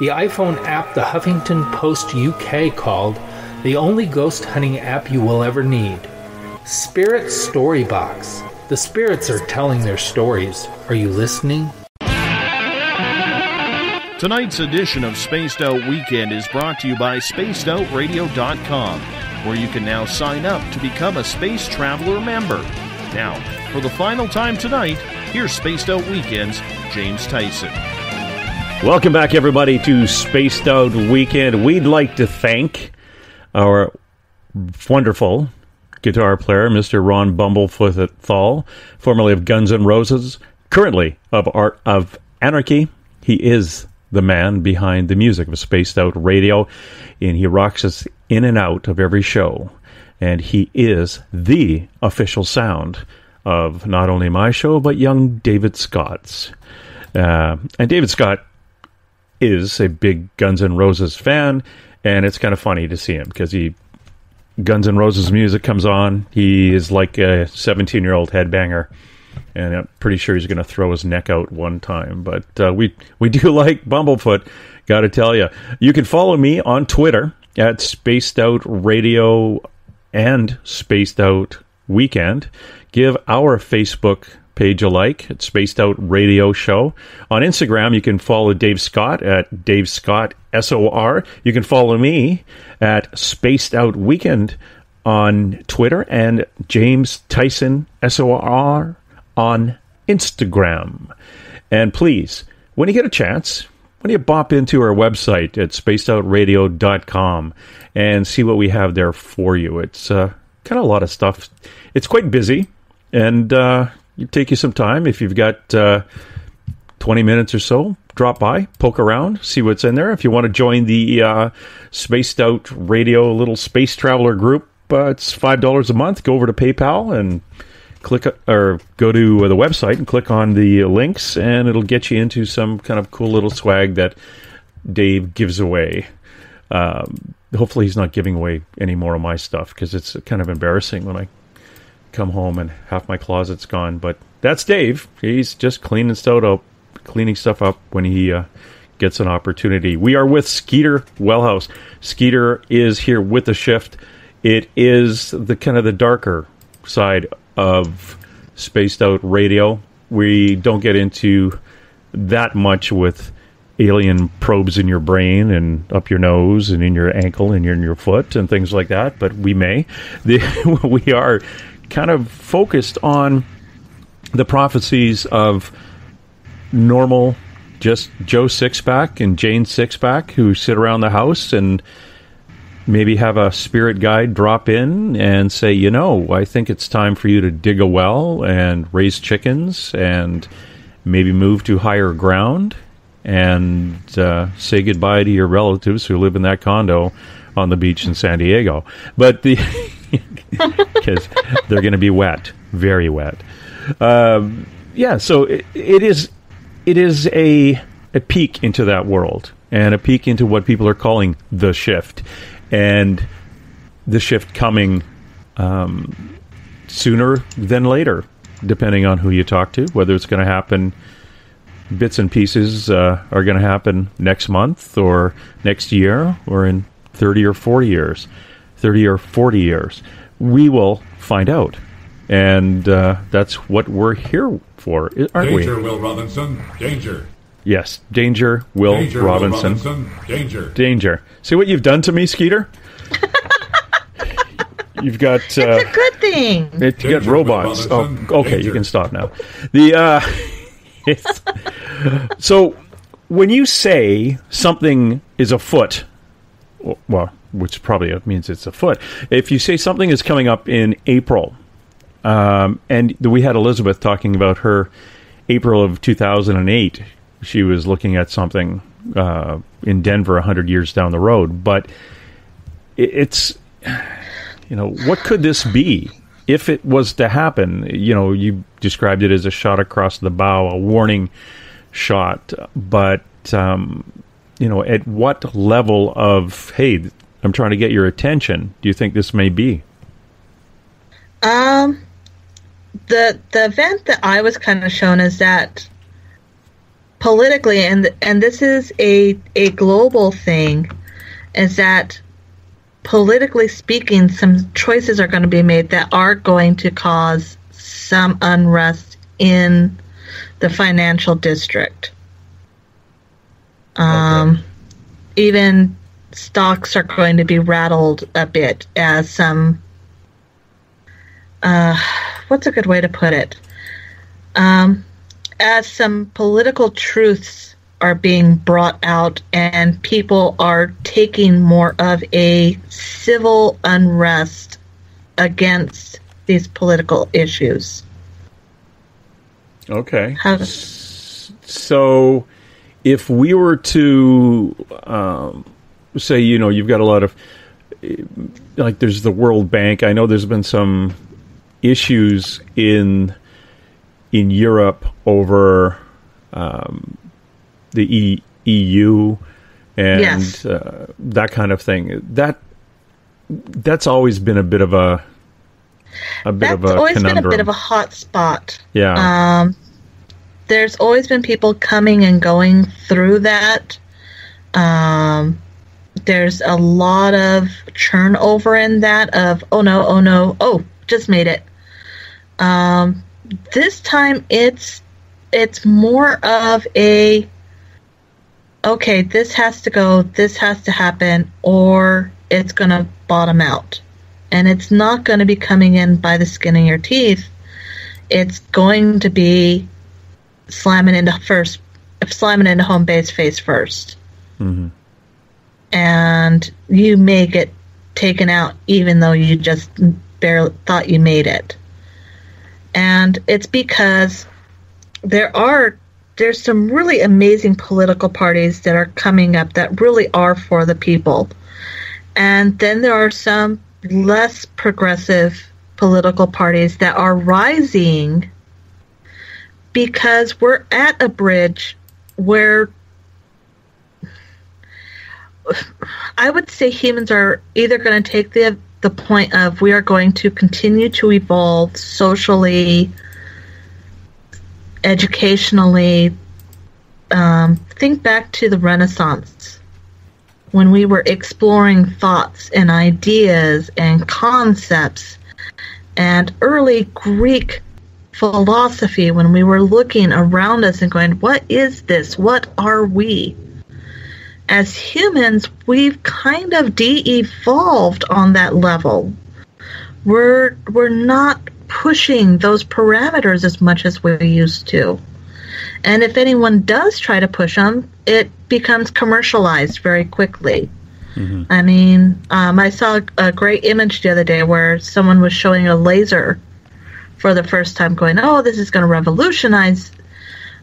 the iPhone app the Huffington Post UK called the only ghost hunting app you will ever need. Spirit's Story Box. The spirits are telling their stories. Are you listening? Tonight's edition of Spaced Out Weekend is brought to you by SpacedOutRadio.com, where you can now sign up to become a Space Traveler member. Now, for the final time tonight, here's Spaced Out Weekend's James Tyson. Welcome back, everybody, to Spaced Out Weekend. We'd like to thank our wonderful guitar player, Mr. Ron Bumblefoot Thal, formerly of Guns N' Roses, currently of Art of Anarchy. He is the man behind the music of Spaced Out Radio, and he rocks us in and out of every show. And he is the official sound of not only my show, but young David Scott's. And David Scott is a big Guns N' Roses fan, and it's kind of funny to see him because Guns N' Roses music comes on. He is like a 17-year-old headbanger, and I'm pretty sure he's going to throw his neck out one time. But we do like Bumblefoot, got to tell you. You can follow me on Twitter at Spaced Out Radio and Spaced Out Weekend. Give our Facebook page a like at Spaced Out Radio Show. On Instagram, you can follow Dave Scott at Dave Scott SOR. You can follow me at Spaced Out Weekend on Twitter and James Tyson SOR on Instagram. And please, when you get a chance, why don't you bop into our website at spacedoutradio.com and see what we have there for you. It's kind of a lot of stuff. It's quite busy, and it'll take you some time. If you've got 20 minutes or so, drop by, poke around, see what's in there. If you want to join the Spaced Out Radio little space traveler group, it's $5 a month. Go over to PayPal and click, or go to the website and click on the links, and it'll get you into some kind of cool little swag that Dave gives away. Hopefully he's not giving away any more of my stuff, because it's kind of embarrassing when I come home and half my closet's gone. But that's Dave. He's just cleaning stuff up when he gets an opportunity. We are with Skeeter Wellhouse. Skeeter is here with The Shift. It is the kind of the darker side of Spaced Out Radio. We don't get into that much with alien probes in your brain and up your nose and in your ankle and in your foot and things like that, but we may. We are kind of focused on the prophecies of normal, just Joe Sixpack and Jane Sixpack, who sit around the house and maybe have a spirit guide drop in and say, you know, I think it's time for you to dig a well and raise chickens and maybe move to higher ground and say goodbye to your relatives who live in that condo on the beach in San Diego. But because they're going to be wet, very wet. So it is a peek into that world and a peek into what people are calling The Shift. And the shift coming sooner than later, depending on who you talk to, whether it's going to happen. Bits and pieces are going to happen next month or next year or in 30 or 40 years. We will find out. And that's what we're here for, aren't we? Danger, Will Robinson. Danger. Yes, danger, Will Robinson. Danger. See what you've done to me, Skeeter? You've got... It's a good thing. You got robots. Oh, okay, danger. You can stop now. So, when you say something is afoot, well, which probably means it's afoot, if you say something is coming up in April, And we had Elizabeth talking about her April of 2008. She was looking at something in Denver 100 years down the road. But it's, you know, what could this be? If it was to happen, you know, you described it as a shot across the bow, a warning shot. But, you know, at what level of, hey, I'm trying to get your attention, do you think this may be? The event that I was kind of shown is that politically, and this is a global thing, is that politically speaking, some choices are going to be made that are going to cause some unrest in the financial district. Okay. Even stocks are going to be rattled a bit as some... what's a good way to put it? As some political truths are being brought out and people are taking more of a civil unrest against these political issues. Okay. So if we were to say, you know, you've got a lot of, like, there's the World Bank. I know there's been some issues in Europe over the EU and yes. That kind of thing. That's always been a bit of a hot spot. Yeah. There's always been people coming and going through that. There's a lot of turnover in that of oh, just made it. This time it's more of a, okay, this has to go, this has to happen, or it's going to bottom out. And it's not going to be coming in by the skin of your teeth. It's going to be slamming into home base face first. Mm-hmm. And you may get taken out even though you just barely thought you made it. And it's because there's some really amazing political parties that are coming up that really are for the people. And then there are some less progressive political parties that are rising because we're at a bridge where I would say humans are either going to take the point of, we are going to continue to evolve socially, educationally. Think back to the Renaissance when we were exploring thoughts and ideas and concepts, and early Greek philosophy when we were looking around us and going, what is this? What are we? As humans, we've kind of de-evolved on that level. We're not pushing those parameters as much as we used to. And if anyone does try to push them, it becomes commercialized very quickly. Mm-hmm. I mean, I saw a great image the other day where someone was showing a laser for the first time going, oh, this is going to revolutionize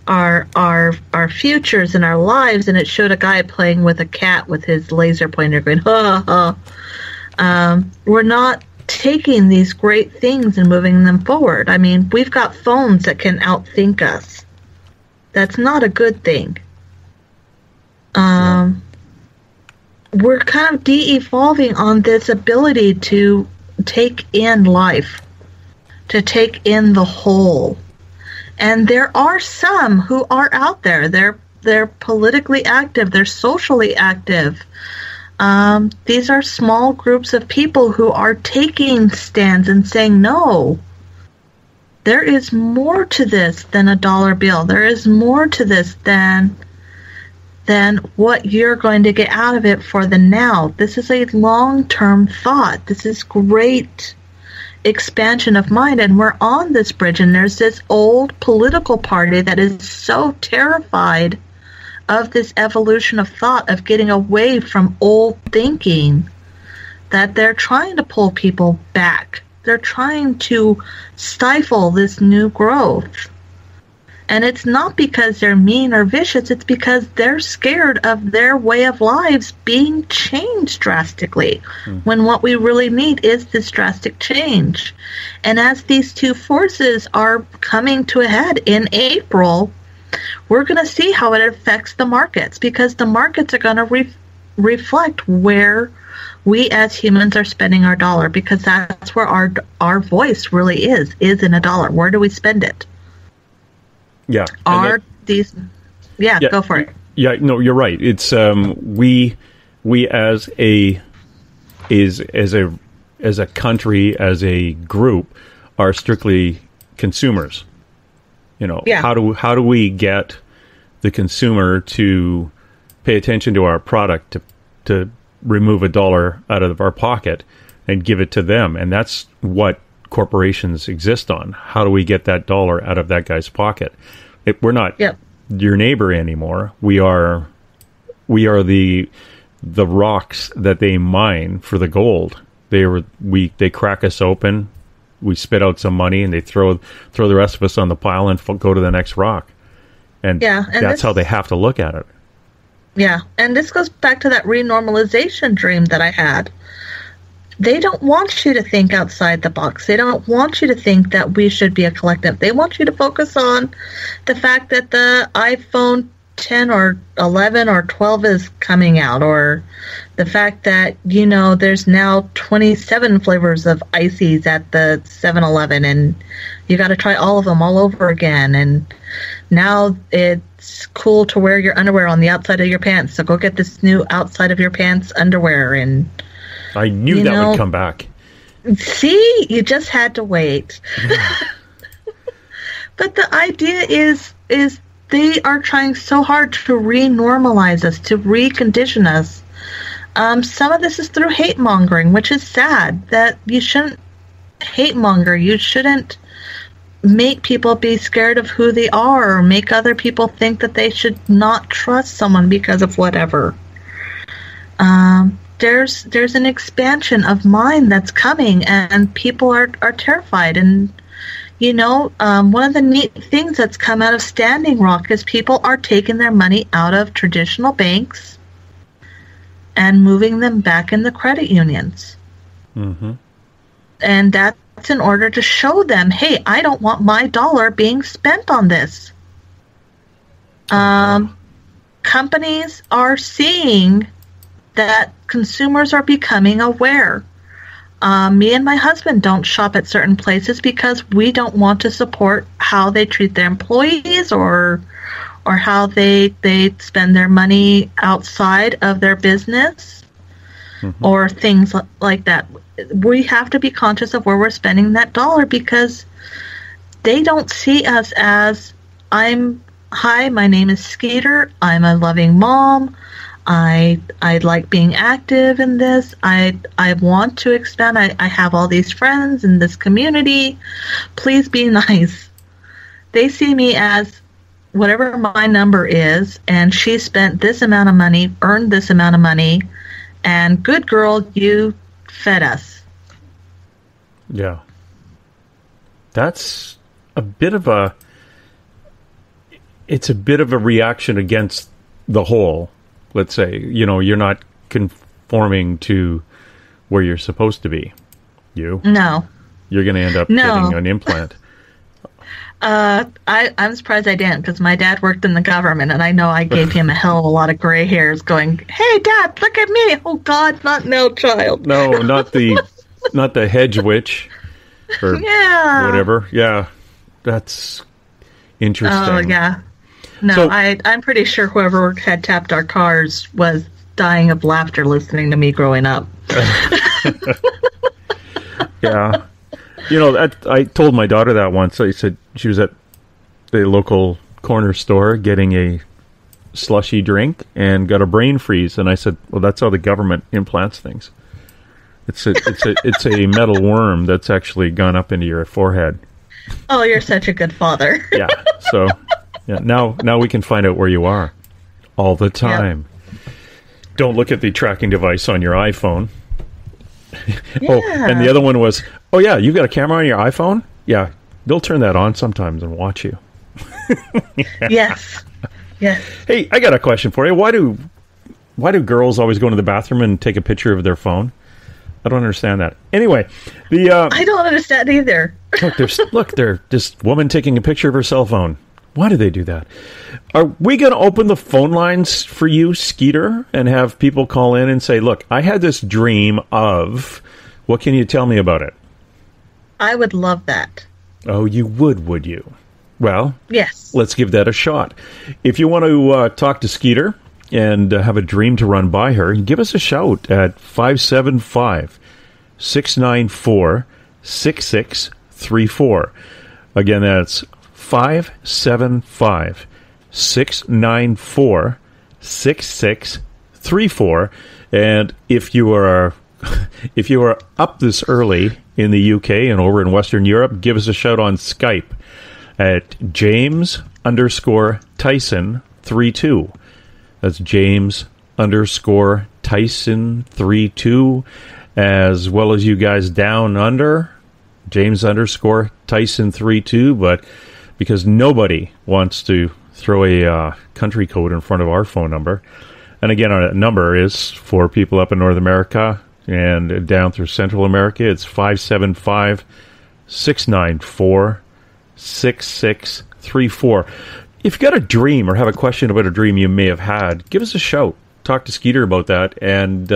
our futures and our lives, and it showed a guy playing with a cat with his laser pointer going, ha, ha. We're not taking these great things and moving them forward. I mean, we've got phones that can outthink us. That's not a good thing. We're kind of de-evolving on this ability to take in life, to take in the whole. And there are some who are out there. They're politically active. They're socially active. These are small groups of people who are taking stands and saying, no, there is more to this than a dollar bill. There is more to this than what you're going to get out of it for the now. This is a long-term thought. This is great expansion of mind, and we're on this bridge, and there's this old political party that is so terrified of this evolution of thought, of getting away from old thinking, that they're trying to pull people back they're trying to stifle this new growth. And it's not because they're mean or vicious, it's because they're scared of their way of lives being changed drastically, when what we really need is this drastic change. And as these two forces are coming to a head in April, we're going to see how it affects the markets, because the markets are going to reflect where we as humans are spending our dollar, because that's where our voice really is in a dollar. Where do we spend it? Yeah. Go for it. Yeah, no, you're right. It's we as a country, as a group, are strictly consumers. You know, how do we get the consumer to pay attention to our product, to remove a dollar out of our pocket and give it to them? And that's what corporations exist on. How do we get that dollar out of that guy's pocket? We're not your neighbor anymore. We are the rocks that they mine for the gold. They crack us open, we spit out some money, and they throw the rest of us on the pile and go to the next rock. And that's how they have to look at it. Yeah, and this goes back to that renormalization dream that I had. They don't want you to think outside the box. They don't want you to think that we should be a collective. They want you to focus on the fact that the iPhone 10 or 11 or 12 is coming out, or the fact that, you know, there's now 27 flavors of ices at the 7-Eleven, and you got to try all of them all over again. And now it's cool to wear your underwear on the outside of your pants. So go get this new outside of your pants underwear. And I knew that would come back. See, you just had to wait. Yeah. But the idea is they are trying so hard to renormalize us, to recondition us. Some of this is through hate mongering, which is sad. That you shouldn't hate monger. You shouldn't make people be scared of who they are, or make other people think that they should not trust someone because of whatever. There's an expansion of mind that's coming, and people are terrified. And, you know, one of the neat things that's come out of Standing Rock is people are taking their money out of traditional banks and moving them back in the credit unions. Mm-hmm. And that's in order to show them, hey, I don't want my dollar being spent on this. Companies are seeing that consumers are becoming aware. Me and my husband don't shop at certain places because we don't want to support how they treat their employees or how they spend their money outside of their business, mm-hmm. or things like that. We have to be conscious of where we're spending that dollar, because they don't see us as, hi, my name is Skeeter, I'm a loving mom, I like being active in this. I want to expand. I have all these friends in this community. Please be nice. They see me as whatever my number is, and she spent this amount of money, earned this amount of money, and good girl, you fed us. Yeah. That's a bit of a... It's a bit of a reaction against the whole... Let's say, you know, you're not conforming to where you're supposed to be. You're going to end up getting an implant. I'm surprised I didn't, because my dad worked in the government, and I know I gave him a hell of a lot of gray hairs going, hey, Dad, look at me. Oh, God, not now, child. No, not the hedge witch or whatever. Yeah, that's interesting. Oh, yeah. No, so, I'm pretty sure whoever had tapped our cars was dying of laughter listening to me growing up. Yeah. You know, I told my daughter that once. I said she was at the local corner store getting a slushy drink and got a brain freeze. And I said, well, that's how the government implants things. It's a metal worm that's actually gone up into your forehead. Oh, you're such a good father. Yeah, so... Yeah, now we can find out where you are all the time. Yep. Don't look at the tracking device on your iPhone. Yeah. Oh, and the other one was, Oh, yeah, you've got a camera on your iPhone? Yeah, they'll turn that on sometimes and watch you. Yes. Yes. Hey, I got a question for you. Why do girls always go into the bathroom and take a picture of their phone? I don't understand that. Anyway, I don't understand either. Look, there's this woman taking a picture of her cell phone. Why do they do that? Are we going to open the phone lines for you, Skeeter, and have people call in and say, look, I had this dream of, what can you tell me about it? I would love that. Oh, you would you? Well, yes. Let's give that a shot. If you want to talk to Skeeter and have a dream to run by her, give us a shout at 575-694-6634. Again, that's 575-694-6634. And if you are up this early in the UK and over in Western Europe, give us a shout on Skype at James_Tyson32. That's James_Tyson32, as well as you guys down under, James_Tyson32, but because nobody wants to throw a country code in front of our phone number. And again, our number is for people up in North America and down through Central America. It's 575-694-6634. If you've got a dream or have a question about a dream you may have had, give us a shout. Talk to Skeeter about that, and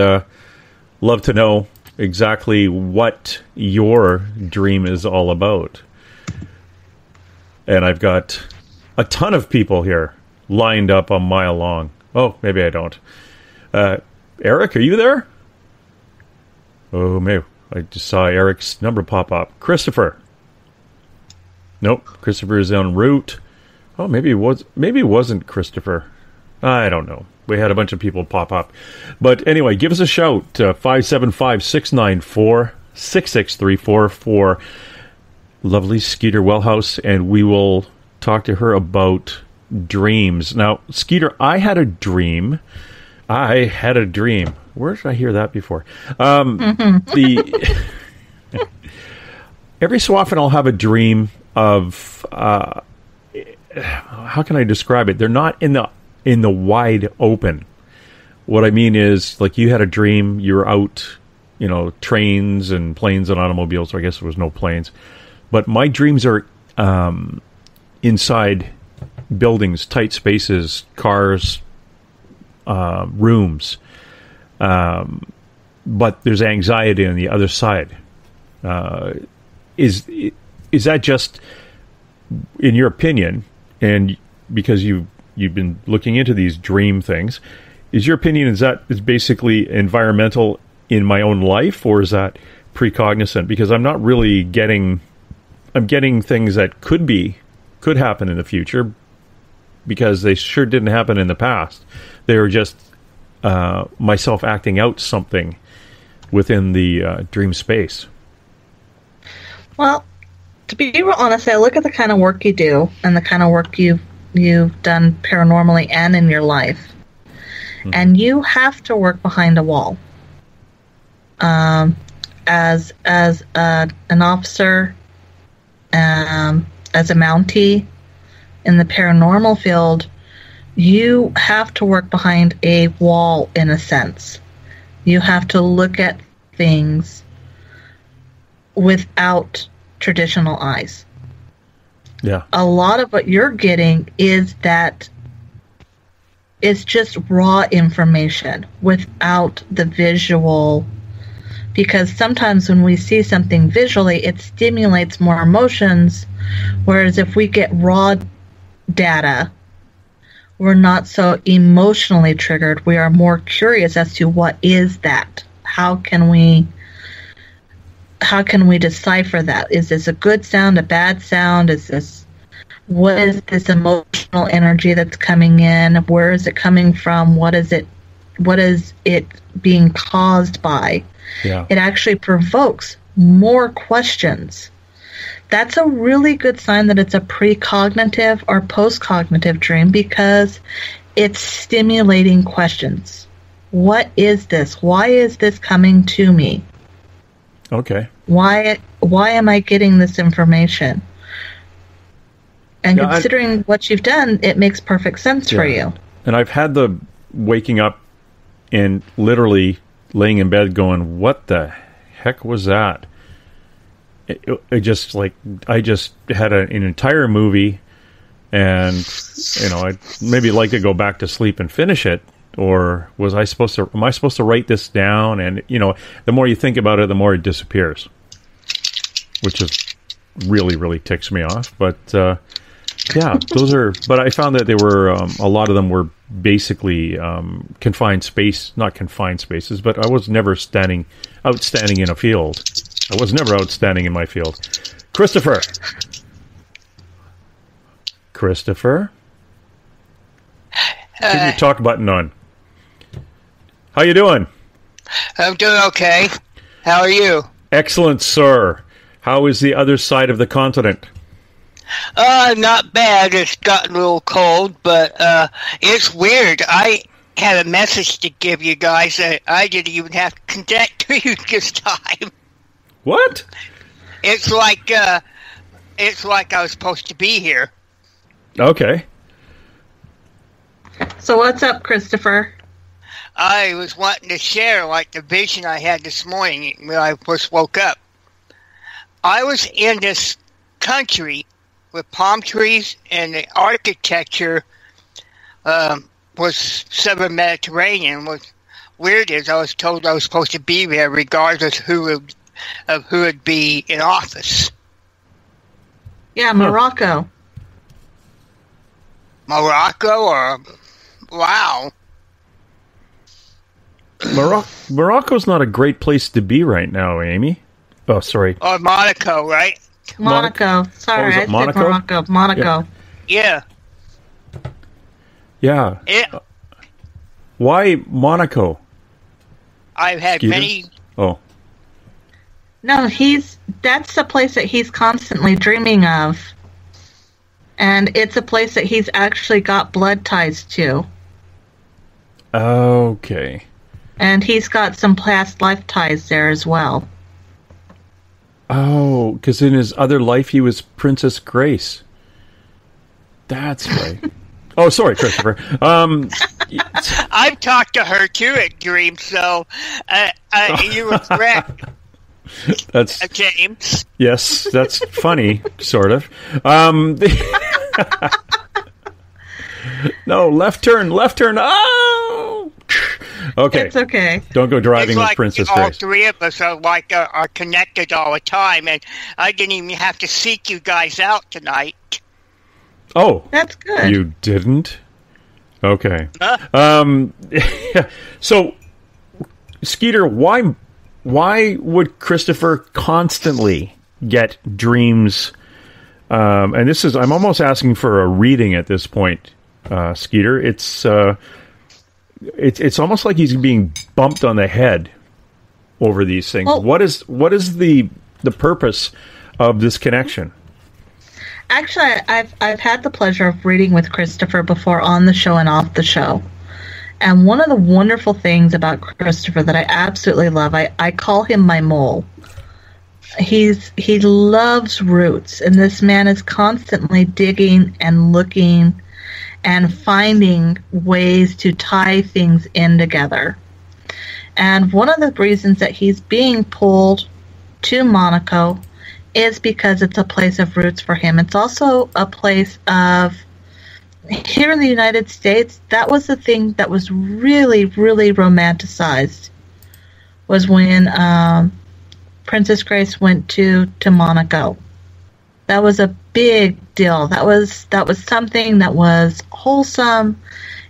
love to know exactly what your dream is all about. And I've got a ton of people here lined up a mile long. Oh, maybe I don't. Eric, are you there? Oh, maybe. I just saw Eric's number pop up. Christopher. Nope. Christopher is en route. Oh, maybe it wasn't Christopher. I don't know. We had a bunch of people pop up. But anyway, give us a shout. 575-694-6634 for lovely Skeeter Wellhouse, and we will talk to her about dreams. Now, Skeeter, I had a dream. Where did I hear that before? Every so often I'll have a dream of... how can I describe it? They're not in the wide open. What I mean is, like, you had a dream, you were out, trains and planes and automobiles, so I guess there was no planes. But my dreams are inside buildings, tight spaces, cars, rooms. But there's anxiety on the other side. Is that just, in your opinion, and because you've been looking into these dream things, is basically environmental in my own life, or is that precognizant? Because I'm not really getting things that could happen in the future, because they sure didn't happen in the past. They were just myself acting out something within the dream space. Well, to be real honest, I look at the kind of work you do and the kind of work you've done paranormally and in your life. Mm-hmm. And you have to work behind a wall. As an officer, as a Mountie in the paranormal field, you have to work behind a wall in a sense. You have to look at things without traditional eyes. Yeah. A lot of what you're getting is that it's just raw information without the visual, because sometimes when we see something visually, it stimulates more emotions, whereas if we get raw data, we're not so emotionally triggered. We are more curious as to what is that? How can we decipher that? Is this a good sound, a bad sound? What is this emotional energy that's coming in? Where is it coming from? What is it being caused by? Yeah. It actually provokes more questions. That's a really good sign that it's a precognitive or postcognitive dream, because it's stimulating questions. What is this? Why is this coming to me? Okay. Why am I getting this information? And yeah, considering what you've done, it makes perfect sense for you. And I've had the waking up and literally laying in bed going, what the heck was that? I just had an entire movie, and I'd maybe like to go back to sleep and finish it. Or was I supposed to? Am I supposed to write this down? And the more you think about it, the more it disappears, which is really ticks me off. But those are. But I found that they were a lot of them were basically confined space, not confined spaces. But I was never outstanding in a field. I was never outstanding in my field. Christopher. Turn your talk button on. How you doing? I'm doing okay. How are you? Excellent, sir. How is the other side of the continent? Not bad. It's gotten a little cold, but it's weird. I had a message to give you guys that I didn't even have to connect to you this time. What? It's like I was supposed to be here. Okay. So what's up, Christopher? I was wanting to share, the vision I had this morning when I first woke up. I was in this country with palm trees, and the architecture was Southern Mediterranean. What's weird is I was told I was supposed to be there regardless of who would be in office. Yeah, Morocco. Morocco or... Wow. Morocco's not a great place to be right now, Amy. Oh, sorry. Or Monaco, right? Monaco. Sorry, I said Morocco. Monaco. Yeah. Yeah. Why Monaco? I've had many... Oh. No, that's the place that he's constantly dreaming of. And it's a place that he's actually got blood ties to. Okay. And he's got some past life ties there as well. Oh, because in his other life he was Princess Grace. That's right. Oh, sorry, Christopher. I've talked to her too at Dream, so you were correct. That's James. Yes, that's funny, sort of. No, left turn. Oh, okay, it's okay. Don't go driving with Princess Grace. All three of us are connected all the time, and I didn't even have to seek you guys out tonight. Oh, that's good. You didn't? Okay. So, Skeeter, why would Christopher constantly get dreams? And this is—I'm almost asking for a reading at this point, Skeeter. It's almost like he's being bumped on the head over these things. Well, what is the purpose of this connection? Actually, I've had the pleasure of reading with Christopher before on the show and off the show. And one of the wonderful things about Christopher that I absolutely love, I call him my mole. He loves roots, and this man is constantly digging and looking and finding ways to tie things in together. And one of the reasons that he's being pulled to Monaco is because it's a place of roots for him. It's also a place of... Here in the United States, that was the thing that was really, really romanticized, was when Princess Grace went to Monaco. That was a big deal. That was something that was wholesome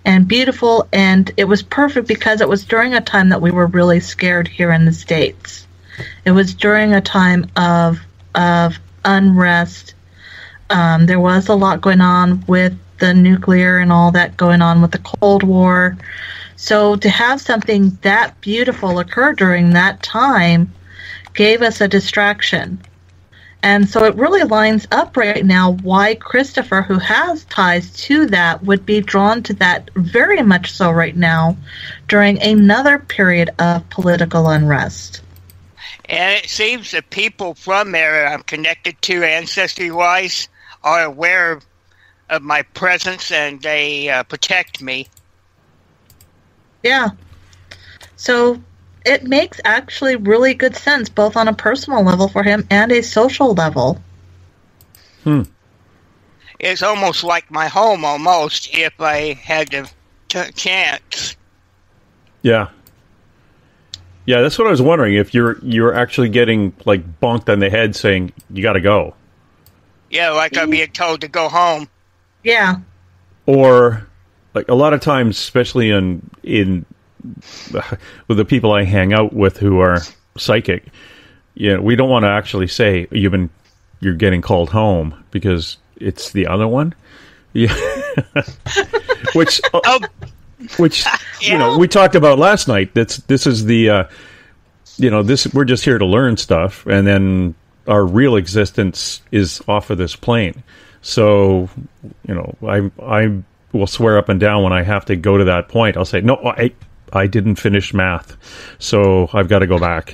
and beautiful, and it was perfect because it was during a time that we were really scared here in the States. It was during a time of unrest. There was a lot going on with the nuclear and all that going on with the Cold War. So to have something that beautiful occur during that time gave us a distraction. And so it really lines up right now why Christopher, who has ties to that, would be drawn to that very much so right now during another period of political unrest. And it seems that people from there that I'm connected to ancestry-wise are aware of my presence, and they protect me. Yeah. So it makes actually really good sense, both on a personal level for him and a social level. Hmm. It's almost like my home, almost, if I had the chance. Yeah. Yeah, that's what I was wondering, if you're actually getting, like, bonked on the head saying, you gotta go. Yeah, like I'm being told to go home. Yeah. Or, like, a lot of times, especially in with the people I hang out with who are psychic, you know, we don't want to actually say, you're getting called home, because it's the other one. Yeah. Which, you know, we talked about last night. This is the, you know, this we're just here to learn stuff, and then our real existence is off of this plane. So, you know, I will swear up and down when I have to go to that point. I'll say, no, I didn't finish math, so I've got to go back.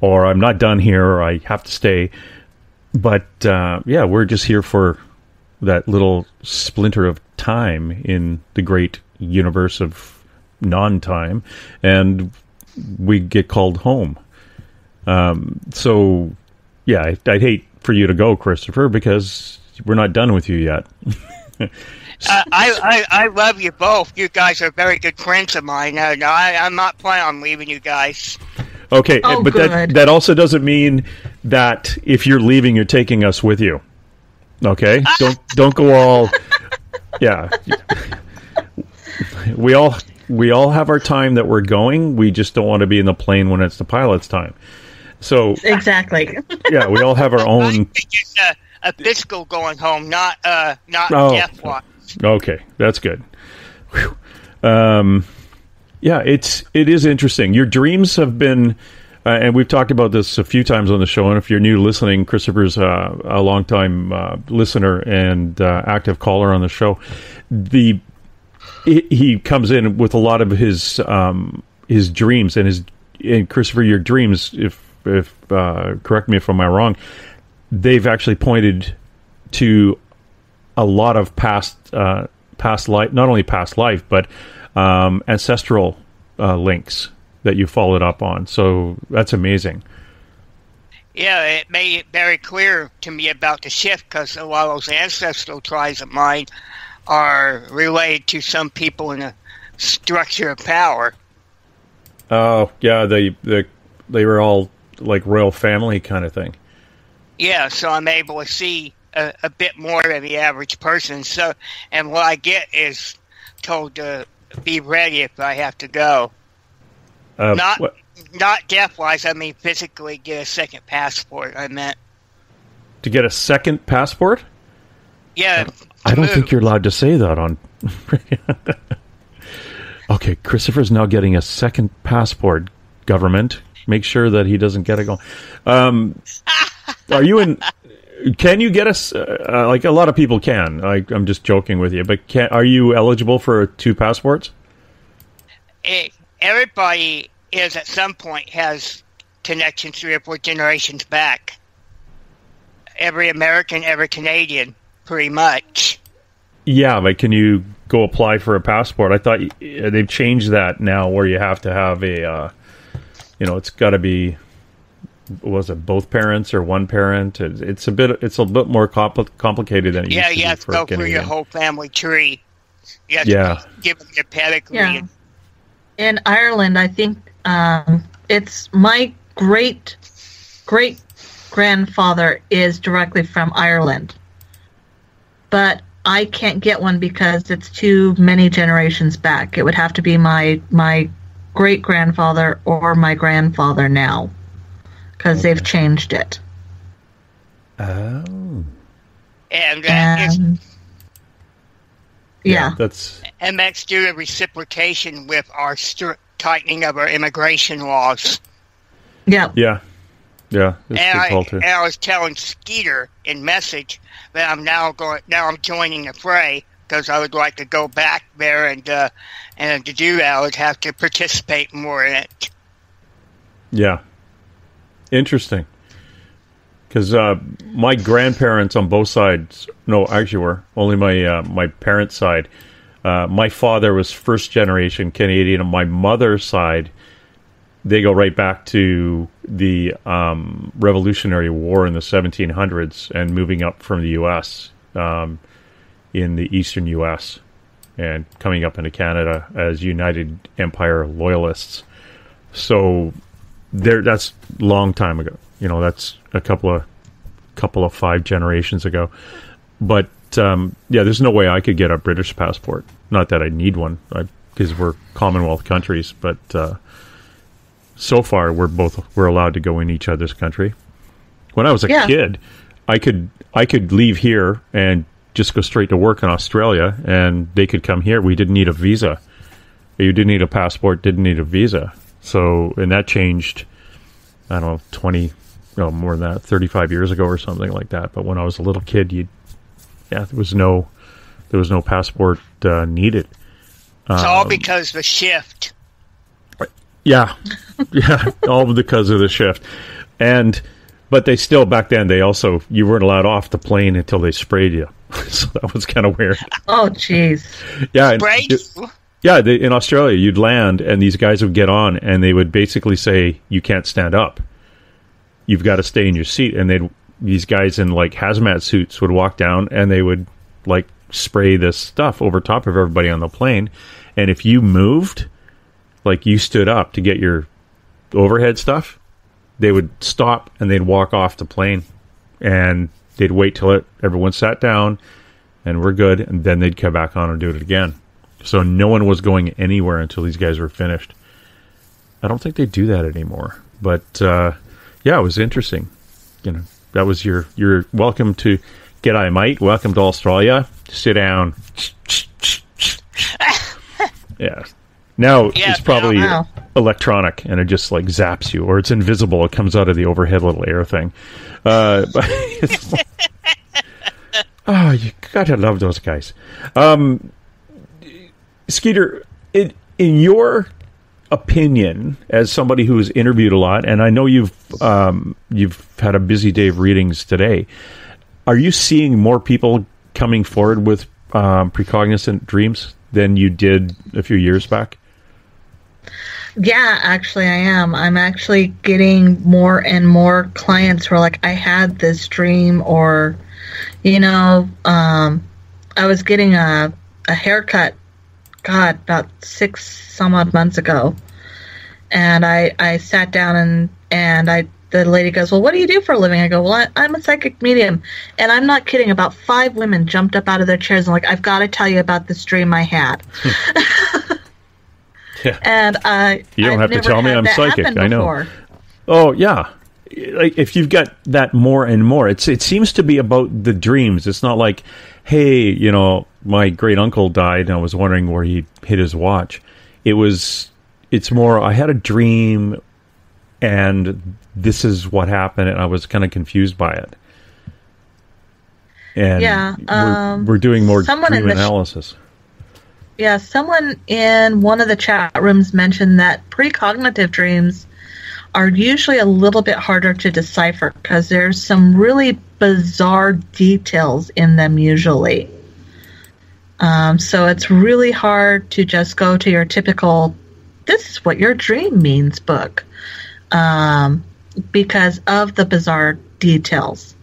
Or I'm not done here, or I have to stay. But, yeah, we're just here for that little splinter of time in the great universe of non-time, and we get called home. So, yeah, I'd hate for you to go, Christopher, because we're not done with you yet. I love you both. You guys are very good friends of mine. No, I'm not planning on leaving you guys. Okay, oh, but that also doesn't mean that if you're leaving, you're taking us with you. Okay? Don't go all... Yeah. We all have our time that we're going. We just don't want to be in the plane when it's the pilot's time. So exactly. Yeah, we all have our own. It's a fiscal going home, not death watch. Okay, that's good. Whew. Yeah, it is interesting. Your dreams have been, and we've talked about this a few times on the show. And if you're new listening, Christopher's a longtime listener and active caller on the show. He comes in with a lot of his dreams and Christopher, your dreams, if correct me if I'm wrong, they've actually pointed to a lot of past life, not only past life, but ancestral links that you followed up on. So that's amazing. Yeah, it made it very clear to me about the shift, because a lot of those ancestral tribes of mine are related to some people in a structure of power. Oh, yeah, they were all like royal family kind of thing. Yeah, so I'm able to see a bit more than the average person. So, and what I get is told to be ready if I have to go. Not death-wise, I mean physically get a second passport, I meant. To get a second passport? Yeah, I don't think you're allowed to say that on... Okay, Christopher's now getting a second passport, government. Make sure that he doesn't get it going. Are you in... Can you get us... like, a lot of people can. I'm just joking with you. But are you eligible for two passports? Everybody is at some point has connections 3 or 4 generations back. Every American, every Canadian. Pretty much. Yeah, but can you go apply for a passport? I thought they've changed that now, where you have to have a, you know, it's got to be, was it both parents or one parent? It's a bit more complicated than it used to be. Yeah, you have to go through your whole family tree. You have to give them your pedigree. Yeah. In Ireland, I think it's my great grandfather is directly from Ireland. But I can't get one because it's too many generations back. It would have to be my great-grandfather or my grandfather now, because they've changed it. Oh. And that's... And that's due to reciprocation with our tightening of our immigration laws. Yeah. Yeah. Yeah, and I was telling Skeeter in message that I'm now I'm joining the fray, because I would like to go back there, and to do that I would have to participate more in it. Yeah, Interesting. Because my grandparents on both sides, no, actually were, only my parents' side. My father was first-generation Canadian. On my mother's side, they go right back to the Revolutionary War in the 1700s and moving up from the U.S. In the eastern U.S. and coming up into Canada as United Empire Loyalists. So that's a long time ago. You know, that's a couple of five generations ago. But yeah, there's no way I could get a British passport. Not that I need one, because we're Commonwealth countries. But so far, we're allowed to go in each other's country. When I was a kid, I could leave here and just go straight to work in Australia, and they could come here. We didn't need a visa. You didn't need a passport. Didn't need a visa. So, and that changed. I don't know, 35 than that, 35 years ago or something like that. But when I was a little kid, there was no passport needed. It's all because of the shift. Yeah, yeah, all because of the shift. But they still, back then, you weren't allowed off the plane until they sprayed you. So that was kind of weird. Oh, jeez. Yeah, sprayed you? Yeah, in Australia, you'd land, and these guys would get on, and they would basically say, you can't stand up. You've got to stay in your seat. And these guys in, like, hazmat suits would walk down, and they would, like, spray this stuff over top of everybody on the plane. And if you moved, like, you stood up to get your overhead stuff, they would stop, and they'd walk off the plane. And they'd wait till everyone sat down, and we're good, and then they'd come back on and do it again. So no one was going anywhere until these guys were finished. I don't think they do that anymore. But, yeah, it was interesting. You know, that was your welcome to G'day, mate. Welcome to Australia. Sit down. Yeah. Now it's probably electronic, and it just, like, zaps you. Or it's invisible. It comes out of the overhead little air thing. But it's like, oh, you gotta love those guys. Skeeter, in your opinion, as somebody who has interviewed a lot, and I know you've had a busy day of readings today, are you seeing more people coming forward with precognizant dreams than you did a few years back? Yeah, actually I am. I'm actually getting more and more clients who are like, I had this dream, or, you know, I was getting a haircut, God, about 6 some odd months ago, and I sat down and the lady goes, well, what do you do for a living? I go, well, I'm a psychic medium. And I'm not kidding, about 5 women jumped up out of their chairs and like, I've got to tell you about this dream I had. Yeah. And you don't have to tell me I'm psychic. I know. Before. Oh yeah, like if you've got that more and more, it seems to be about the dreams. It's not like, hey, you know, my great uncle died and I was wondering where he hid his watch. It's more, I had a dream and this is what happened and I was kind of confused by it. And yeah, we're doing more dream analysis. Yeah, someone in one of the chat rooms mentioned that precognitive dreams are usually a little bit harder to decipher because there's some really bizarre details in them usually. So it's really hard to just go to your typical, this is what your dream means book, because of the bizarre details.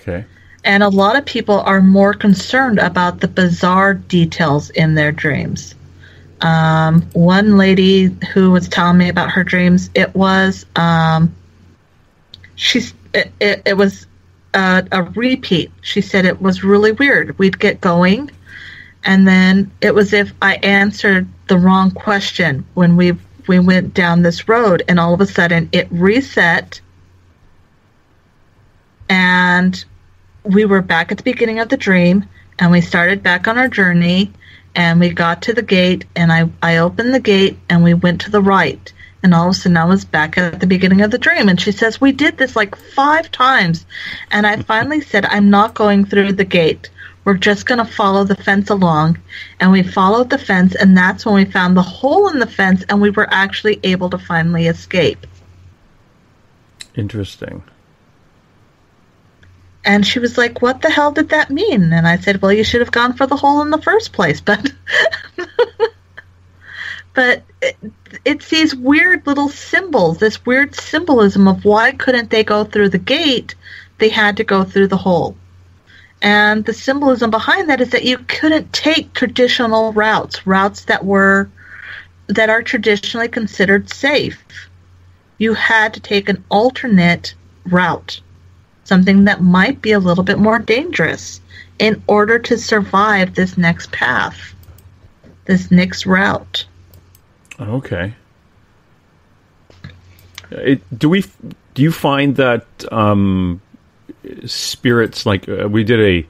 Okay. And a lot of people are more concerned about the bizarre details in their dreams. One lady who was telling me about her dreams, it was, it was a repeat. She said it was really weird. We'd get going, and then it was if I answered the wrong question when we went down this road, and all of a sudden it reset, and we were back at the beginning of the dream, and we started back on our journey, and we got to the gate, and I opened the gate, and we went to the right, and all of a sudden I was back at the beginning of the dream. And she says, we did this like 5 times, and I finally said, I'm not going through the gate. We're just going to follow the fence along. And we followed the fence, and that's when we found the hole in the fence, and we were actually able to finally escape. Interesting. And she was like, what the hell did that mean? And I said, well, you should have gone for the hole in the first place. But but it's these weird little symbols, this weird symbolism of why couldn't they go through the gate? They had to go through the hole. And the symbolism behind that is that you couldn't take traditional routes, routes that were that are traditionally considered safe. You had to take an alternate route, something that might be a little bit more dangerous in order to survive this next path, this next route. Okay. Do you find that spirits, like we did a,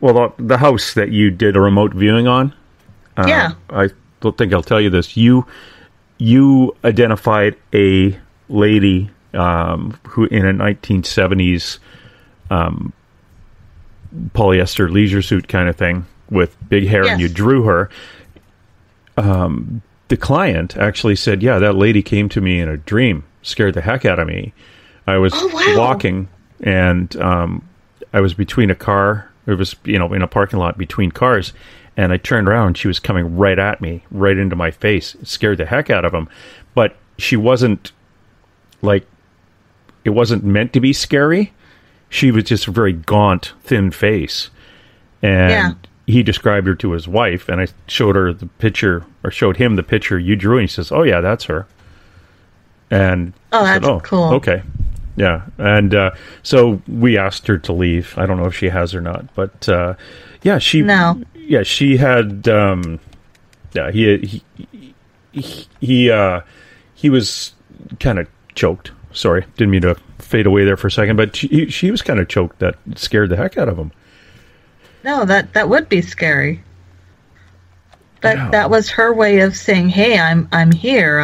well, the house that you did a remote viewing on? Yeah. I don't think I'll tell you this. You identified a lady who in a 1970s polyester leisure suit kind of thing with big hair, yes. And you drew her. The client actually said, yeah, that lady came to me in a dream, scared the heck out of me. I was walking, and I was between a car. It was, in a parking lot between cars. And I turned around, and she was coming right at me, right into my face. It scared the heck out of him. But she wasn't, like, it wasn't meant to be scary. She was just a very gaunt, thin face. And he described her to his wife, and I showed her the picture, or showed him the picture you drew, and he says, oh, yeah, that's her. And cool. Okay. Yeah. And so we asked her to leave. I don't know if she has or not, but she had he was kind of choked. Sorry, didn't mean to fade away there for a second, but she was kind of choked. That scared the heck out of him. No, that would be scary. But that was her way of saying, "Hey, I'm here.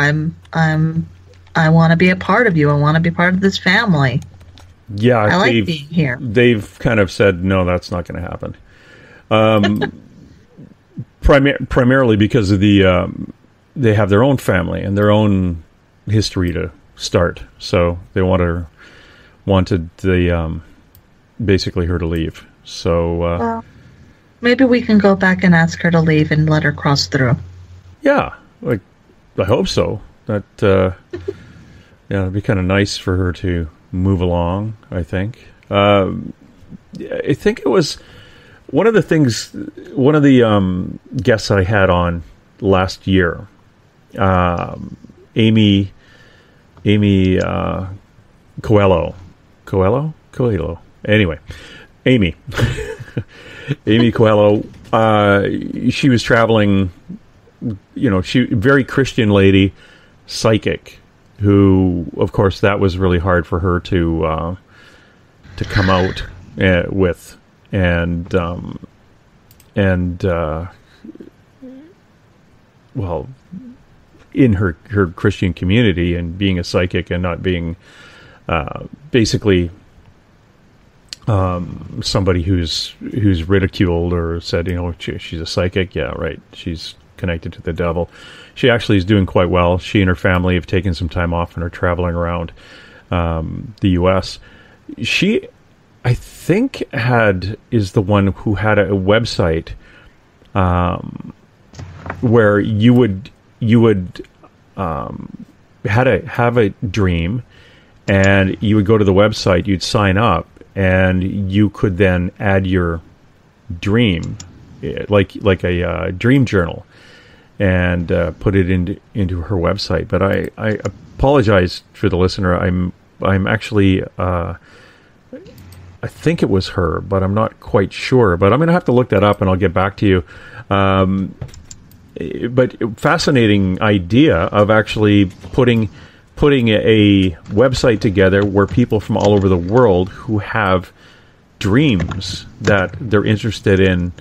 I want to be a part of you. I want to be part of this family. Yeah, I like being here." They've kind of said, no, that's not going to happen. Primarily because of the they have their own family and their own history to start. So they wanted the basically her to leave. So well, maybe we can go back and ask her to leave and let her cross through. Yeah, like I hope so. That it'd be kind of nice for her to move along. I think. I think it was one of the things. One of the guests I had on last year, Amy Coelho. Anyway, Amy Coelho. She was traveling. She very Christian lady. Psychic, who, of course, that was really hard for her to come out with, and well, in her Christian community and being a psychic and not being basically somebody who's ridiculed or said, she's a psychic. Yeah, right. She's connected to the devil. She actually is doing quite well. She and her family have taken some time off and are traveling around the U.S. She, I think, is the one who had a website where you would have a dream, and you would go to the website, you'd sign up, and you could then add your dream, like a dream journal, and put it into her website. But I apologize for the listener. I'm actually I think it was her, but I'm not quite sure. But I'm going to have to look that up, and I'll get back to you. But fascinating idea of actually putting a website together where people from all over the world who have dreams that they're interested in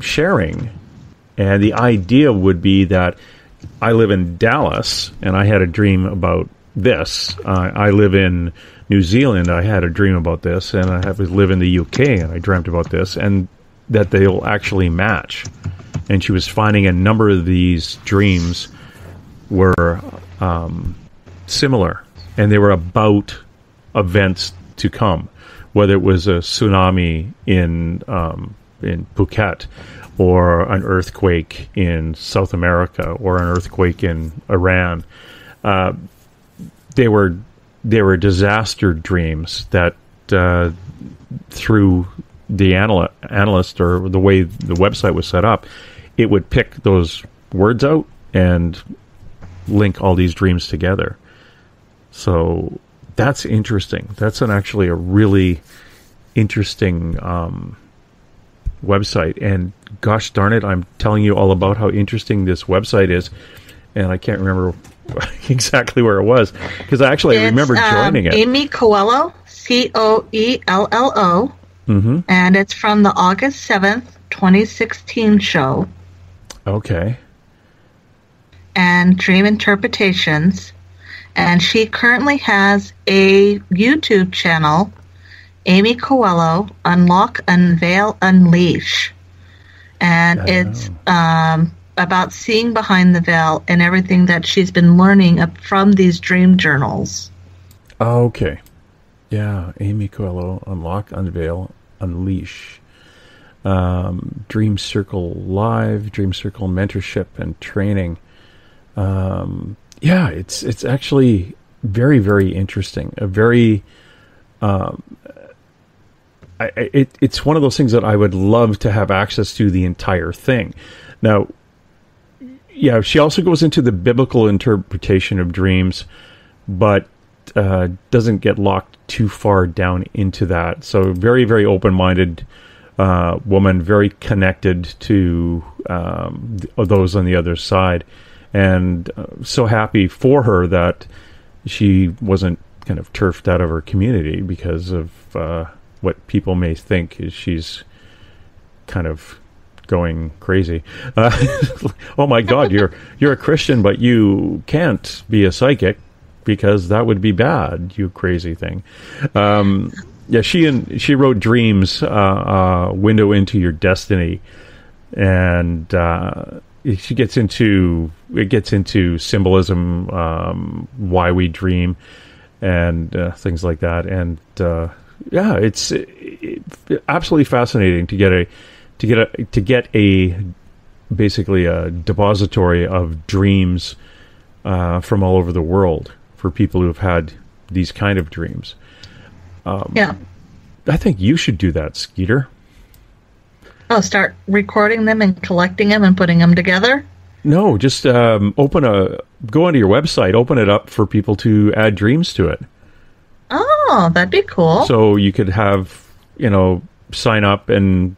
sharing. And the idea would be that I live in Dallas and I had a dream about this. I live in New Zealand. I had a dream about this, and I live in the UK and I dreamt about this, and that they'll actually match. And she was finding a number of these dreams were similar, and they were about events to come, whether it was a tsunami in Phuket, or an earthquake in South America, or an earthquake in Iran. They were disaster dreams that through the analyst or the way the website was set up, it would pick those words out and link all these dreams together. So that's interesting. That's actually a really interesting website. And gosh darn it, I'm telling you all about how interesting this website is, and I can't remember exactly where it was, because I remember joining it. Amy Coelho, Coello, mm-hmm. And it's from the August 7th, 2016 show. Okay. And Dream Interpretations. And she currently has a YouTube channel, Amy Coelho, Unlock, Unveil, Unleash. And it's about seeing behind the veil and everything that she's been learning from these dream journals. Oh, okay. Yeah, Amy Coelho, Unlock, Unveil, Unleash. Dream Circle Live, Dream Circle Mentorship and Training. Yeah, it's actually very, very interesting. A very, it's one of those things that I would love to have access to the entire thing. Now, yeah, she also goes into the biblical interpretation of dreams, but doesn't get locked too far down into that. So very, very open-minded woman, very connected to those on the other side. And so happy for her that she wasn't kind of turfed out of her community because of what people may think is she's kind of going crazy. Oh my God, you're a Christian, but you can't be a psychic because that would be bad, you crazy thing. Yeah, she wrote Dreams, Window into Your Destiny, and It gets into symbolism, why we dream, and things like that. And yeah, it's absolutely fascinating to get a basically a depository of dreams from all over the world for people who have had these kind of dreams. Yeah, I think you should do that, Skeeter. Oh, start recording them and collecting them and putting them together? No, just go onto your website, open it up for people to add dreams to it. Oh, that'd be cool. So you could have, sign up and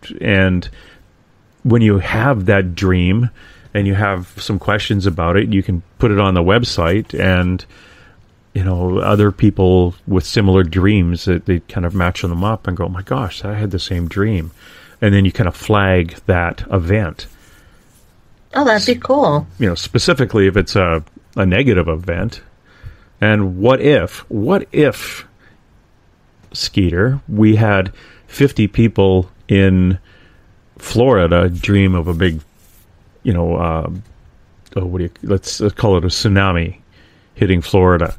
when you have that dream and you have some questions about it, you can put it on the website and, other people with similar dreams, they kind of match them up and go, oh my gosh, I had the same dream. And then you kind of flag that event. Oh, that'd be cool. Specifically if it's a negative event. And what if, Skeeter, we had 50 people in Florida dream of a big, let's call it a tsunami hitting Florida,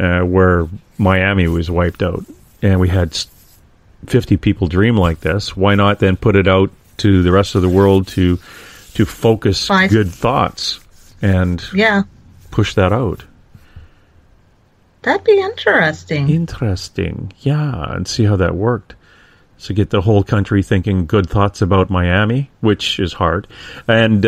where Miami was wiped out. And we had 50 people dream like this. Why not then put it out to the rest of the world to focus good thoughts and push that out? That'd be interesting. Yeah, and see how that worked. So get the whole country thinking good thoughts about Miami, which is hard. And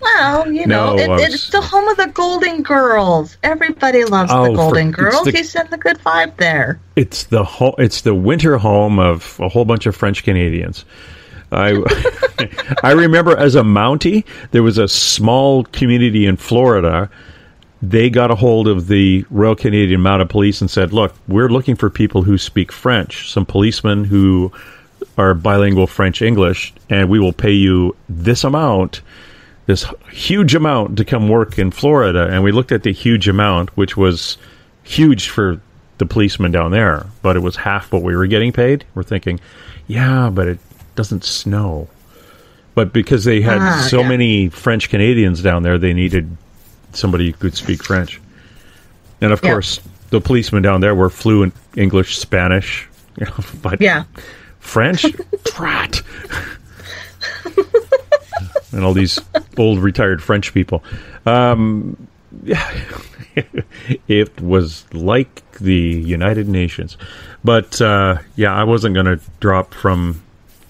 well, it's the home of the Golden Girls. Everybody loves the Golden Girls. You send the good vibe there. It's the winter home of a whole bunch of French Canadians. I remember as a Mountie, there was a small community in Florida. They got a hold of the Royal Canadian Mounted Police and said, "Look, we're looking for people who speak French. Some policemen who are bilingual French English, and we will pay you this amount." This huge amount to come work in Florida, and we looked at the huge amount, which was huge for the policemen down there, but it was half what we were getting paid. We're thinking, yeah, but it doesn't snow. But because they had many French Canadians down there, they needed somebody who could speak French. And of course, the policemen down there were fluent English, Spanish, but French? Trat! And all these old retired French people. It was like the United Nations. But, I wasn't going to drop from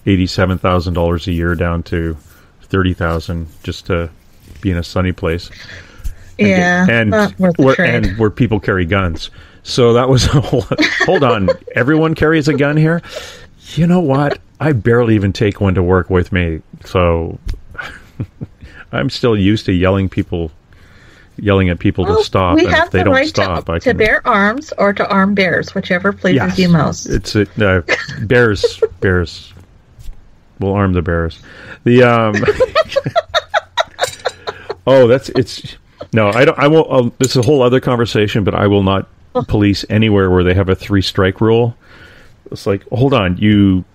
$87,000 a year down to $30,000 just to be in a sunny place. Yeah. And where people carry guns. So that was a whole... Hold on. Everyone carries a gun here? You know what? I barely even take one to work with me. So I'm still used to yelling at people to stop. We have the right to bear arms or to arm bears, whichever pleases you most. It's bears. Bears. We'll arm the bears. No, I don't. I won't. This is a whole other conversation, but I will not police anywhere where they have a 3-strike rule. It's like, hold on,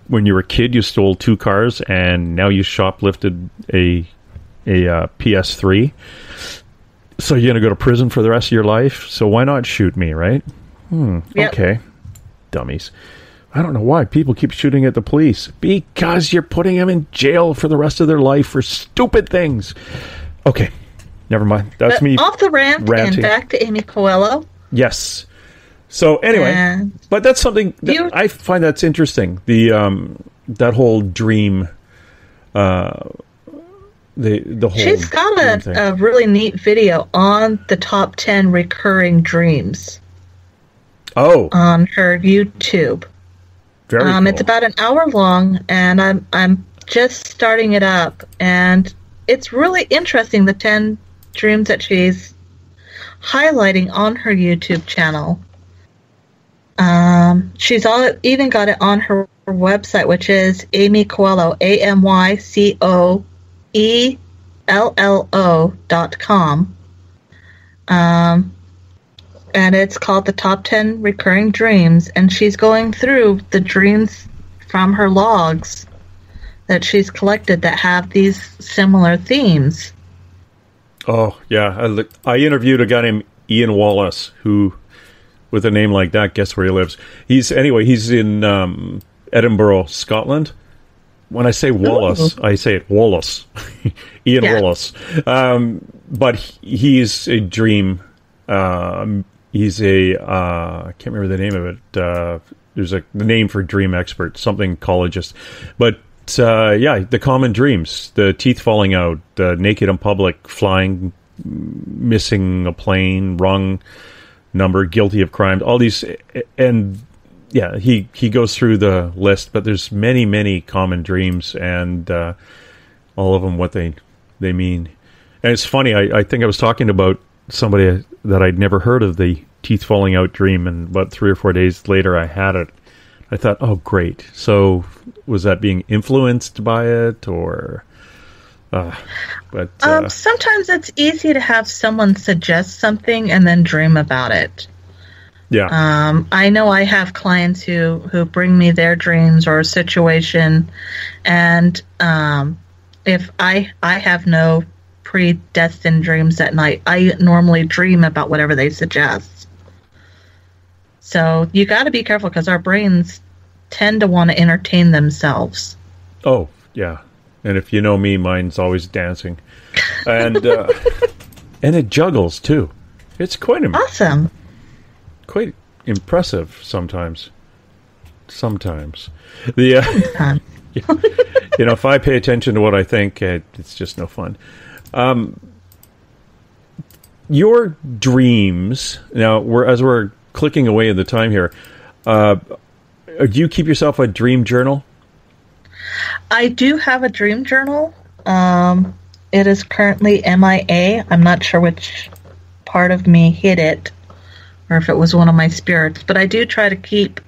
when you were a kid, you stole 2 cars, and now you shoplifted a PS3. So you're going to go to prison for the rest of your life? So why not shoot me, right? Yep. Okay. Dummies. I don't know why people keep shooting at the police. Because you're putting them in jail for the rest of their life for stupid things. Okay. Never mind. That's me off the rant ranting. And back to Amy Coelho. Yes. So anyway, but that's something that I find that's interesting. The that whole dream the whole she's got a really neat video on the top 10 recurring dreams. Oh. On her YouTube. Very cool. It's about an hour long, and I'm just starting it up, and it's really interesting, the 10 dreams that she's highlighting on her YouTube channel. She's even got it on her website, which is Amy Coelho, AmyCoelho.com. And it's called The Top 10 Recurring Dreams, and she's going through the dreams from her logs that she's collected that have these similar themes. Oh, yeah. I interviewed a guy named Ian Wallace, who, with a name like that, guess where he lives? He's in Edinburgh, Scotland. When I say Wallace, I say it Wallace. Ian Wallace. But he's a dream. He's a... I can't remember the name of it. There's the name for dream expert, something collegist. But, the common dreams. The teeth falling out, naked in public, flying, missing a plane, wrong number, guilty of crimes, all these, and he goes through the list, but there's many, many common dreams, and all of them, what they mean. And it's funny, I think I was talking about somebody that I'd never heard of the teeth falling out dream, and about 3 or 4 days later I had it. I thought, oh great, so was that being influenced by it, or... sometimes it's easy to have someone suggest something and then dream about it. Yeah. I know I have clients who bring me their dreams or a situation, and if I have no predestined dreams at night, I normally dream about whatever they suggest. So you got to be careful, because our brains tend to want to entertain themselves. Oh, yeah. And if you know me, mine's always dancing. And and it juggles, too. It's awesome. Quite impressive sometimes. Sometimes. You know, if I pay attention to what I think, it's just no fun. Your dreams, now, as we're clicking away in the time here, do you keep yourself a dream journal? I do have a dream journal. It is currently MIA. I'm not sure which part of me hid it, or if it was one of my spirits. But I do try to keep...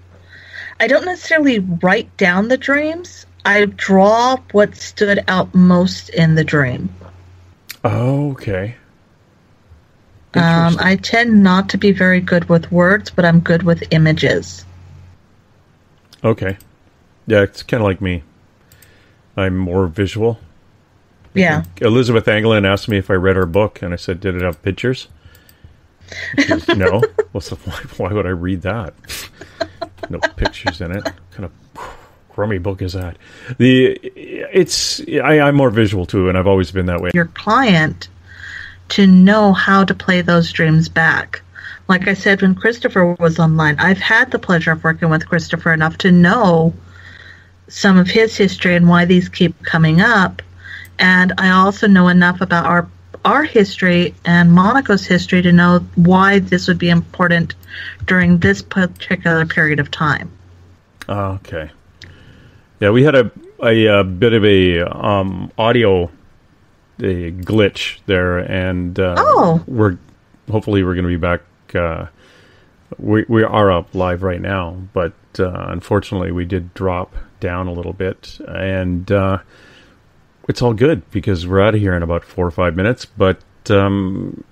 I don't necessarily write down the dreams. I draw what stood out most in the dream. Oh, okay. I tend not to be very good with words, but I'm good with images. Okay. Yeah, it's kind of like me. I'm more visual. Yeah. Elizabeth Anglin asked me if I read her book, and I said, did it have pictures? She goes, no. What's the point? Why would I read that? No pictures in it. What kind of crummy book is that? I'm more visual, too, and I've always been that way. Your client to know how to play those dreams back. Like I said, when Christopher was online, I've had the pleasure of working with Christopher enough to know some of his history and why these keep coming up. And I also know enough about our history and Monica's history to know why this would be important during this particular period of time. Okay. Yeah, we had a bit of a glitch there, and hopefully we're going to be back. We are up live right now, but unfortunately we did drop down a little bit, and it's all good because we're out of here in about 4 or 5 minutes. But I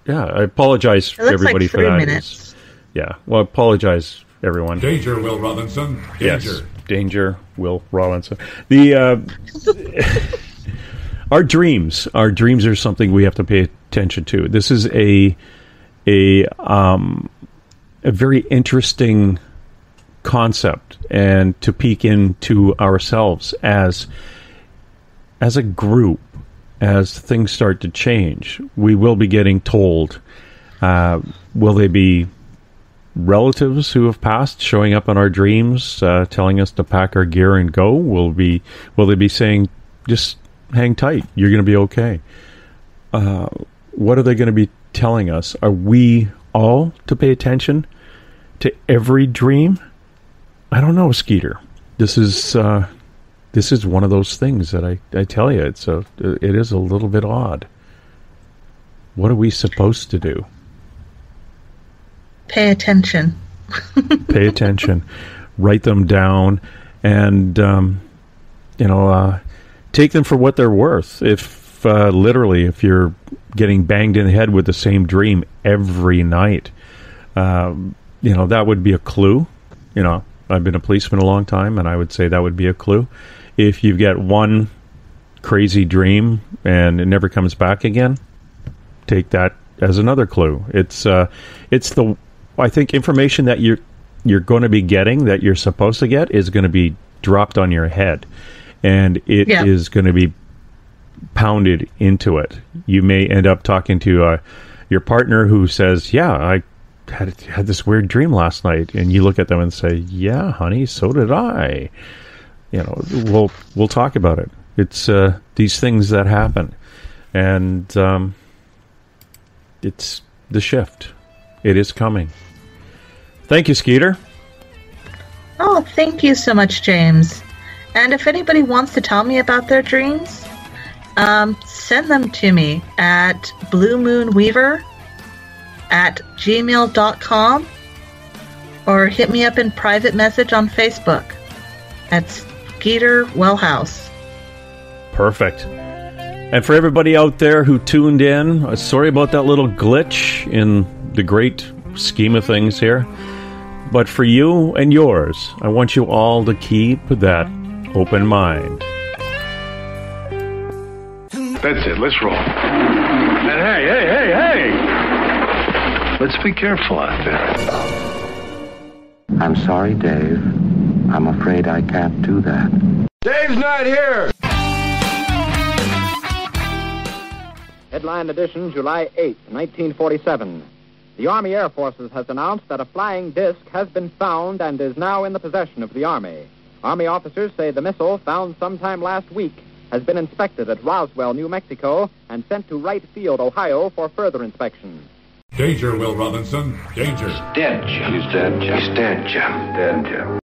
apologize for everybody for that. It looks like 3 minutes. Yeah, well, apologize everyone. Danger, Will Robinson. Danger. Yes, danger, Will Robinson. Our dreams are something we have to pay attention to. This is a very interesting concept, and to peek into ourselves as a group, as things start to change, we will be getting told, will they be relatives who have passed showing up in our dreams, telling us to pack our gear and go? Will they be saying, just hang tight, you're going to be okay? What are they going to be telling us? Are we all to pay attention to every dream? I don't know, Skeeter. This is one of those things that I tell you, it is a little bit odd. What are we supposed to do? Pay attention. Pay attention. Write them down, and take them for what they're worth. If you're getting banged in the head with the same dream every night, that would be a clue. I've been a policeman a long time, and I would say that would be a clue. If you get one crazy dream and it never comes back again, take that as another clue. I think information that you're going to be getting, that you're supposed to get, is going to be dropped on your head, and it is going to be pounded into it. You may end up talking to your partner who says, yeah, I had this weird dream last night, and you look at them and say, yeah, honey, so did I. We'll talk about it. It's these things that happen, and it's the shift. It is coming. Thank you, Skeeter. Oh, thank you so much, James. And if anybody wants to tell me about their dreams, send them to me at bluemoonweaver@gmail.com, or hit me up in private message on Facebook at Skeeter Wellhouse. Perfect. And for everybody out there who tuned in, sorry about that little glitch in the great scheme of things here. But for you and yours, I want you all to keep that open mind. That's it. Let's roll. And hey! Let's be careful out there. I'm sorry, Dave. I'm afraid I can't do that. Dave's not here! Headline edition, July 8, 1947. The Army Air Forces has announced that a flying disc has been found and is now in the possession of the Army. Army officers say the missile, found sometime last week, has been inspected at Roswell, New Mexico, and sent to Wright Field, Ohio, for further inspection. Danger, Will Robinson. Danger. He's dead, Jim. He's dead, Jim.